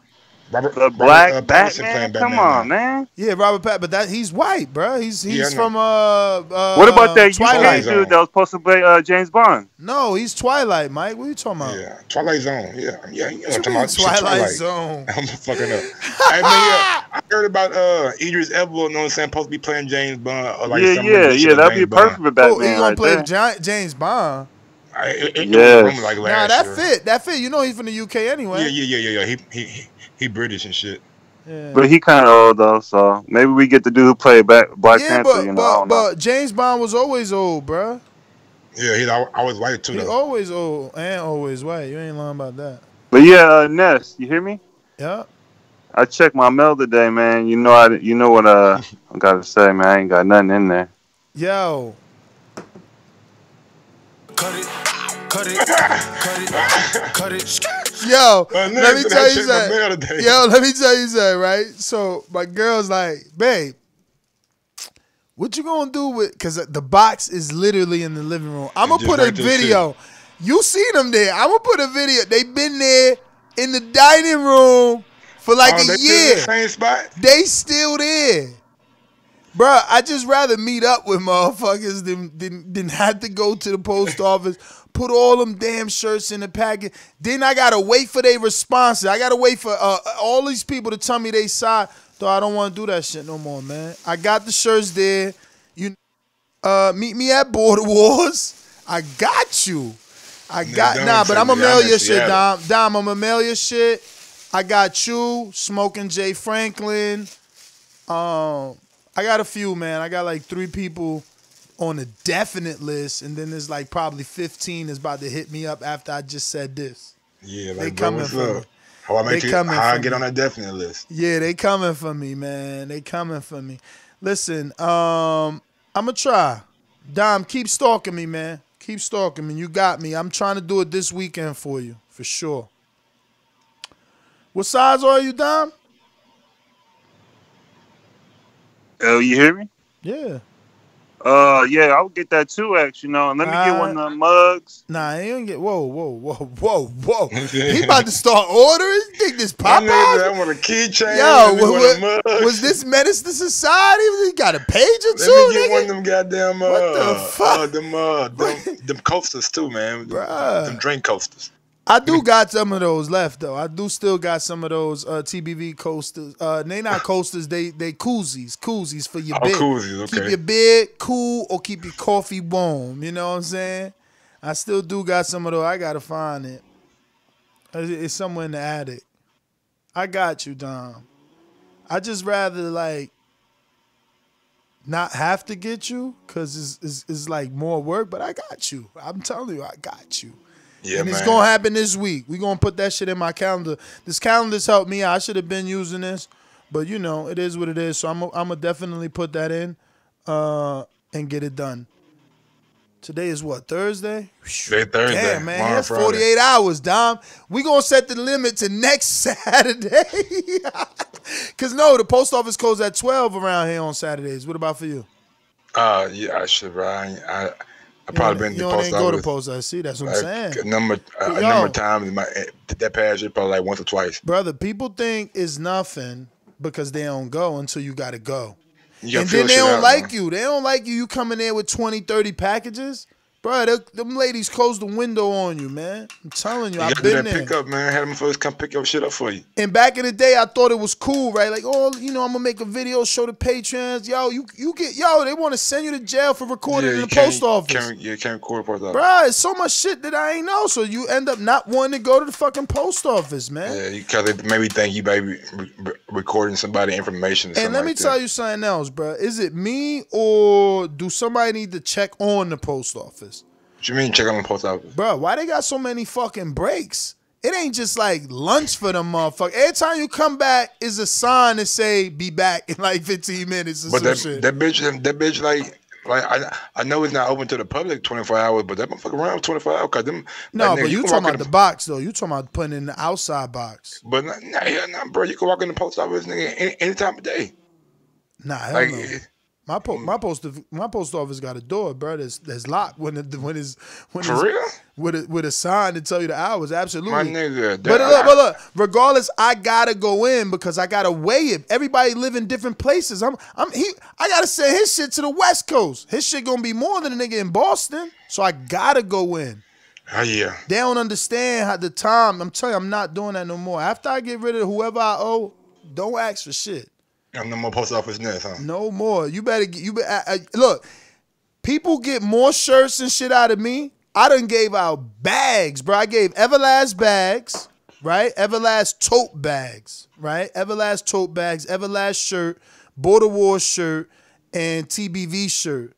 Robert Pattinson Batman. Come on, man. Yeah, Robert Pattinson, but that he's white, bro. He's from what about that Twilight dude that was supposed to play James Bond? No, he's Twilight, Mike. What are you talking about? Yeah, Twilight Zone. Yeah. You know, I'm talking about Twilight Zone. I'm fucking up. I heard about Idris Elba. You know what I'm saying? Supposed to be playing James Bond. Or like yeah. That'd be perfect for Batman. Oh, he's gonna play James Bond. That fit. You know he's from the UK anyway. Yeah. He British and shit. Yeah. But he kind of old though, so maybe we get the dude who played Black Panther. But James Bond was always old, bro. Yeah, he's always white too. He's always old and always white. You ain't lying about that. But yeah, Ness, you hear me? Yeah. I checked my mail today, man. You know what I gotta say, man. I ain't got nothing in there. Yo. Cut it. Yo, let me tell you something, right? So my girl's like, babe, what you gonna do with? Because the box is literally in the living room. I'm gonna put a video. You seen them there? I'm gonna put a video. They've been there in the dining room for like a year. Same spot. They still there. Bruh, I just rather meet up with motherfuckers than have to go to the post office, put all them damn shirts in the package. Then I gotta wait for their responses. I gotta wait for all these people to tell me they side. Though I don't want to do that shit no more, man. I got the shirts there. You meet me at Border Wars. I got you. But I'm gonna mail your shit, Dom. I'm gonna mail your shit. I got you, Smoking J Franklin. I got a few, man. I got like 3 people on the definite list, and then there's like probably 15 is about to hit me up after I just said this. Yeah, like, bro, what's up? How I get on that definite list? Yeah, they coming for me, man. They coming for me. Listen, I'm going to try. Dom, keep stalking me, man. Keep stalking me. You got me. I'm trying to do it this weekend for you, for sure. What size are you, Dom? Oh, you hear me? Yeah. Yeah, I'll get that 2X, you know, and let me get one of the mugs. Nah, you don't get. Whoa. He about to start ordering? Think this Popeyes? I want a keychain. Yo, was this Menace to Society? He got a page or two, nigga? Let me get one of them goddamn, what the fuck? Them coasters too, man. Bruh. Them drink coasters. I do got some of those left though. I do still got some of those TBV coasters. They not coasters. They koozies. Koozies for your bed. Koozies, okay. Keep your bed cool or keep your coffee warm. You know what I'm saying? I still do got some of those. I gotta find it. It's somewhere in the attic. I got you, Dom. I just rather like not have to get you because it's like more work. But I got you. I'm telling you, I got you. Yeah, and it's going to happen this week. We're going to put that shit in my calendar. This calendar's helped me out. I should have been using this. But, you know, it is what it is. So I'm going to definitely put that in and get it done. Today is what, Thursday? Thursday. Damn, man. Tomorrow, that's 48 Friday. Hours, Dom. We're going to set the limit to next Saturday. Because, no, the post office closed at 12 around here on Saturdays. What about for you? Yeah, I should ride. I probably been to the post office. You ain't go to post office. See, that's what I'm saying. A number of times in that past year, probably like once or twice. Brother, people think it's nothing because they don't go until you got to go. And then they don't like you. They don't like you. You come in there with 20, 30 packages. Bro, them ladies closed the window on you, man. I'm telling you, I've been there. Pick up, man. Had them first come pick your shit up for you. And back in the day, I thought it was cool, right? Like, oh, you know, I'm gonna make a video, show the patrons. Yo, yo, they want to send you to jail for recording in the post office. You can't record post office. Bro, it's so much shit that I ain't know. So you end up not wanting to go to the fucking post office, man. Yeah, because they maybe think you may be recording somebody's information. And let me tell you something else, bro. Is it me or do somebody need to check on the post office? What you mean check on the post office? Bro, why they got so many fucking breaks? It ain't just like lunch for them motherfuckers. Every time you come back is a sign that say be back in like 15 minutes or some shit. But that bitch like I know it's not open to the public 24 hours, but that motherfucker around 24 hours. Cause them, no, like, but you talking about the box though. You talking about putting in the outside box. But nah, bro, you can walk in the post office nigga any time of day. Nah, hell no. My post office got a door, bro. That's locked with a sign to tell you the hours. Absolutely, my nigga. But look, regardless, I gotta go in because I gotta weigh it. Everybody live in different places. I gotta send his shit to the West Coast. His shit gonna be more than a nigga in Boston. So I gotta go in. Oh yeah. They don't understand how the time. I'm telling you, I'm not doing that no more. After I get rid of whoever I owe, don't ask for shit. No more post office nets, huh? No more. Look, people get more shirts and shit out of me. I done gave out bags, bro. I gave Everlast bags, right? Everlast tote bags, right? Everlast tote bags, Everlast shirt, Border Wars shirt, and TBV shirt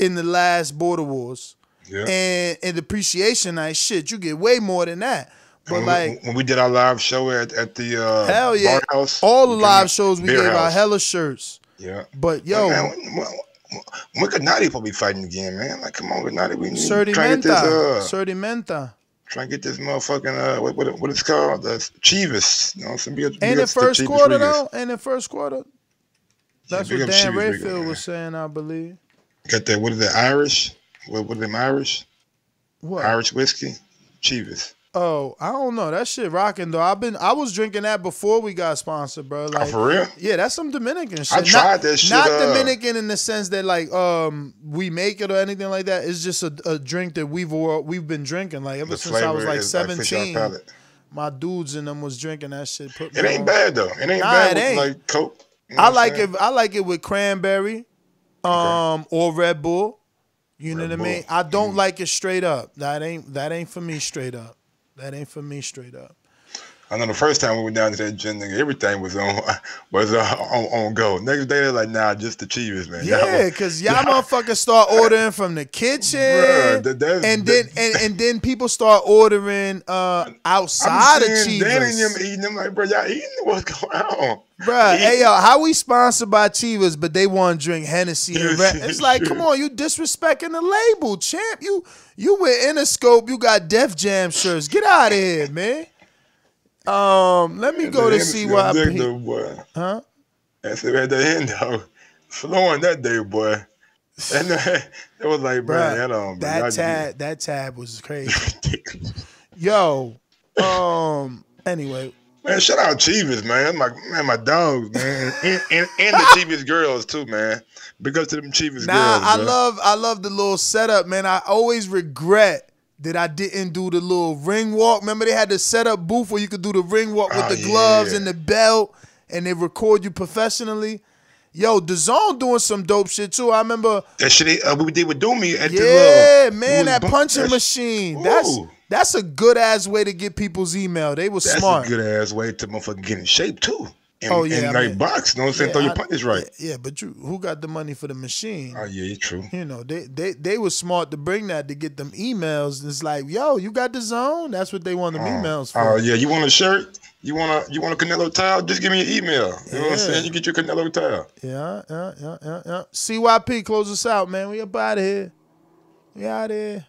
in the last Border Wars. Yeah. And appreciation night, shit, you get way more than that. But like when we did our live show at the hell yeah, bar house, all the live shows we gave out hella shirts. Yeah, but yo, when Gennady probably fighting again, man. Like, come on, Gennady, we need to try and get this. Surdimenta. Try and get this motherfucking what it's called, the Chivas. You know, in the first quarter, that's what Dan Rayfield was saying, I believe. Got that? What is it? Irish? What are them Irish? What Irish whiskey? Chivas. Oh, I don't know. That shit rocking though. I was drinking that before we got sponsored, bro. Like, oh, for real? Yeah, that's some Dominican shit. I tried that shit. Not Dominican in the sense that like we make it or anything like that. It's just a drink that we've been drinking like ever since I was like 17. Like my dudes and them was drinking that shit. It ain't bad though. It ain't bad. It ain't. Like Coke. You know I like it with cranberry, or Red Bull. You know what I mean? I don't like it straight up. That ain't for me straight up. That ain't for me straight up. I know the first time we went down to that gym, nigga, everything was on go. Next day they're like, nah, just the Chivas, man. Yeah, because y'all motherfuckers start ordering from the kitchen, bruh, and then people start ordering outside of Chivas. Dan and them eating them like, bro, y'all eating? What's going on? Bruh, hey yo, how we sponsored by Chivas, but they want to drink Hennessy and Red? It's like, come on, you disrespecting the label, champ. You with Interscope, you got Def Jam shirts. Get out of here, man. Let me go to see what I put. Huh? That's at the end though. Flowing that day, boy. And it was like, bro, that tab was crazy. Yo. Anyway. Man, shout out Chivas, man. My dogs, man. And the Chivas girls too, man. Because to them Chivas girls. I love the little setup, man. I always regret that I didn't do the little ring walk. Remember they had the setup booth where you could do the ring walk with the gloves and the belt, and they record you professionally. Yo, DAZN doing some dope shit too. I remember that shit we did with Doomy at the man, that punching machine. Ooh. That's a good ass way to get people's email. They were smart. That's a good ass way to motherfucking get in shape too. And, like box, you know what I'm saying? Throw your punches right. Yeah, but who got the money for the machine? Oh yeah, true. You know, they were smart to bring that to get them emails. It's like, yo, you got the zone? That's what they want them emails for. Oh yeah, you want a shirt? You want a Canelo towel? Just give me an email. You know what I'm saying? You get your Canelo towel. Yeah. CYP, close us out, man. We up out of here. We out of here.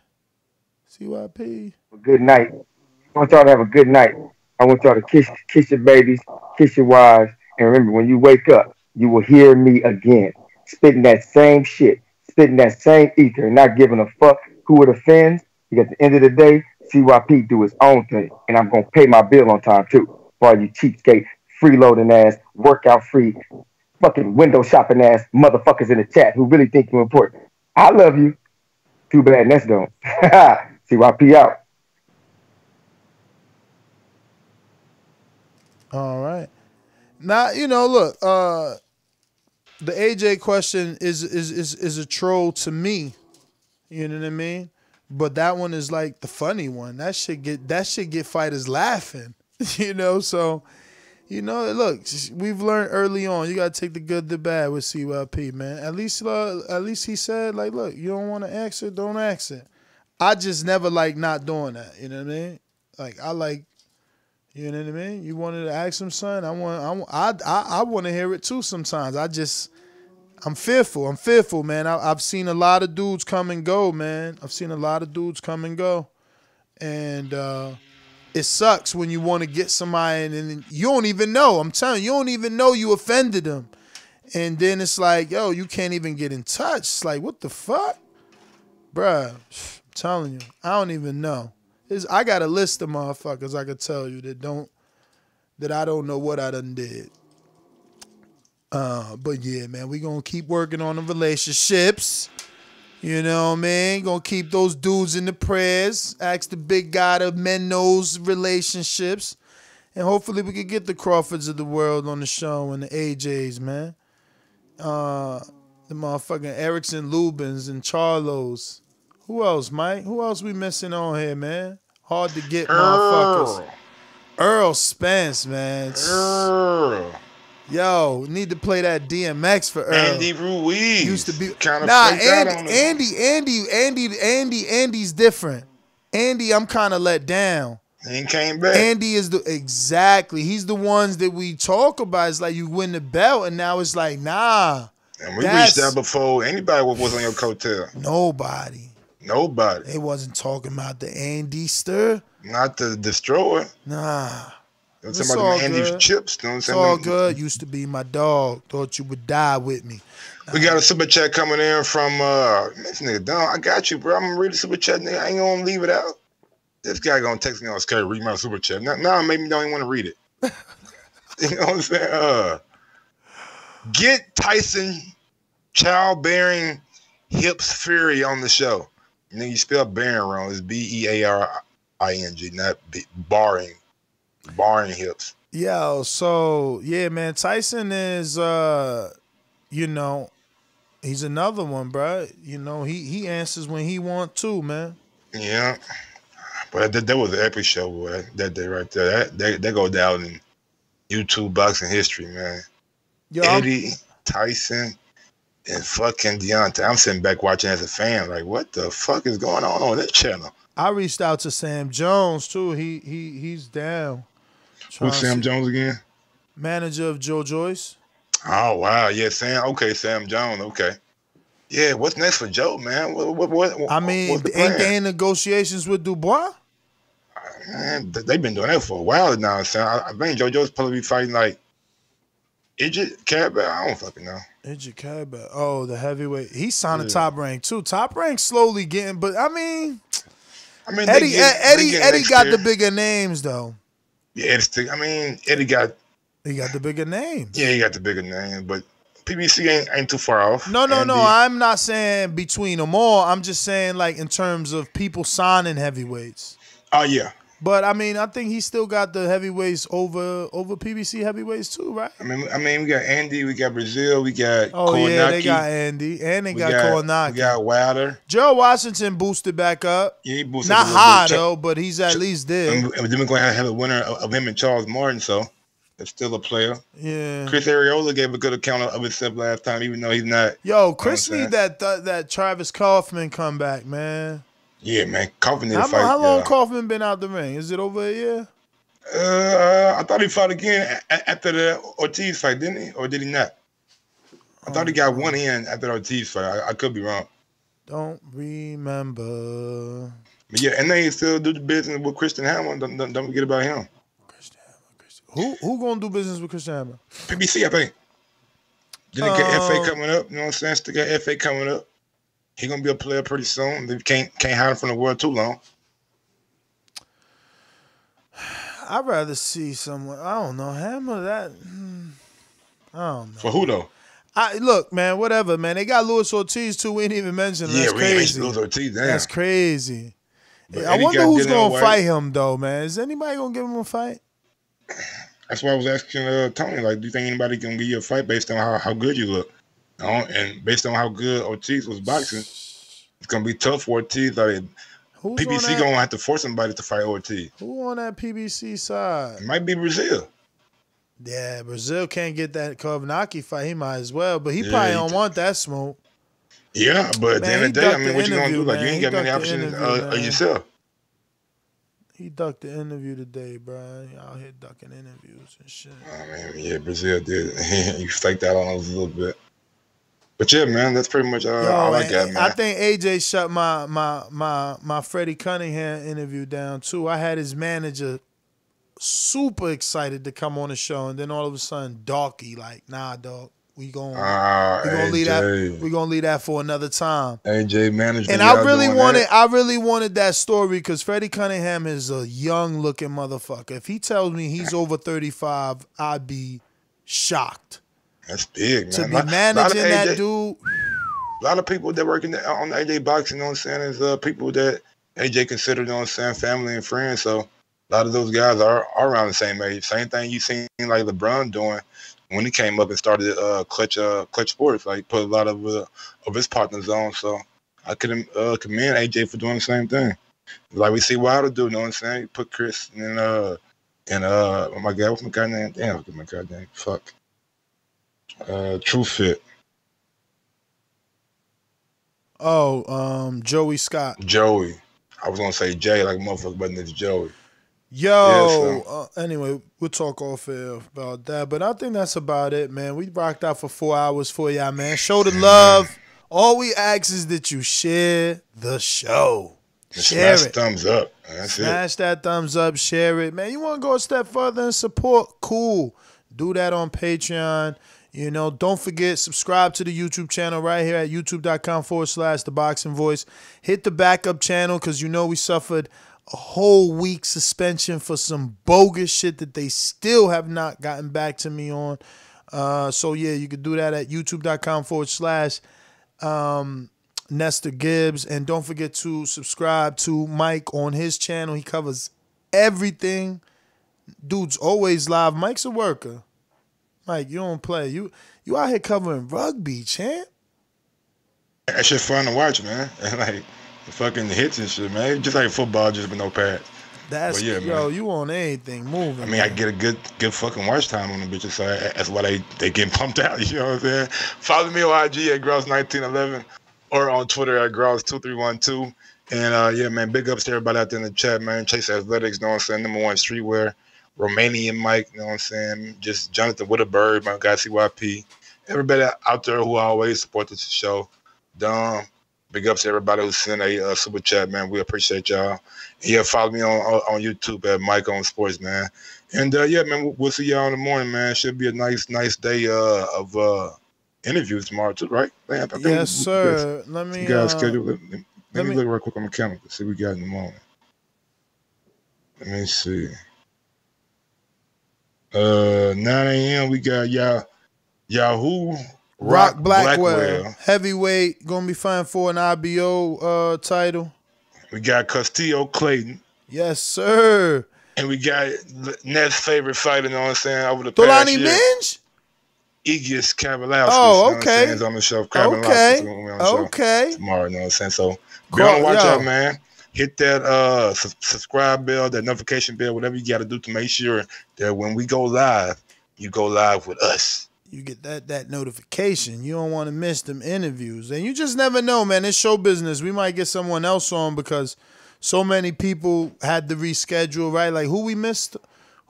CYP. Good night. I want y'all to have a good night. I want y'all to kiss your babies, kiss your wives, and remember, when you wake up, you will hear me again, spitting that same shit, spitting that same ether, and not giving a fuck who it offends, because at the end of the day, CYP do his own thing, and I'm going to pay my bill on time, too, for all you cheapskate, freeloading ass, workout-free, fucking window-shopping ass motherfuckers in the chat who really think you're important. I love you. Too bad Ness don't. CYP out. All right. Now, you know, look, the AJ question is a troll to me. You know what I mean? But that one is like the funny one. That should get fighters laughing. You know, so you know, look, we've learned early on, you gotta take the good, the bad with CYP, man. At least he said, like, look, you don't wanna ask it, don't ask it. I just never like not doing that, you know what I mean? Like you know what I mean? You wanted to ask him, son. I want to hear it too. Sometimes I'm fearful. I'm fearful, man. I've seen a lot of dudes come and go, man. I've seen a lot of dudes come and go, and it sucks when you want to get somebody and you don't even know. I'm telling you, you don't even know you offended them, And then it's like, yo, you can't even get in touch. It's like, what the fuck? Bruh, I'm telling you, I don't even know. I got a list of motherfuckers I could tell you that I don't know what I done did. But yeah, man, we gonna keep working on the relationships. You know what I mean? Gonna keep those dudes in the prayers. Ask the big guy to mend those relationships. And hopefully we could get the Crawfords of the world on the show and the AJs, man. The motherfucking Erickson Lubins and Charlos. Who else, Mike? Who else we missing on here, man? Hard to get motherfuckers. Earl Spence, man. Earl. Yo, need to play that DMX for Earl. Andy Ruiz used to be kind of Andy's different. Andy, I'm kind of let down. He came back. Andy is the exactly. He's the ones that we talk about. It's like you win the belt, and now it's like nah. And we reached that before anybody was on your coattail. Nobody. They wasn't talking about the Andy Stir. Not the Destroyer. Nah. It's about the Andy Chips. You know what I'm saying? It's all good. Used to be my dog. Thought you would die with me. We got a super chat coming in from this nigga Don. I got you, bro. I'm gonna read the super chat, nigga. I ain't gonna leave it out. This guy gonna text me on Skype, read my super chat. Nah, maybe don't even want to read it. You know what I'm saying? Get Tyson childbearing hips Fury on the show. Nigga, you spell bearing wrong. It's B-E-A-R-I-N-G, not barring hips. Yo, so yeah, man. Tyson is you know, he's another one, bro. You know, he answers when he want to, man. Yeah. But that was an epic show, boy. That day right there. That go down in YouTube boxing history, man. Yo, Eddie, Tyson, and fucking Deontay. I'm sitting back watching as a fan, like, what the fuck is going on this channel? I reached out to Sam Jones too. He's down. Who's Sam Jones again? Manager of Joe Joyce. Oh wow, yeah, Sam. Okay, Sam Jones. Okay. Yeah, what's next for Joe, man? What I mean, ain't they in negotiations with Dubois? Man, they've been doing that for a while now. So I think JoJo's probably be fighting like Idjit Kabba. I don't fucking know. Idjit Kabba. Oh, the heavyweight. He signed a Top Rank too. Top Rank slowly getting, but I mean Eddie got the bigger names though. Yeah, Eddie got. He got the bigger name. Yeah, he got the bigger name, but PBC ain't too far off. No. I'm not saying between them all. I'm just saying like in terms of people signing heavyweights. Oh, yeah. But, I mean, I think he still got the heavyweights over PBC heavyweights too, right? I mean, we got Andy, we got Brazil, we got Kornacki. Yeah, they got Andy, and they got Kornacki. We got Wilder. Gerald Washington boosted back up. Yeah, he boosted up. Not high, though, but he's at least there. And then we're going to have a winner of him and Charles Martin, so that's still a player. Yeah. Chris Areola gave a good account of himself last time, even though he's not. Yo, Chris need that Travis Kaufman comeback, man. Yeah, man. Kaufman did fight. How long Kaufman been out the ring? Is it over a year? I thought he fought again after the Ortiz fight, didn't he? Or did he not? I thought he got one in after the Ortiz fight. I could be wrong. Don't remember. But yeah, and they still do the business with Christian Hammer. Don't forget about him. Christian Hammer. Who gonna do business with Christian Hammer? PBC, I think. Then they got FA coming up. You know what I'm saying? Still got FA coming up. He's gonna be a player pretty soon. They can't hide him from the world too long. I'd rather see someone. I don't know Hammer. That I don't know. For who though? Look, man. Whatever, man. They got Luis Ortiz too. We didn't even mention. That's crazy. Luis Ortiz. Damn. That's crazy. But I wonder who's gonna fight him though, man. Is anybody gonna give him a fight? That's why I was asking Tony. Like, do you think anybody gonna give you a fight based on how good you look? And based on how good Ortiz was boxing, it's gonna be tough for Ortiz. Like, PBC gonna have to force somebody to fight Ortiz. Who on that PBC side? It might be Brazil. Yeah, Brazil can't get that Kornacki fight. He might as well, but he probably don't want that smoke. Yeah, but at the end of the day, I mean, what you gonna do? Like, you ain't got many options yourself. He ducked the interview today, bro. Out here ducking interviews and shit. I mean, yeah, Brazil did. You faked that on us a little bit. But yeah, man, that's pretty much all I got, man. I think AJ shut my Freddie Cunningham interview down too. I had his manager super excited to come on the show, and then all of a sudden, Darky like, nah, dog, We gonna leave that for another time. AJ management. And I really wanted that story because Freddie Cunningham is a young looking motherfucker. If he tells me he's over 35, I'd be shocked. That's big, man. To be managing that dude. A lot of people that work in the, on AJ Boxing, you know what I'm saying, is people that AJ considered, you know what I'm saying, family and friends. So a lot of those guys are around the same age. Same thing you seen like LeBron doing when he came up and started Clutch Sports. Like put a lot of his partners on. So I could commend AJ for doing the same thing. Like we see Wilder do, you know what I'm saying? Put Chris and oh my God, what's my guy name? Damn, my guy name. Fuck. True Fit. Oh, Joey Scott. Joey. I was going to say Jay like a motherfucker, but it's Joey. Yo. Yeah, so. Anyway, we'll talk off air about that. But I think that's about it, man. We rocked out for 4 hours for y'all, man. Show the love. All we ask is that you share the show. Share it. Thumbs up. That's it. Smash that thumbs up. Share it. Man, you want to go a step further and support? Cool. Do that on Patreon. You know, don't forget, subscribe to the YouTube channel right here at youtube.com/TheBoxingVoice. Hit the backup channel because you know we suffered a whole week suspension for some bogus shit that they still have not gotten back to me on. So, yeah, you can do that at youtube.com/NestorGibbs. And don't forget to subscribe to Mike on his channel. He covers everything. Dude's always live. Mike's a worker. Mike, you don't play. You out here covering rugby, champ. That shit fun to watch, man. And like the fucking hits and shit, man. Just like football, just with no pads. That's yeah, yo. Man. You on anything moving? I mean, man. I get a good fucking watch time on the bitches. So that's why they getting pumped out. You know what I'm saying? Follow me on IG at Grouse1911 or on Twitter at Grouse2312. And yeah, man, big ups to everybody out there in the chat, man. Chase Athletics, you know what I'm saying? #1 streetwear. Romanian Mike, you know what I'm saying? Just Jonathan Witterberg, my guy CYP. Everybody out there who always support this show. Dom, big ups to everybody who sent a super chat, man. We appreciate y'all. Yeah, follow me on YouTube at Mike on Sports, man. And yeah, man, we'll see y'all in the morning, man. Should be a nice day of interviews tomorrow too, right? Man, yes, sir. Guys, let me guys schedule. Let me look real quick on the calendar to see what we got in the morning. Let me see. 9 a.m. we got Yahoo Rock Blackwell. Heavyweight, gonna be fighting for an IBO title. We got Castillo Clayton. Yes, sir. And we got Ned's favorite fighter, you know what I'm saying, over the past year. Minge? Igis Kabalowski. Oh, okay. Is on the show. Okay. Okay. Tomorrow, you know what I'm saying? So go on, watch out, man. Hit that subscribe bell, that notification bell, whatever you got to do to make sure that when we go live, you go live with us. You get that notification. You don't want to miss them interviews. And you just never know, man. It's show business. We might get someone else on because so many people had to reschedule, right? like who we missed?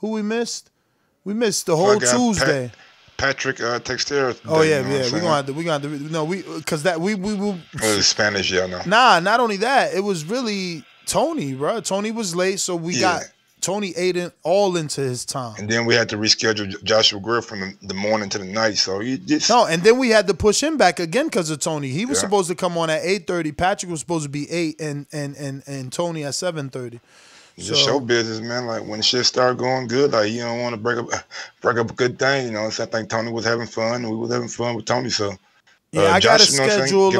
We missed the whole Tuesday. Patrick Textera. Oh yeah, yeah. We Spanish, y'all know. Nah, not only that, it was really Tony, bro. Tony was late, so we got Tony Aiden all into his time. And then we had to reschedule Joshua Griff from the morning to the night. So he just and then we had to push him back again because of Tony. He was supposed to come on at 8:30. Patrick was supposed to be 8, and Tony at 7:30. Just show business, man. Like when shit start going good, like you don't want to break up a good thing, you know. So I think Tony was having fun, and we was having fun with Tony. So yeah, I got to schedule.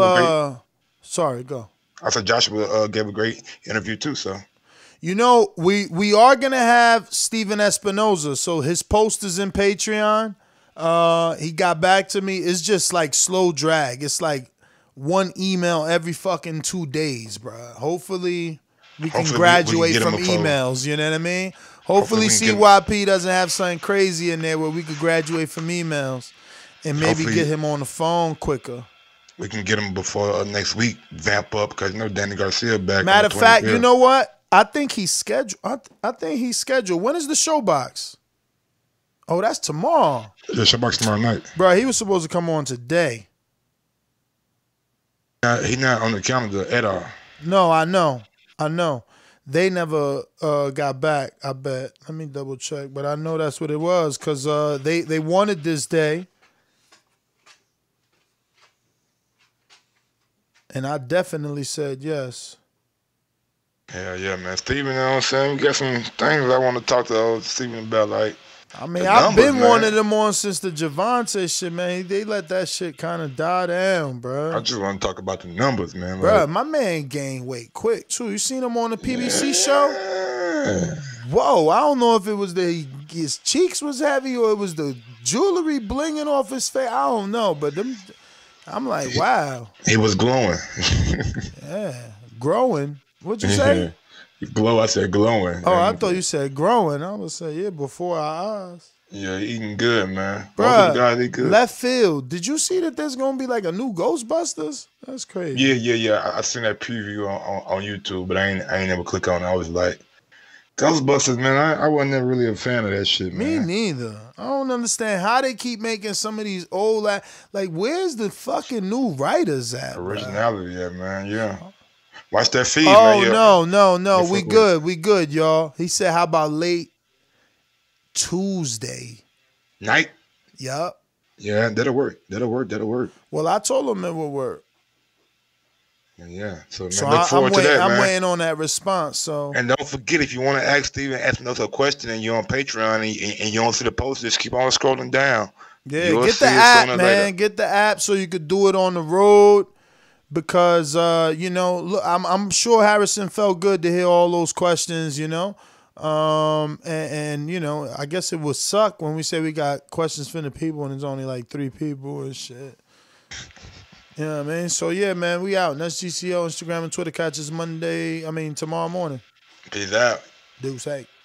Sorry, go. I said Joshua gave a great interview too. So you know, we are gonna have Steven Espinoza. So his post is in Patreon. He got back to me. It's just like slow drag. It's like one email every fucking 2 days, bro. Hopefully. Hopefully graduate from emails, you know what I mean? Hopefully CYP doesn't have something crazy in there where we could graduate from emails and maybe get him on the phone quicker. We can get him before next week, vamp up, because you know Danny Garcia back. Matter of fact, you know what? I think he's scheduled. I think he's scheduled. When is the showbox? Oh, that's tomorrow. The showbox tomorrow night. Bro, he was supposed to come on today. He's not on the calendar at all. No, I know. They never got back, I bet. Let me double check. But I know that's what it was because they wanted this day. And I definitely said yes. Hell yeah, man. Steven, you know what I'm saying? We got some things I want to talk to old Steven about, like, I mean, I've been one of them on since the Javante shit, man. They let that shit kind of die down, bro. I just want to talk about the numbers, man. Bro, my man gained weight quick, too. You seen him on the PBC show? Whoa, I don't know if it was his cheeks was heavy or it was the jewelry blinging off his face. I don't know, but them, I'm like, wow. He was glowing. Yeah, growing. What'd you say? Glow, I said glowing. Oh, I thought you said growing. I was saying, yeah, before our eyes. Yeah, eating good, man. Bro, left field. Did you see that there's going to be like a new Ghostbusters? That's crazy. Yeah. I seen that preview on YouTube, but I ain't never click on it. I was like, Ghostbusters, man, I wasn't never really a fan of that shit, man. Me neither. I don't understand how they keep making some of these old, like where's the fucking new writers at? Originality, bro? Yeah, man, yeah. Watch that feed, man. Oh, yeah. No. We good, y'all. He said, how about late Tuesday night? Yup. Yeah, that'll work. Well, I told him it would work. Yeah. So, man, I'm waiting on that response. So, and don't forget, if you want to ask Steven, ask us a question and you're on Patreon and you don't see the post, just keep on scrolling down. Yeah, you'll get the app, man. Later. Get the app so you could do it on the road. Because, you know, look, I'm sure Harrison felt good to hear all those questions, you know. You know, I guess it would suck when we say we got questions from the people and it's only like 3 people and shit. You know what I mean? So, yeah, man, we out. And that's GCO, Instagram and Twitter. Catch us tomorrow morning. Peace out. Deuce, hey.